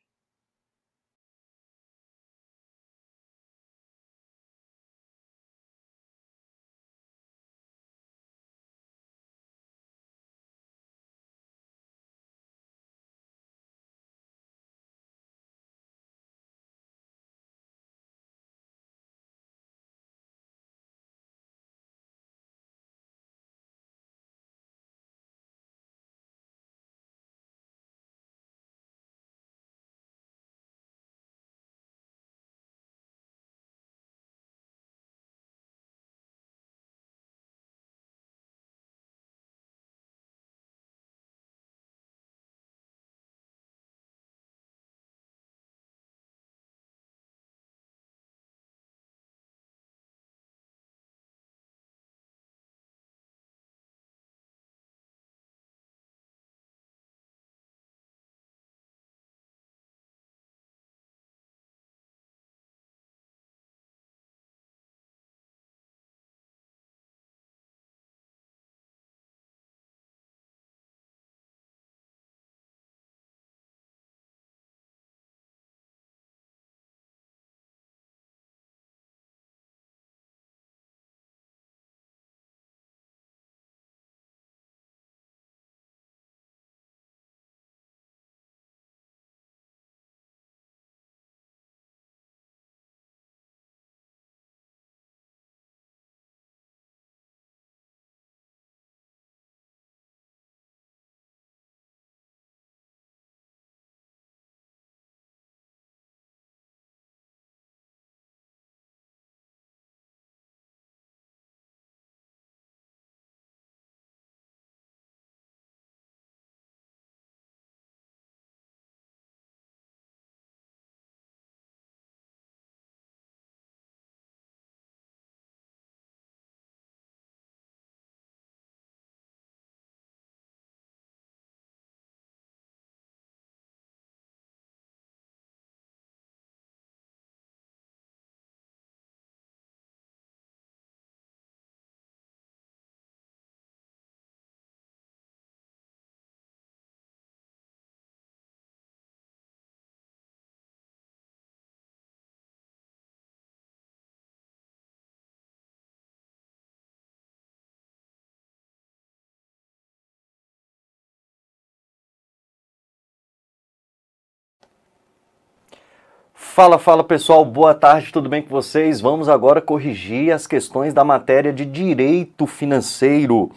Fala, fala pessoal, boa tarde, tudo bem com vocês? Vamos agora corrigir as questões da matéria de direito financeiro.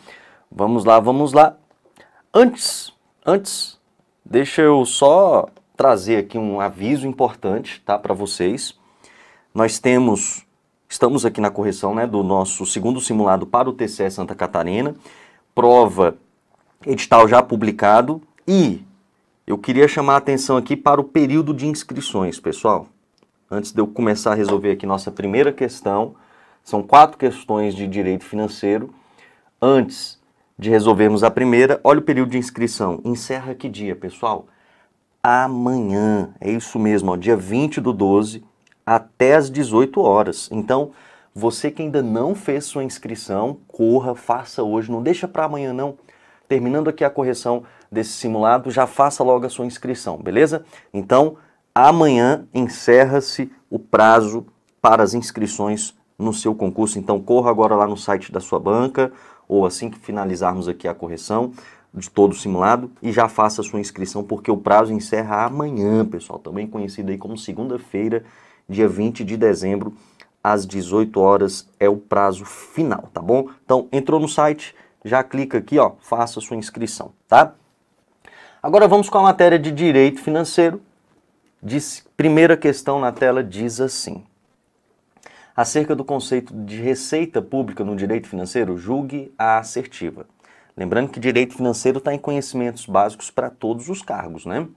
Vamos lá, vamos lá. Antes, antes, deixa eu só trazer aqui um aviso importante, tá, para vocês. Nós temos, estamos aqui na correção, né, do nosso segundo simulado para o T C E Santa Catarina, prova, edital já publicado e... eu queria chamar a atenção aqui para o período de inscrições, pessoal. Antes de eu começar a resolver aqui nossa primeira questão, são quatro questões de direito financeiro. Antes de resolvermos a primeira, olha o período de inscrição. Encerra que dia, pessoal? Amanhã, é isso mesmo, ó, dia vinte do doze até as dezoito horas. Então, você que ainda não fez sua inscrição, corra, faça hoje, não deixa para amanhã não. Terminando aqui a correção desse simulado, já faça logo a sua inscrição, beleza? Então, amanhã encerra-se o prazo para as inscrições no seu concurso. Então, corra agora lá no site da sua banca, ou assim que finalizarmos aqui a correção de todo o simulado, e já faça a sua inscrição, porque o prazo encerra amanhã, pessoal. Também conhecido aí como segunda-feira, dia vinte de dezembro, às dezoito horas é o prazo final, tá bom? Então, entrou no site, já clica aqui, ó, faça a sua inscrição, tá? Agora vamos com a matéria de direito financeiro. Diz, primeira questão na tela diz assim. Acerca do conceito de receita pública no direito financeiro, julgue a assertiva. Lembrando que direito financeiro está em conhecimentos básicos para todos os cargos, né?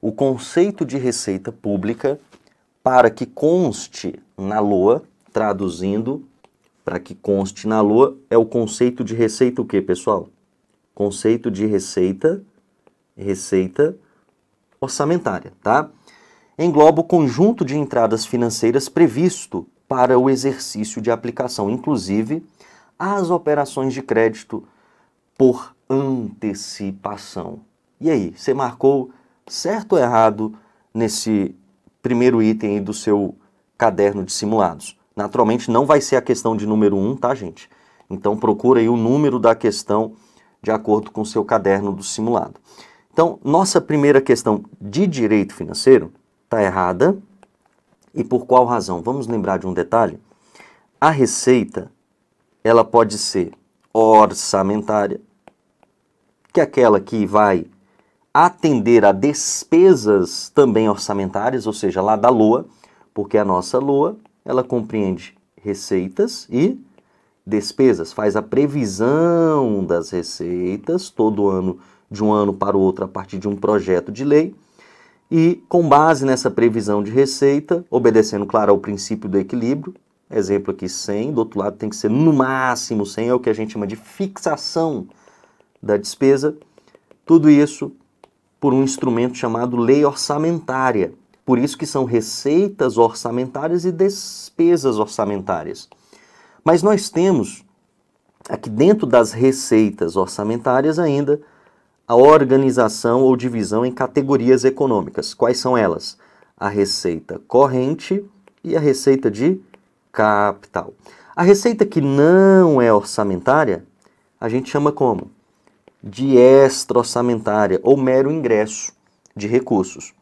o conceito de receita pública para que conste na L O A, traduzindo, para que conste na L O A, é o conceito de receita o quê, pessoal? Conceito de receita, receita orçamentária, tá? Engloba o conjunto de entradas financeiras previsto para o exercício de aplicação, inclusive as operações de crédito por antecipação. E aí, você marcou certo ou errado nesse primeiro item aí do seu caderno de simulados? Naturalmente não vai ser a questão de número um, tá, gente? Então procura aí o número da questão de acordo com o seu caderno do simulado. Então, nossa primeira questão de direito financeiro está errada. E por qual razão? Vamos lembrar de um detalhe. A receita, ela pode ser orçamentária, que é aquela que vai atender a despesas também orçamentárias, ou seja, lá da L O A, porque a nossa L O A, ela compreende receitas e despesas, faz a previsão das receitas todo ano, de um ano para o outro, a partir de um projeto de lei, e com base nessa previsão de receita, obedecendo, claro, ao princípio do equilíbrio, exemplo aqui cem, do outro lado tem que ser no máximo cem, é o que a gente chama de fixação da despesa, tudo isso por um instrumento chamado lei orçamentária, por isso que são receitas orçamentárias e despesas orçamentárias. Mas nós temos aqui dentro das receitas orçamentárias ainda a organização ou divisão em categorias econômicas. Quais são elas? A receita corrente e a receita de capital. A receita que não é orçamentária, a gente chama como? De extra-orçamentária ou mero ingresso de recursos.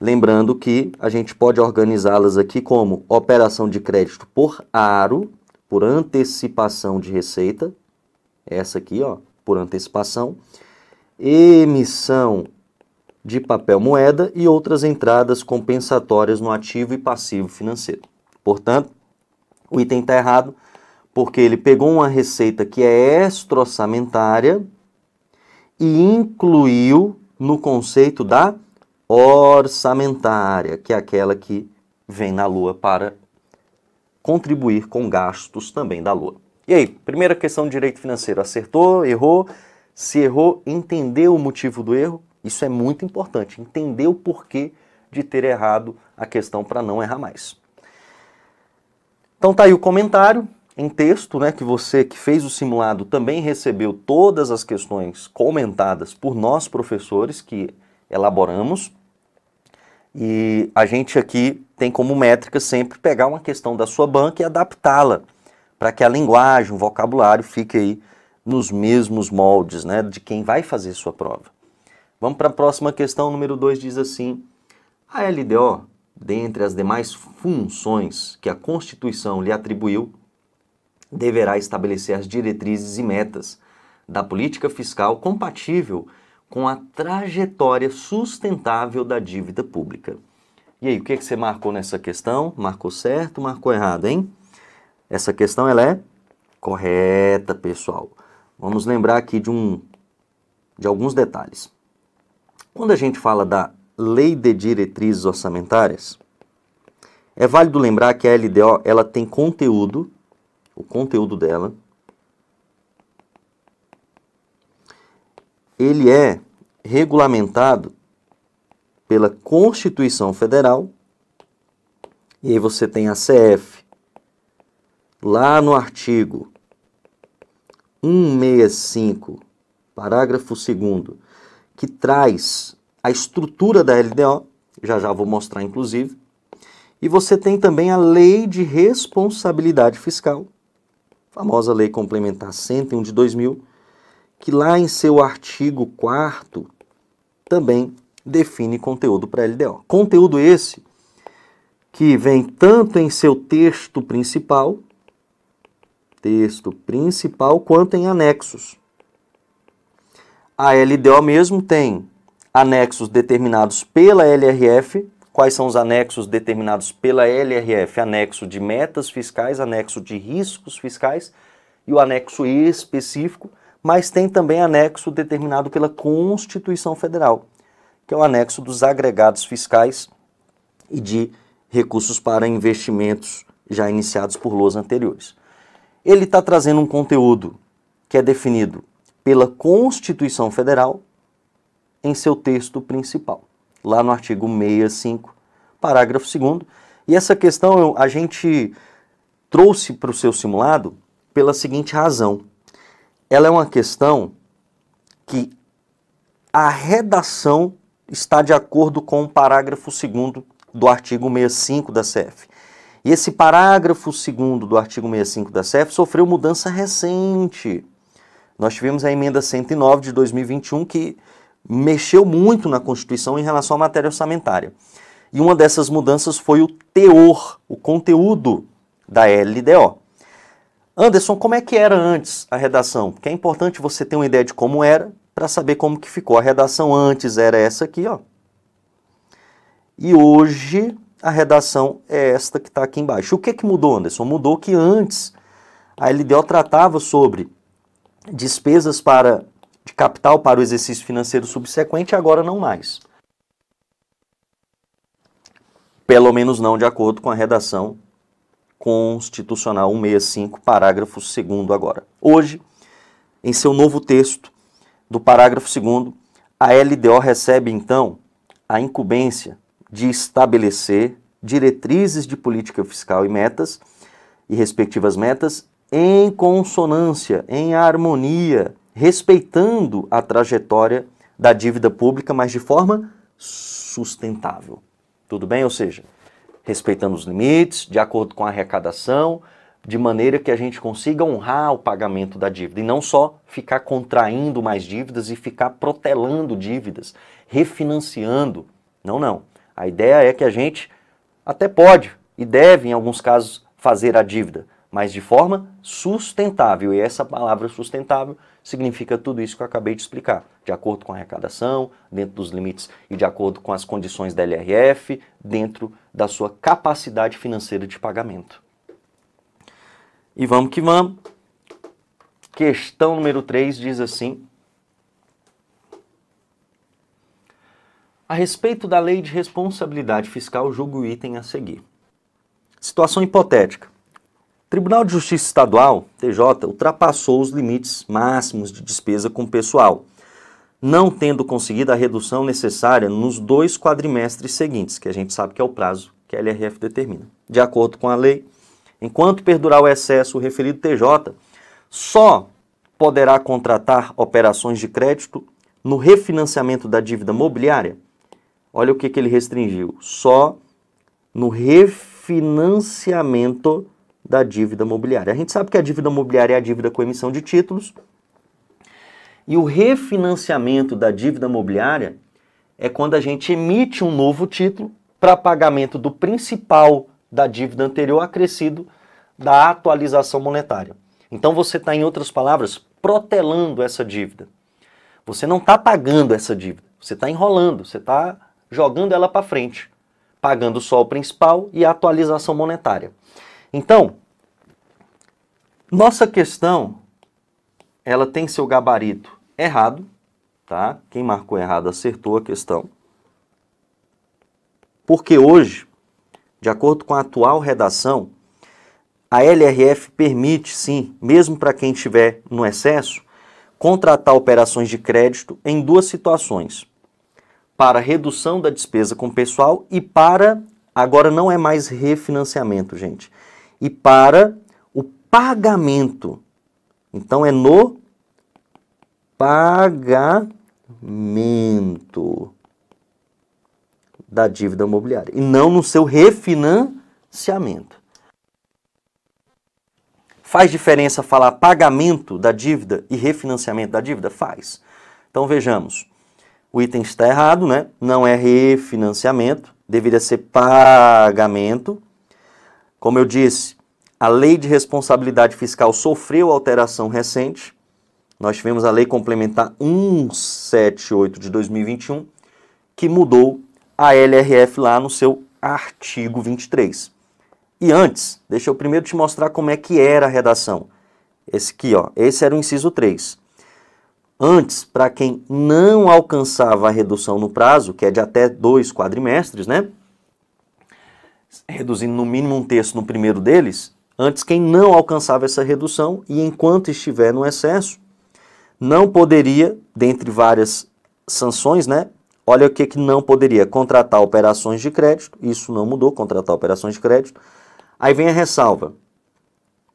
Lembrando que a gente pode organizá-las aqui como operação de crédito por aro, por antecipação de receita, essa aqui, ó, por antecipação, emissão de papel moeda e outras entradas compensatórias no ativo e passivo financeiro. Portanto, o item está errado porque ele pegou uma receita que é extra-orçamentária e incluiu no conceito da orçamentária, que é aquela que vem na L O A para contribuir com gastos também da L O A. E aí, primeira questão de direito financeiro, acertou, errou? Se errou, entendeu o motivo do erro? Isso é muito importante, entender o porquê de ter errado a questão para não errar mais. Então tá aí o comentário em texto, né, que você que fez o simulado também recebeu todas as questões comentadas por nós professores que elaboramos. E a gente aqui tem como métrica sempre pegar uma questão da sua banca e adaptá-la para que a linguagem, o vocabulário fique aí nos mesmos moldes, né, de quem vai fazer sua prova. Vamos para a próxima questão, número dois, diz assim: a L D O, dentre as demais funções que a Constituição lhe atribuiu, deverá estabelecer as diretrizes e metas da política fiscal compatível com a trajetória sustentável da dívida pública. E aí, o que, é que você marcou nessa questão? Marcou certo, marcou errado, hein? Essa questão ela é correta, pessoal. Vamos lembrar aqui de, um, de alguns detalhes. Quando a gente fala da Lei de Diretrizes Orçamentárias, é válido lembrar que a L D O ela tem conteúdo, o conteúdo dela, ele é regulamentado pela Constituição Federal, e aí você tem a C F, lá no artigo cento e sessenta e cinco, parágrafo segundo, que traz a estrutura da L D O, já já vou mostrar inclusive, e você tem também a Lei de Responsabilidade Fiscal, famosa Lei Complementar cento e um de dois mil, que lá em seu artigo quarto também define conteúdo para a L D O. Conteúdo esse que vem tanto em seu texto principal, texto principal, quanto em anexos. A L D O mesmo tem anexos determinados pela L R F. Quais são os anexos determinados pela L R F? Anexo de metas fiscais, anexo de riscos fiscais e o anexo específico, mas tem também anexo determinado pela Constituição Federal, que é o anexo dos agregados fiscais e de recursos para investimentos já iniciados por L O As anteriores. Ele está trazendo um conteúdo que é definido pela Constituição Federal em seu texto principal, lá no artigo sessenta e cinco, parágrafo segundo. E essa questão eu, a gente trouxe para o seu simulado pela seguinte razão. Ela é uma questão que a redação está de acordo com o parágrafo segundo do artigo sessenta e cinco da C F. E esse parágrafo segundo do artigo sessenta e cinco da C F sofreu mudança recente. Nós tivemos a emenda cento e nove de dois mil e vinte e um que mexeu muito na Constituição em relação à matéria orçamentária. E uma dessas mudanças foi o teor, o conteúdo da L D O. Anderson, como é que era antes a redação? Porque é importante você ter uma ideia de como era para saber como que ficou. A redação antes era essa aqui, ó. E hoje a redação é esta que está aqui embaixo. O que que mudou, Anderson? Mudou que antes a L D O tratava sobre despesas para, de capital para o exercício financeiro subsequente, agora não mais. Pelo menos não de acordo com a redação constitucional cento e sessenta e cinco, parágrafo segundo agora. Hoje, em seu novo texto do parágrafo segundo, a L D O recebe, então, a incumbência de estabelecer diretrizes de política fiscal e metas, e respectivas metas, em consonância, em harmonia, respeitando a trajetória da dívida pública, mas de forma sustentável. Tudo bem? Ou seja, respeitando os limites, de acordo com a arrecadação, de maneira que a gente consiga honrar o pagamento da dívida e não só ficar contraindo mais dívidas e ficar protelando dívidas, refinanciando. Não, não. A ideia é que a gente até pode e deve, em alguns casos, fazer a dívida, mas de forma sustentável. E essa palavra sustentável significa tudo isso que eu acabei de explicar, de acordo com a arrecadação, dentro dos limites e de acordo com as condições da L R F, dentro da sua capacidade financeira de pagamento. E vamos que vamos. Questão número três diz assim: a respeito da Lei de Responsabilidade Fiscal, julgue o item a seguir. Situação hipotética. O Tribunal de Justiça Estadual, T J, ultrapassou os limites máximos de despesa com pessoal, não tendo conseguido a redução necessária nos dois quadrimestres seguintes, que a gente sabe que é o prazo que a L R F determina. De acordo com a lei, enquanto perdurar o excesso, o referido T J só poderá contratar operações de crédito no refinanciamento da dívida mobiliária. Olha o que, que ele restringiu. Só no refinanciamento da dívida mobiliária. A gente sabe que a dívida mobiliária é a dívida com emissão de títulos. E o refinanciamento da dívida mobiliária é quando a gente emite um novo título para pagamento do principal da dívida anterior acrescido da atualização monetária. Então você está, em outras palavras, protelando essa dívida. Você não está pagando essa dívida, você está enrolando, você está jogando ela para frente, pagando só o principal e a atualização monetária. Então, nossa questão, ela tem seu gabarito errado, tá? Quem marcou errado acertou a questão. Porque hoje, de acordo com a atual redação, a L R F permite, sim, mesmo para quem estiver no excesso, contratar operações de crédito em duas situações. Para redução da despesa com pessoal e para, agora não é mais refinanciamento, gente, e para o pagamento. Então é no pagamento da dívida mobiliária e não no seu refinanciamento. Faz diferença falar pagamento da dívida e refinanciamento da dívida? Faz. Então vejamos, o item está errado, né? Não é refinanciamento, deveria ser pagamento. Como eu disse, a Lei de Responsabilidade Fiscal sofreu alteração recente. Nós tivemos a Lei Complementar cento e setenta e oito de dois mil e vinte e um, que mudou a L R F lá no seu artigo vinte e três. E antes, deixa eu primeiro te mostrar como é que era a redação. Esse aqui, ó, esse era o inciso três. Antes, para quem não alcançava a redução no prazo, que é de até dois quadrimestres, né? Reduzindo no mínimo um terço no primeiro deles, antes quem não alcançava essa redução e enquanto estiver no excesso, não poderia, dentre várias sanções, né? Olha o que, que não poderia, contratar operações de crédito, isso não mudou, contratar operações de crédito. Aí vem a ressalva.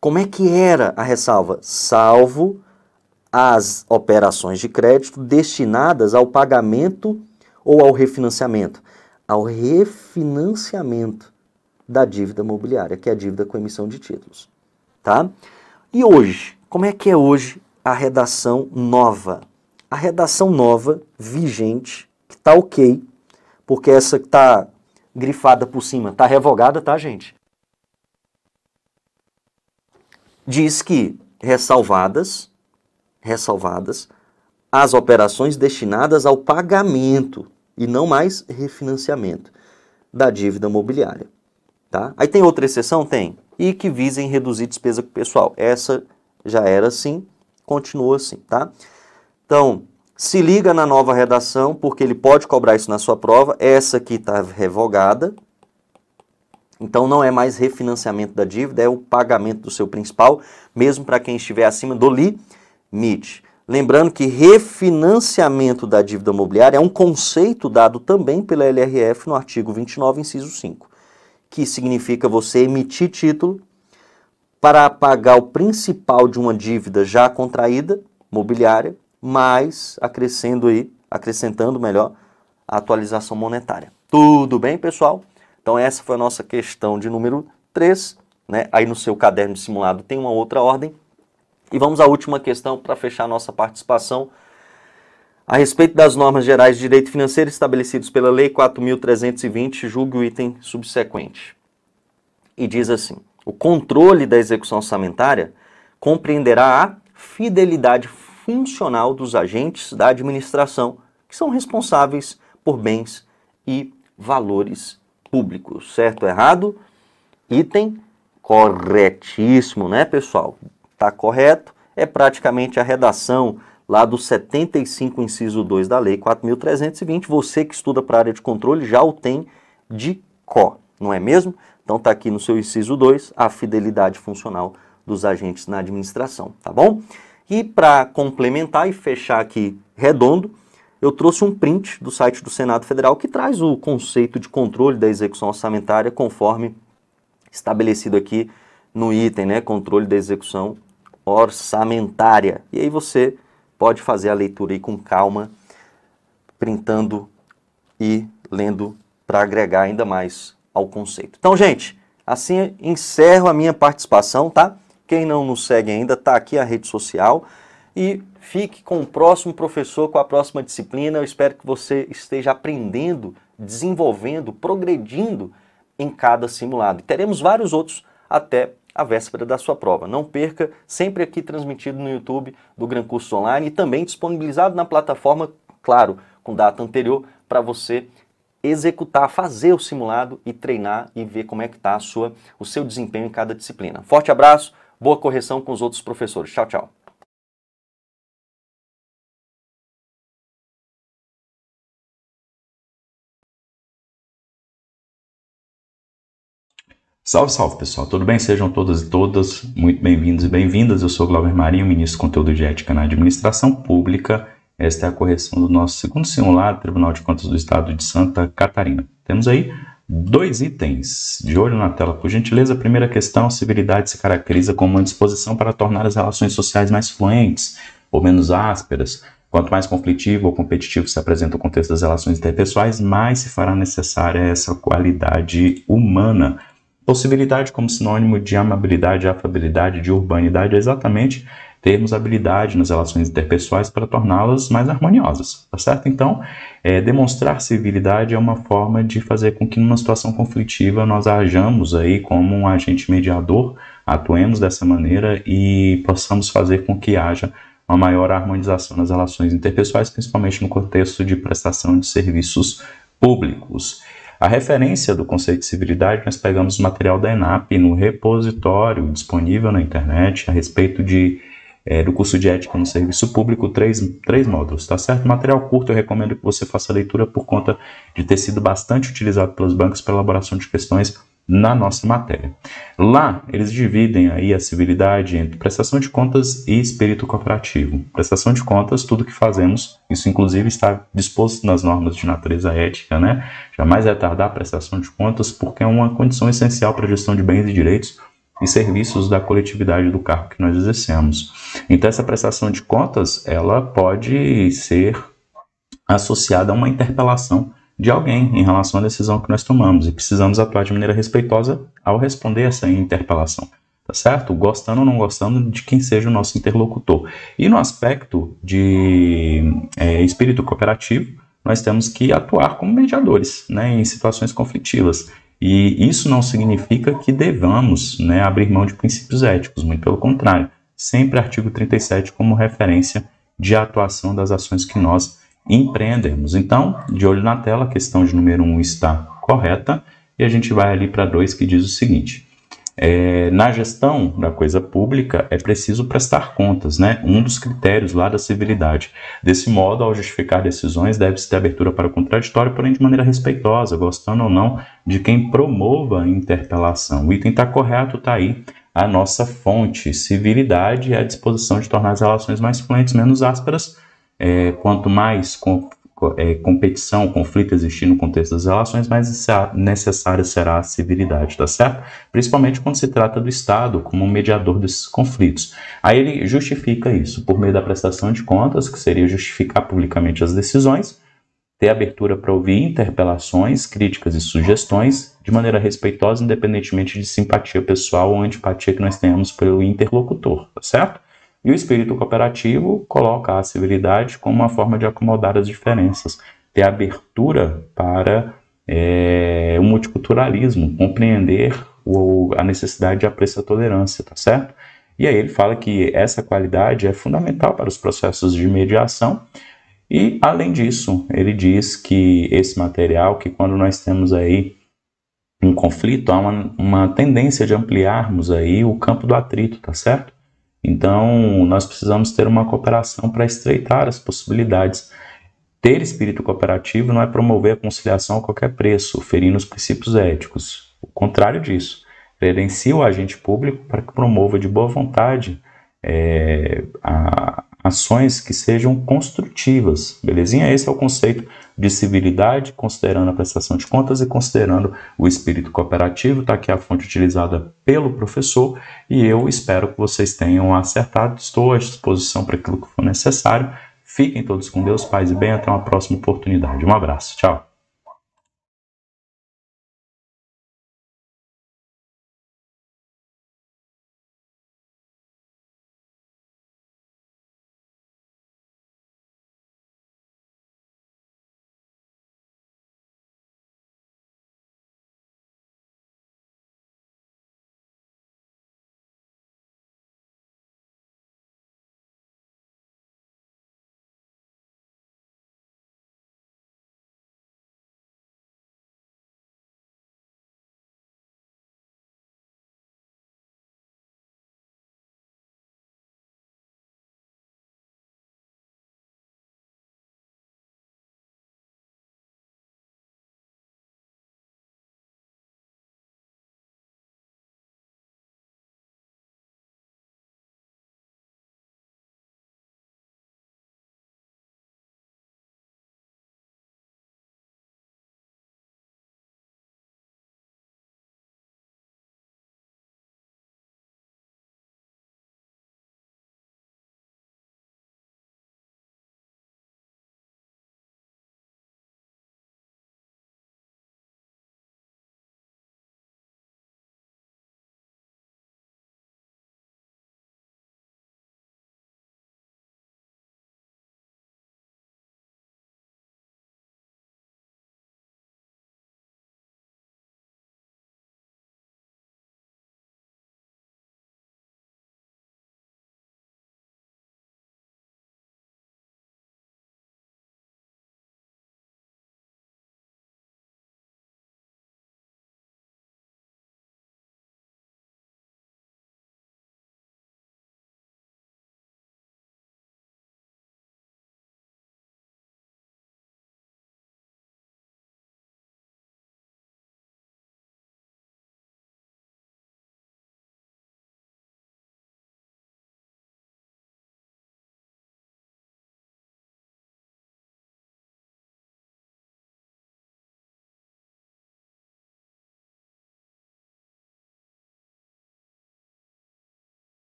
Como é que era a ressalva? Salvo as operações de crédito destinadas ao pagamento ou ao refinanciamento. Ao refinanciamento da dívida mobiliária, que é a dívida com emissão de títulos. Tá? E hoje, como é que é hoje a redação nova? A redação nova, vigente, que está ok, porque essa que está grifada por cima está revogada, tá, gente? Diz que, ressalvadas, ressalvadas, as operações destinadas ao pagamento e não mais refinanciamento da dívida mobiliária. Tá? Aí tem outra exceção? Tem. E que visem reduzir despesa com o pessoal. Essa já era assim, continua assim. Tá? Então, se liga na nova redação, porque ele pode cobrar isso na sua prova. Essa aqui está revogada. Então, não é mais refinanciamento da dívida, é o pagamento do seu principal, mesmo para quem estiver acima do limite. Lembrando que refinanciamento da dívida mobiliária é um conceito dado também pela L R F no artigo vinte e nove, inciso cinco, que significa você emitir título para pagar o principal de uma dívida já contraída, mobiliária, mas acrescendo aí, acrescentando melhor, a atualização monetária. Tudo bem, pessoal? Então essa foi a nossa questão de número três, né? Aí no seu caderno de simulado tem uma outra ordem. E vamos à última questão para fechar a nossa participação. A respeito das normas gerais de direito financeiro estabelecidos pela Lei quatro mil trezentos e vinte, julgue o item subsequente. E diz assim, o controle da execução orçamentária compreenderá a fidelidade funcional dos agentes da administração, que são responsáveis por bens e valores públicos. Certo ou errado? Item corretíssimo, né, pessoal? Tá correto? É praticamente a redação lá do setenta e cinco, inciso dois da Lei quatro mil trezentos e vinte. Você que estuda para a área de controle já o tem de có, não é mesmo? Então tá aqui no seu inciso dois a fidelidade funcional dos agentes na administração, tá bom? E para complementar e fechar aqui redondo, eu trouxe um print do site do Senado Federal que traz o conceito de controle da execução orçamentária conforme estabelecido aqui no item, né, controle da execução orçamentária. E aí você pode fazer a leitura aí com calma, printando e lendo para agregar ainda mais ao conceito. Então, gente, assim encerro a minha participação, tá? Quem não nos segue ainda, tá aqui a rede social. E fique com o próximo professor, com a próxima disciplina. Eu espero que você esteja aprendendo, desenvolvendo, progredindo em cada simulado. E teremos vários outros até a véspera da sua prova. Não perca, sempre aqui transmitido no YouTube do Gran Cursos Online e também disponibilizado na plataforma, claro, com data anterior, para você executar, fazer o simulado e treinar e ver como é que está a sua, o seu desempenho em cada disciplina. Forte abraço, boa correção com os outros professores. Tchau, tchau. Salve, salve pessoal, tudo bem? Sejam todas e todas muito bem-vindos e bem-vindas. Eu sou Glauber Marinho, ministro de Conteúdo de Ética na Administração Pública. Esta é a correção do nosso segundo simulado, Tribunal de Contas do Estado de Santa Catarina. Temos aí dois itens. De olho na tela, por gentileza. A primeira questão, civilidade se caracteriza como uma disposição para tornar as relações sociais mais fluentes ou menos ásperas. Quanto mais conflitivo ou competitivo se apresenta o contexto das relações interpessoais, mais se fará necessária essa qualidade humana. Civilidade como sinônimo de amabilidade, afabilidade, de urbanidade, é exatamente termos habilidade nas relações interpessoais para torná-las mais harmoniosas, tá certo? Então, é, demonstrar civilidade é uma forma de fazer com que numa situação conflitiva nós ajamos aí como um agente mediador, atuemos dessa maneira e possamos fazer com que haja uma maior harmonização nas relações interpessoais, principalmente no contexto de prestação de serviços públicos. A referência do conceito de civilidade, nós pegamos o material da ENAP no repositório disponível na internet a respeito de é, do curso de Ética no Serviço Público, três, três módulos, tá certo? Material curto, eu recomendo que você faça a leitura por conta de ter sido bastante utilizado pelos bancos para elaboração de questões na nossa matéria. Lá, eles dividem aí a civilidade entre prestação de contas e espírito cooperativo. Prestação de contas, tudo que fazemos, isso inclusive está disposto nas normas de natureza ética, né? Jamais retardar a prestação de contas, porque é uma condição essencial para a gestão de bens e direitos e serviços da coletividade do cargo que nós exercemos. Então, essa prestação de contas, ela pode ser associada a uma interpelação de alguém em relação à decisão que nós tomamos e precisamos atuar de maneira respeitosa ao responder essa interpelação, tá certo? Gostando ou não gostando de quem seja o nosso interlocutor. E no aspecto de é, espírito cooperativo, nós temos que atuar como mediadores, né, em situações conflitivas. E isso não significa que devamos, né, abrir mão de princípios éticos, muito pelo contrário. Sempre artigo trinta e sete como referência de atuação das ações que nós empreendemos. Então, de olho na tela, a questão de número um está correta e a gente vai ali para dois, que diz o seguinte: é, na gestão da coisa pública é preciso prestar contas, né? Um dos critérios lá da civilidade. Desse modo, ao justificar decisões, deve-se ter abertura para o contraditório, porém de maneira respeitosa, gostando ou não de quem promova a interpelação. O item está correto, está aí a nossa fonte. Civilidade é a disposição de tornar as relações mais fluentes, menos ásperas. É, quanto mais com, é, competição, conflito existir no contexto das relações, mais necessária será a civilidade, tá certo? Principalmente quando se trata do Estado como mediador desses conflitos. Aí ele justifica isso por meio da prestação de contas, que seria justificar publicamente as decisões, ter abertura para ouvir interpelações, críticas e sugestões de maneira respeitosa, independentemente de simpatia pessoal ou antipatia que nós tenhamos pelo interlocutor, tá certo? E o espírito cooperativo coloca a civilidade como uma forma de acomodar as diferenças, ter abertura para é, o multiculturalismo, compreender o, a necessidade de apreço à tolerância, tá certo? E aí ele fala que essa qualidade é fundamental para os processos de mediação e, além disso, ele diz que esse material, que quando nós temos aí um conflito, há uma, uma tendência de ampliarmos aí o campo do atrito, tá certo? Então, nós precisamos ter uma cooperação para estreitar as possibilidades. Ter espírito cooperativo não é promover a conciliação a qualquer preço, ferindo os princípios éticos. O contrário disso, credencia o agente público para que promova de boa vontade é, a, ações que sejam construtivas, belezinha? Esse é o conceito de civilidade, considerando a prestação de contas e considerando o espírito cooperativo. Está aqui a fonte utilizada pelo professor e eu espero que vocês tenham acertado. Estou à disposição para aquilo que for necessário. Fiquem todos com Deus, paz e bem. Até uma próxima oportunidade. Um abraço. Tchau.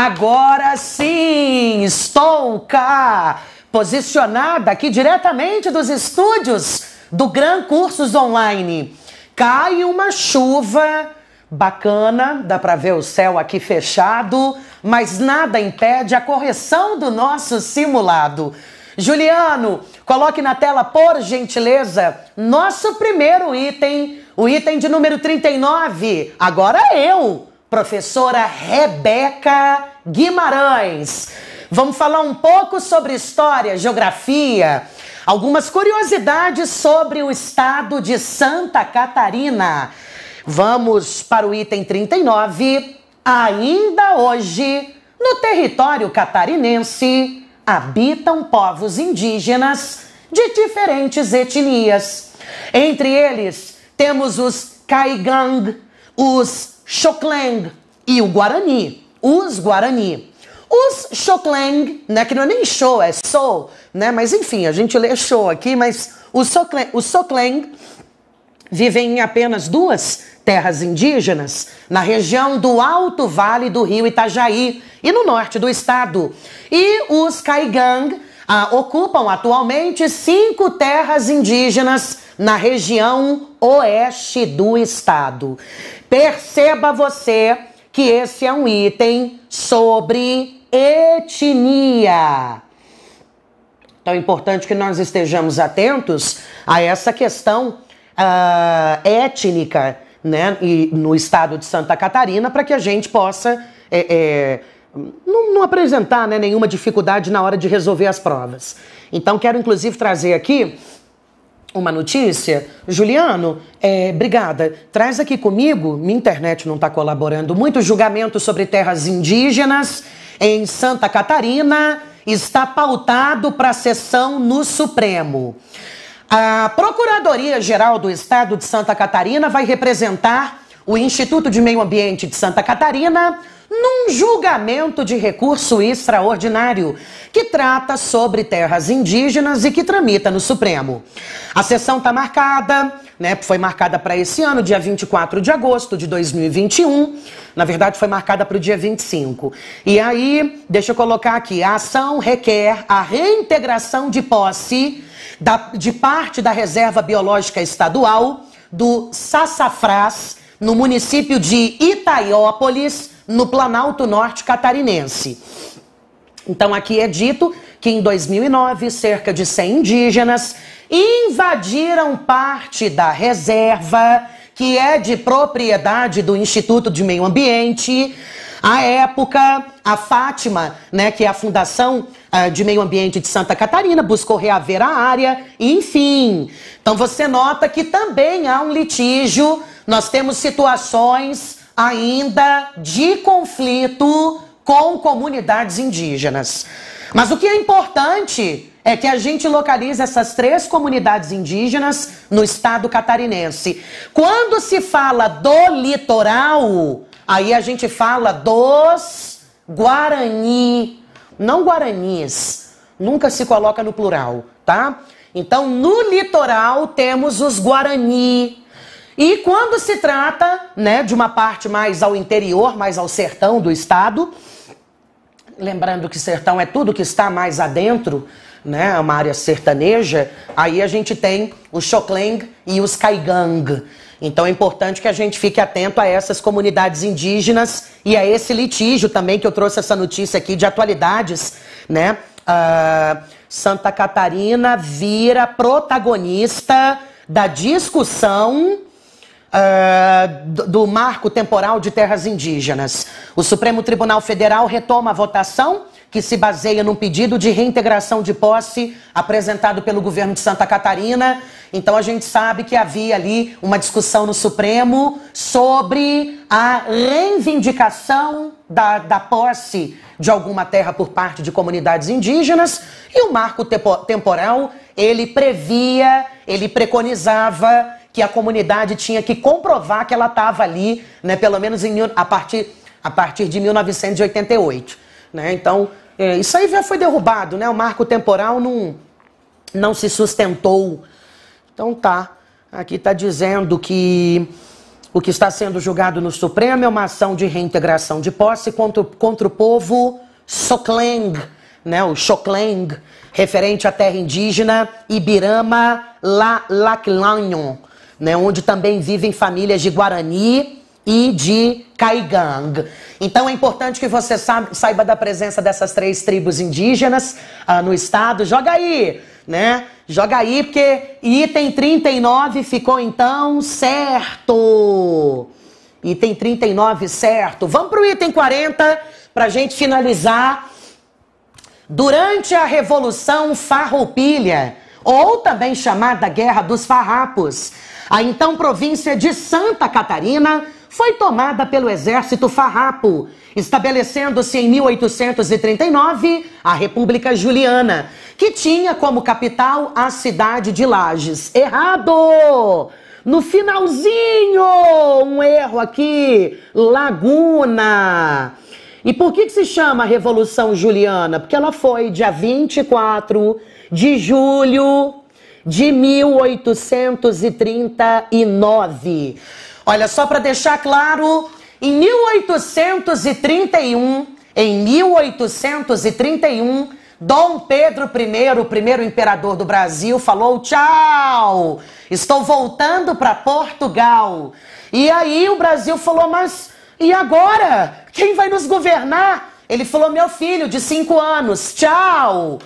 Agora sim, estou cá, posicionada aqui diretamente dos estúdios do Gran Cursos Online. Cai uma chuva bacana, dá para ver o céu aqui fechado, mas nada impede a correção do nosso simulado. Juliano, coloque na tela, por gentileza, nosso primeiro item, o item de número trinta e nove. Agora eu, professora Rebeca Guimarães. Vamos falar um pouco sobre história, geografia, algumas curiosidades sobre o estado de Santa Catarina. Vamos para o item trinta e nove. Ainda hoje, no território catarinense, habitam povos indígenas de diferentes etnias. Entre eles, temos os Kaingang, os Xokleng e o Guarani. Os Guarani. Os Xokleng, né, que não é nem show, é show, né, mas enfim, a gente lê show aqui, mas os Xokleng, os Xokleng vivem em apenas duas terras indígenas, na região do Alto Vale do Rio Itajaí e no norte do estado. E os Kaingang ah, ocupam atualmente cinco terras indígenas na região oeste do estado. Perceba você que esse é um item sobre etnia. Então é importante que nós estejamos atentos a essa questão ah, étnica, né, e no estado de Santa Catarina, para que a gente possa é, é, não, não apresentar, né, nenhuma dificuldade na hora de resolver as provas. Então, quero inclusive trazer aqui uma notícia. Juliano, é, obrigada. Traz aqui comigo, minha internet não está colaborando muito, julgamento sobre terras indígenas em Santa Catarina está pautado para sessão no Supremo. A Procuradoria-Geral do Estado de Santa Catarina vai representar o Instituto de Meio Ambiente de Santa Catarina num julgamento de recurso extraordinário que trata sobre terras indígenas e que tramita no Supremo. A sessão está marcada, né, foi marcada para esse ano, dia vinte e quatro de agosto de dois mil e vinte e um. Na verdade, foi marcada para o dia vinte e cinco. E aí, deixa eu colocar aqui, a ação requer a reintegração de posse Da, de parte da Reserva Biológica Estadual do Sassafrás, no município de Itaiópolis, no Planalto Norte Catarinense. Então aqui é dito que em dois mil e nove, cerca de cem indígenas invadiram parte da reserva, que é de propriedade do Instituto de Meio Ambiente. À época, a Fátima, né, que é a Fundação uh, de Meio Ambiente de Santa Catarina, buscou reaver a área, enfim. Então você nota que também há um litígio, nós temos situações ainda de conflito com comunidades indígenas. Mas o que é importante é que a gente localize essas três comunidades indígenas no estado catarinense. Quando se fala do litoral, aí a gente fala dos Guarani, não Guaranis, nunca se coloca no plural, tá? Então, no litoral temos os Guarani. E quando se trata, né, de uma parte mais ao interior, mais ao sertão do estado, lembrando que sertão é tudo que está mais adentro, né, é uma área sertaneja, aí a gente tem os Xokleng e os Kaingang. Então é importante que a gente fique atento a essas comunidades indígenas e a esse litígio também, que eu trouxe essa notícia aqui de atualidades, né? Uh, Santa Catarina vira protagonista da discussão uh, do, do marco temporal de terras indígenas. O Supremo Tribunal Federal retoma a votação que se baseia num pedido de reintegração de posse apresentado pelo governo de Santa Catarina. Então a gente sabe que havia ali uma discussão no Supremo sobre a reivindicação da, da posse de alguma terra por parte de comunidades indígenas, e o marco tempo, temporal, ele previa, ele preconizava que a comunidade tinha que comprovar que ela estava ali, né, pelo menos em, a, partir, a partir de mil novecentos e oitenta e oito. Né? Então, é, isso aí já foi derrubado, né? O marco temporal não, não se sustentou. Então tá, aqui tá dizendo que O que está sendo julgado no Supremo é uma ação de reintegração de posse contra, contra o povo Xokleng, né, o Xokleng, referente à terra indígena Ibirama-Lalaklanion, né, onde também vivem famílias de Guarani e de Kaingang. Então é importante que você saiba da presença dessas três tribos indígenas ah, no estado. Joga aí, né? Joga aí, porque item trinta e nove ficou então certo. Item trinta e nove certo. Vamos para o item quarenta para a gente finalizar. Durante a Revolução Farroupilha, ou também chamada Guerra dos Farrapos, a então província de Santa Catarina foi tomada pelo exército farrapo, estabelecendo-se em mil oitocentos e trinta e nove a República Juliana, que tinha como capital a cidade de Lages. Errado! No finalzinho, um erro aqui, Laguna. E por que que se chama Revolução Juliana? Porque ela foi dia vinte e quatro de julho de mil oitocentos e trinta e nove. Olha, só para deixar claro, em mil oitocentos e trinta e um, em mil oitocentos e trinta e um, Dom Pedro primeiro, o primeiro imperador do Brasil, falou: tchau, estou voltando para Portugal. E aí o Brasil falou: mas e agora? Quem vai nos governar? Ele falou: meu filho de cinco anos, tchau.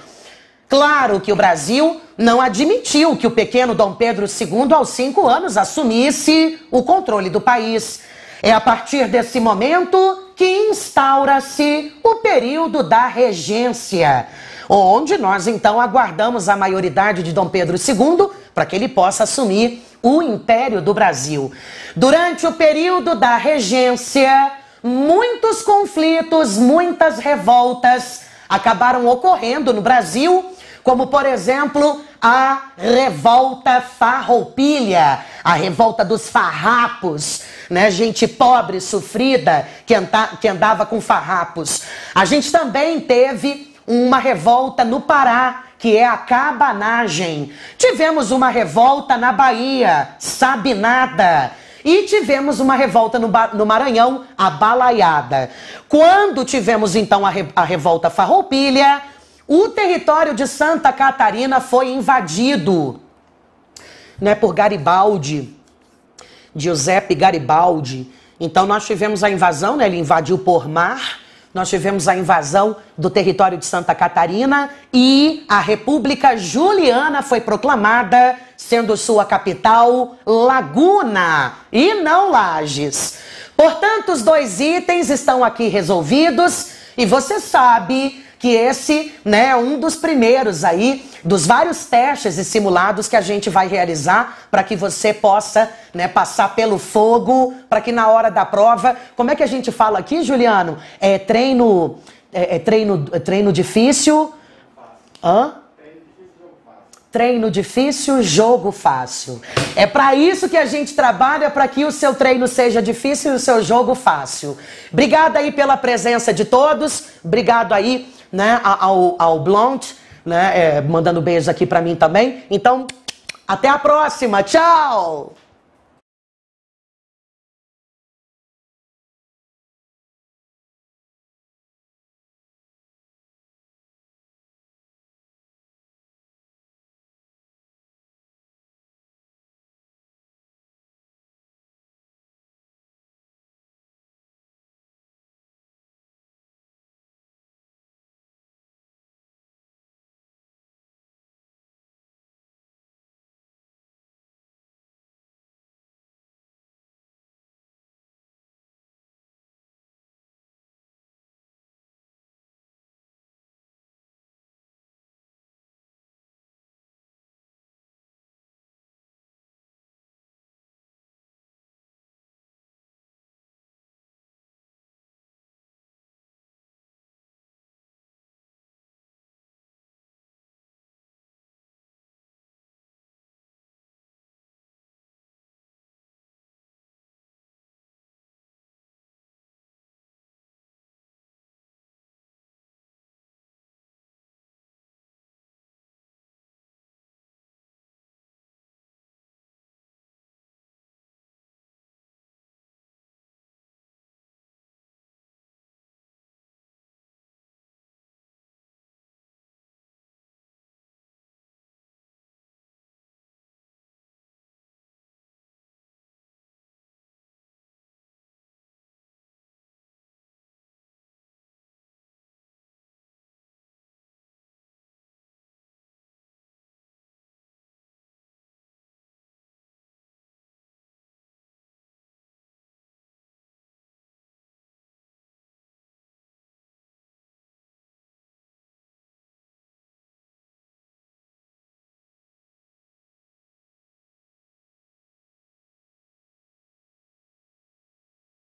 Claro que o Brasil não admitiu que o pequeno Dom Pedro segundo, aos cinco anos, assumisse o controle do país. É a partir desse momento que instaura-se o período da regência, onde nós então aguardamos a maioridade de Dom Pedro segundo para que ele possa assumir o Império do Brasil. Durante o período da regência, muitos conflitos, muitas revoltas acabaram ocorrendo no Brasil, como, por exemplo, a Revolta Farroupilha, a Revolta dos Farrapos, né? Gente pobre, sofrida, que, anda, que andava com farrapos. A gente também teve uma revolta no Pará, que é a cabanagem. Tivemos uma revolta na Bahia, sabinada. E tivemos uma revolta no, no Maranhão, a balaiada. Quando tivemos, então, a, re a Revolta Farroupilha, o território de Santa Catarina foi invadido, né, por Garibaldi, Giuseppe Garibaldi. Então nós tivemos a invasão, né, ele invadiu por mar, nós tivemos a invasão do território de Santa Catarina e a República Juliana foi proclamada, sendo sua capital Laguna e não Lages. Portanto, os dois itens estão aqui resolvidos e você sabe que esse, né, é um dos primeiros aí, dos vários testes e simulados que a gente vai realizar para que você possa, né, passar pelo fogo, para que na hora da prova, como é que a gente fala aqui, Juliano? É treino, é, é treino, é treino difícil, hã? Treino difícil, jogo fácil. É para isso que a gente trabalha, para que o seu treino seja difícil e o seu jogo fácil. Obrigada aí pela presença de todos. Obrigado aí, né, ao, ao Blunt, né, é, mandando beijo aqui para mim também. Então, até a próxima. Tchau!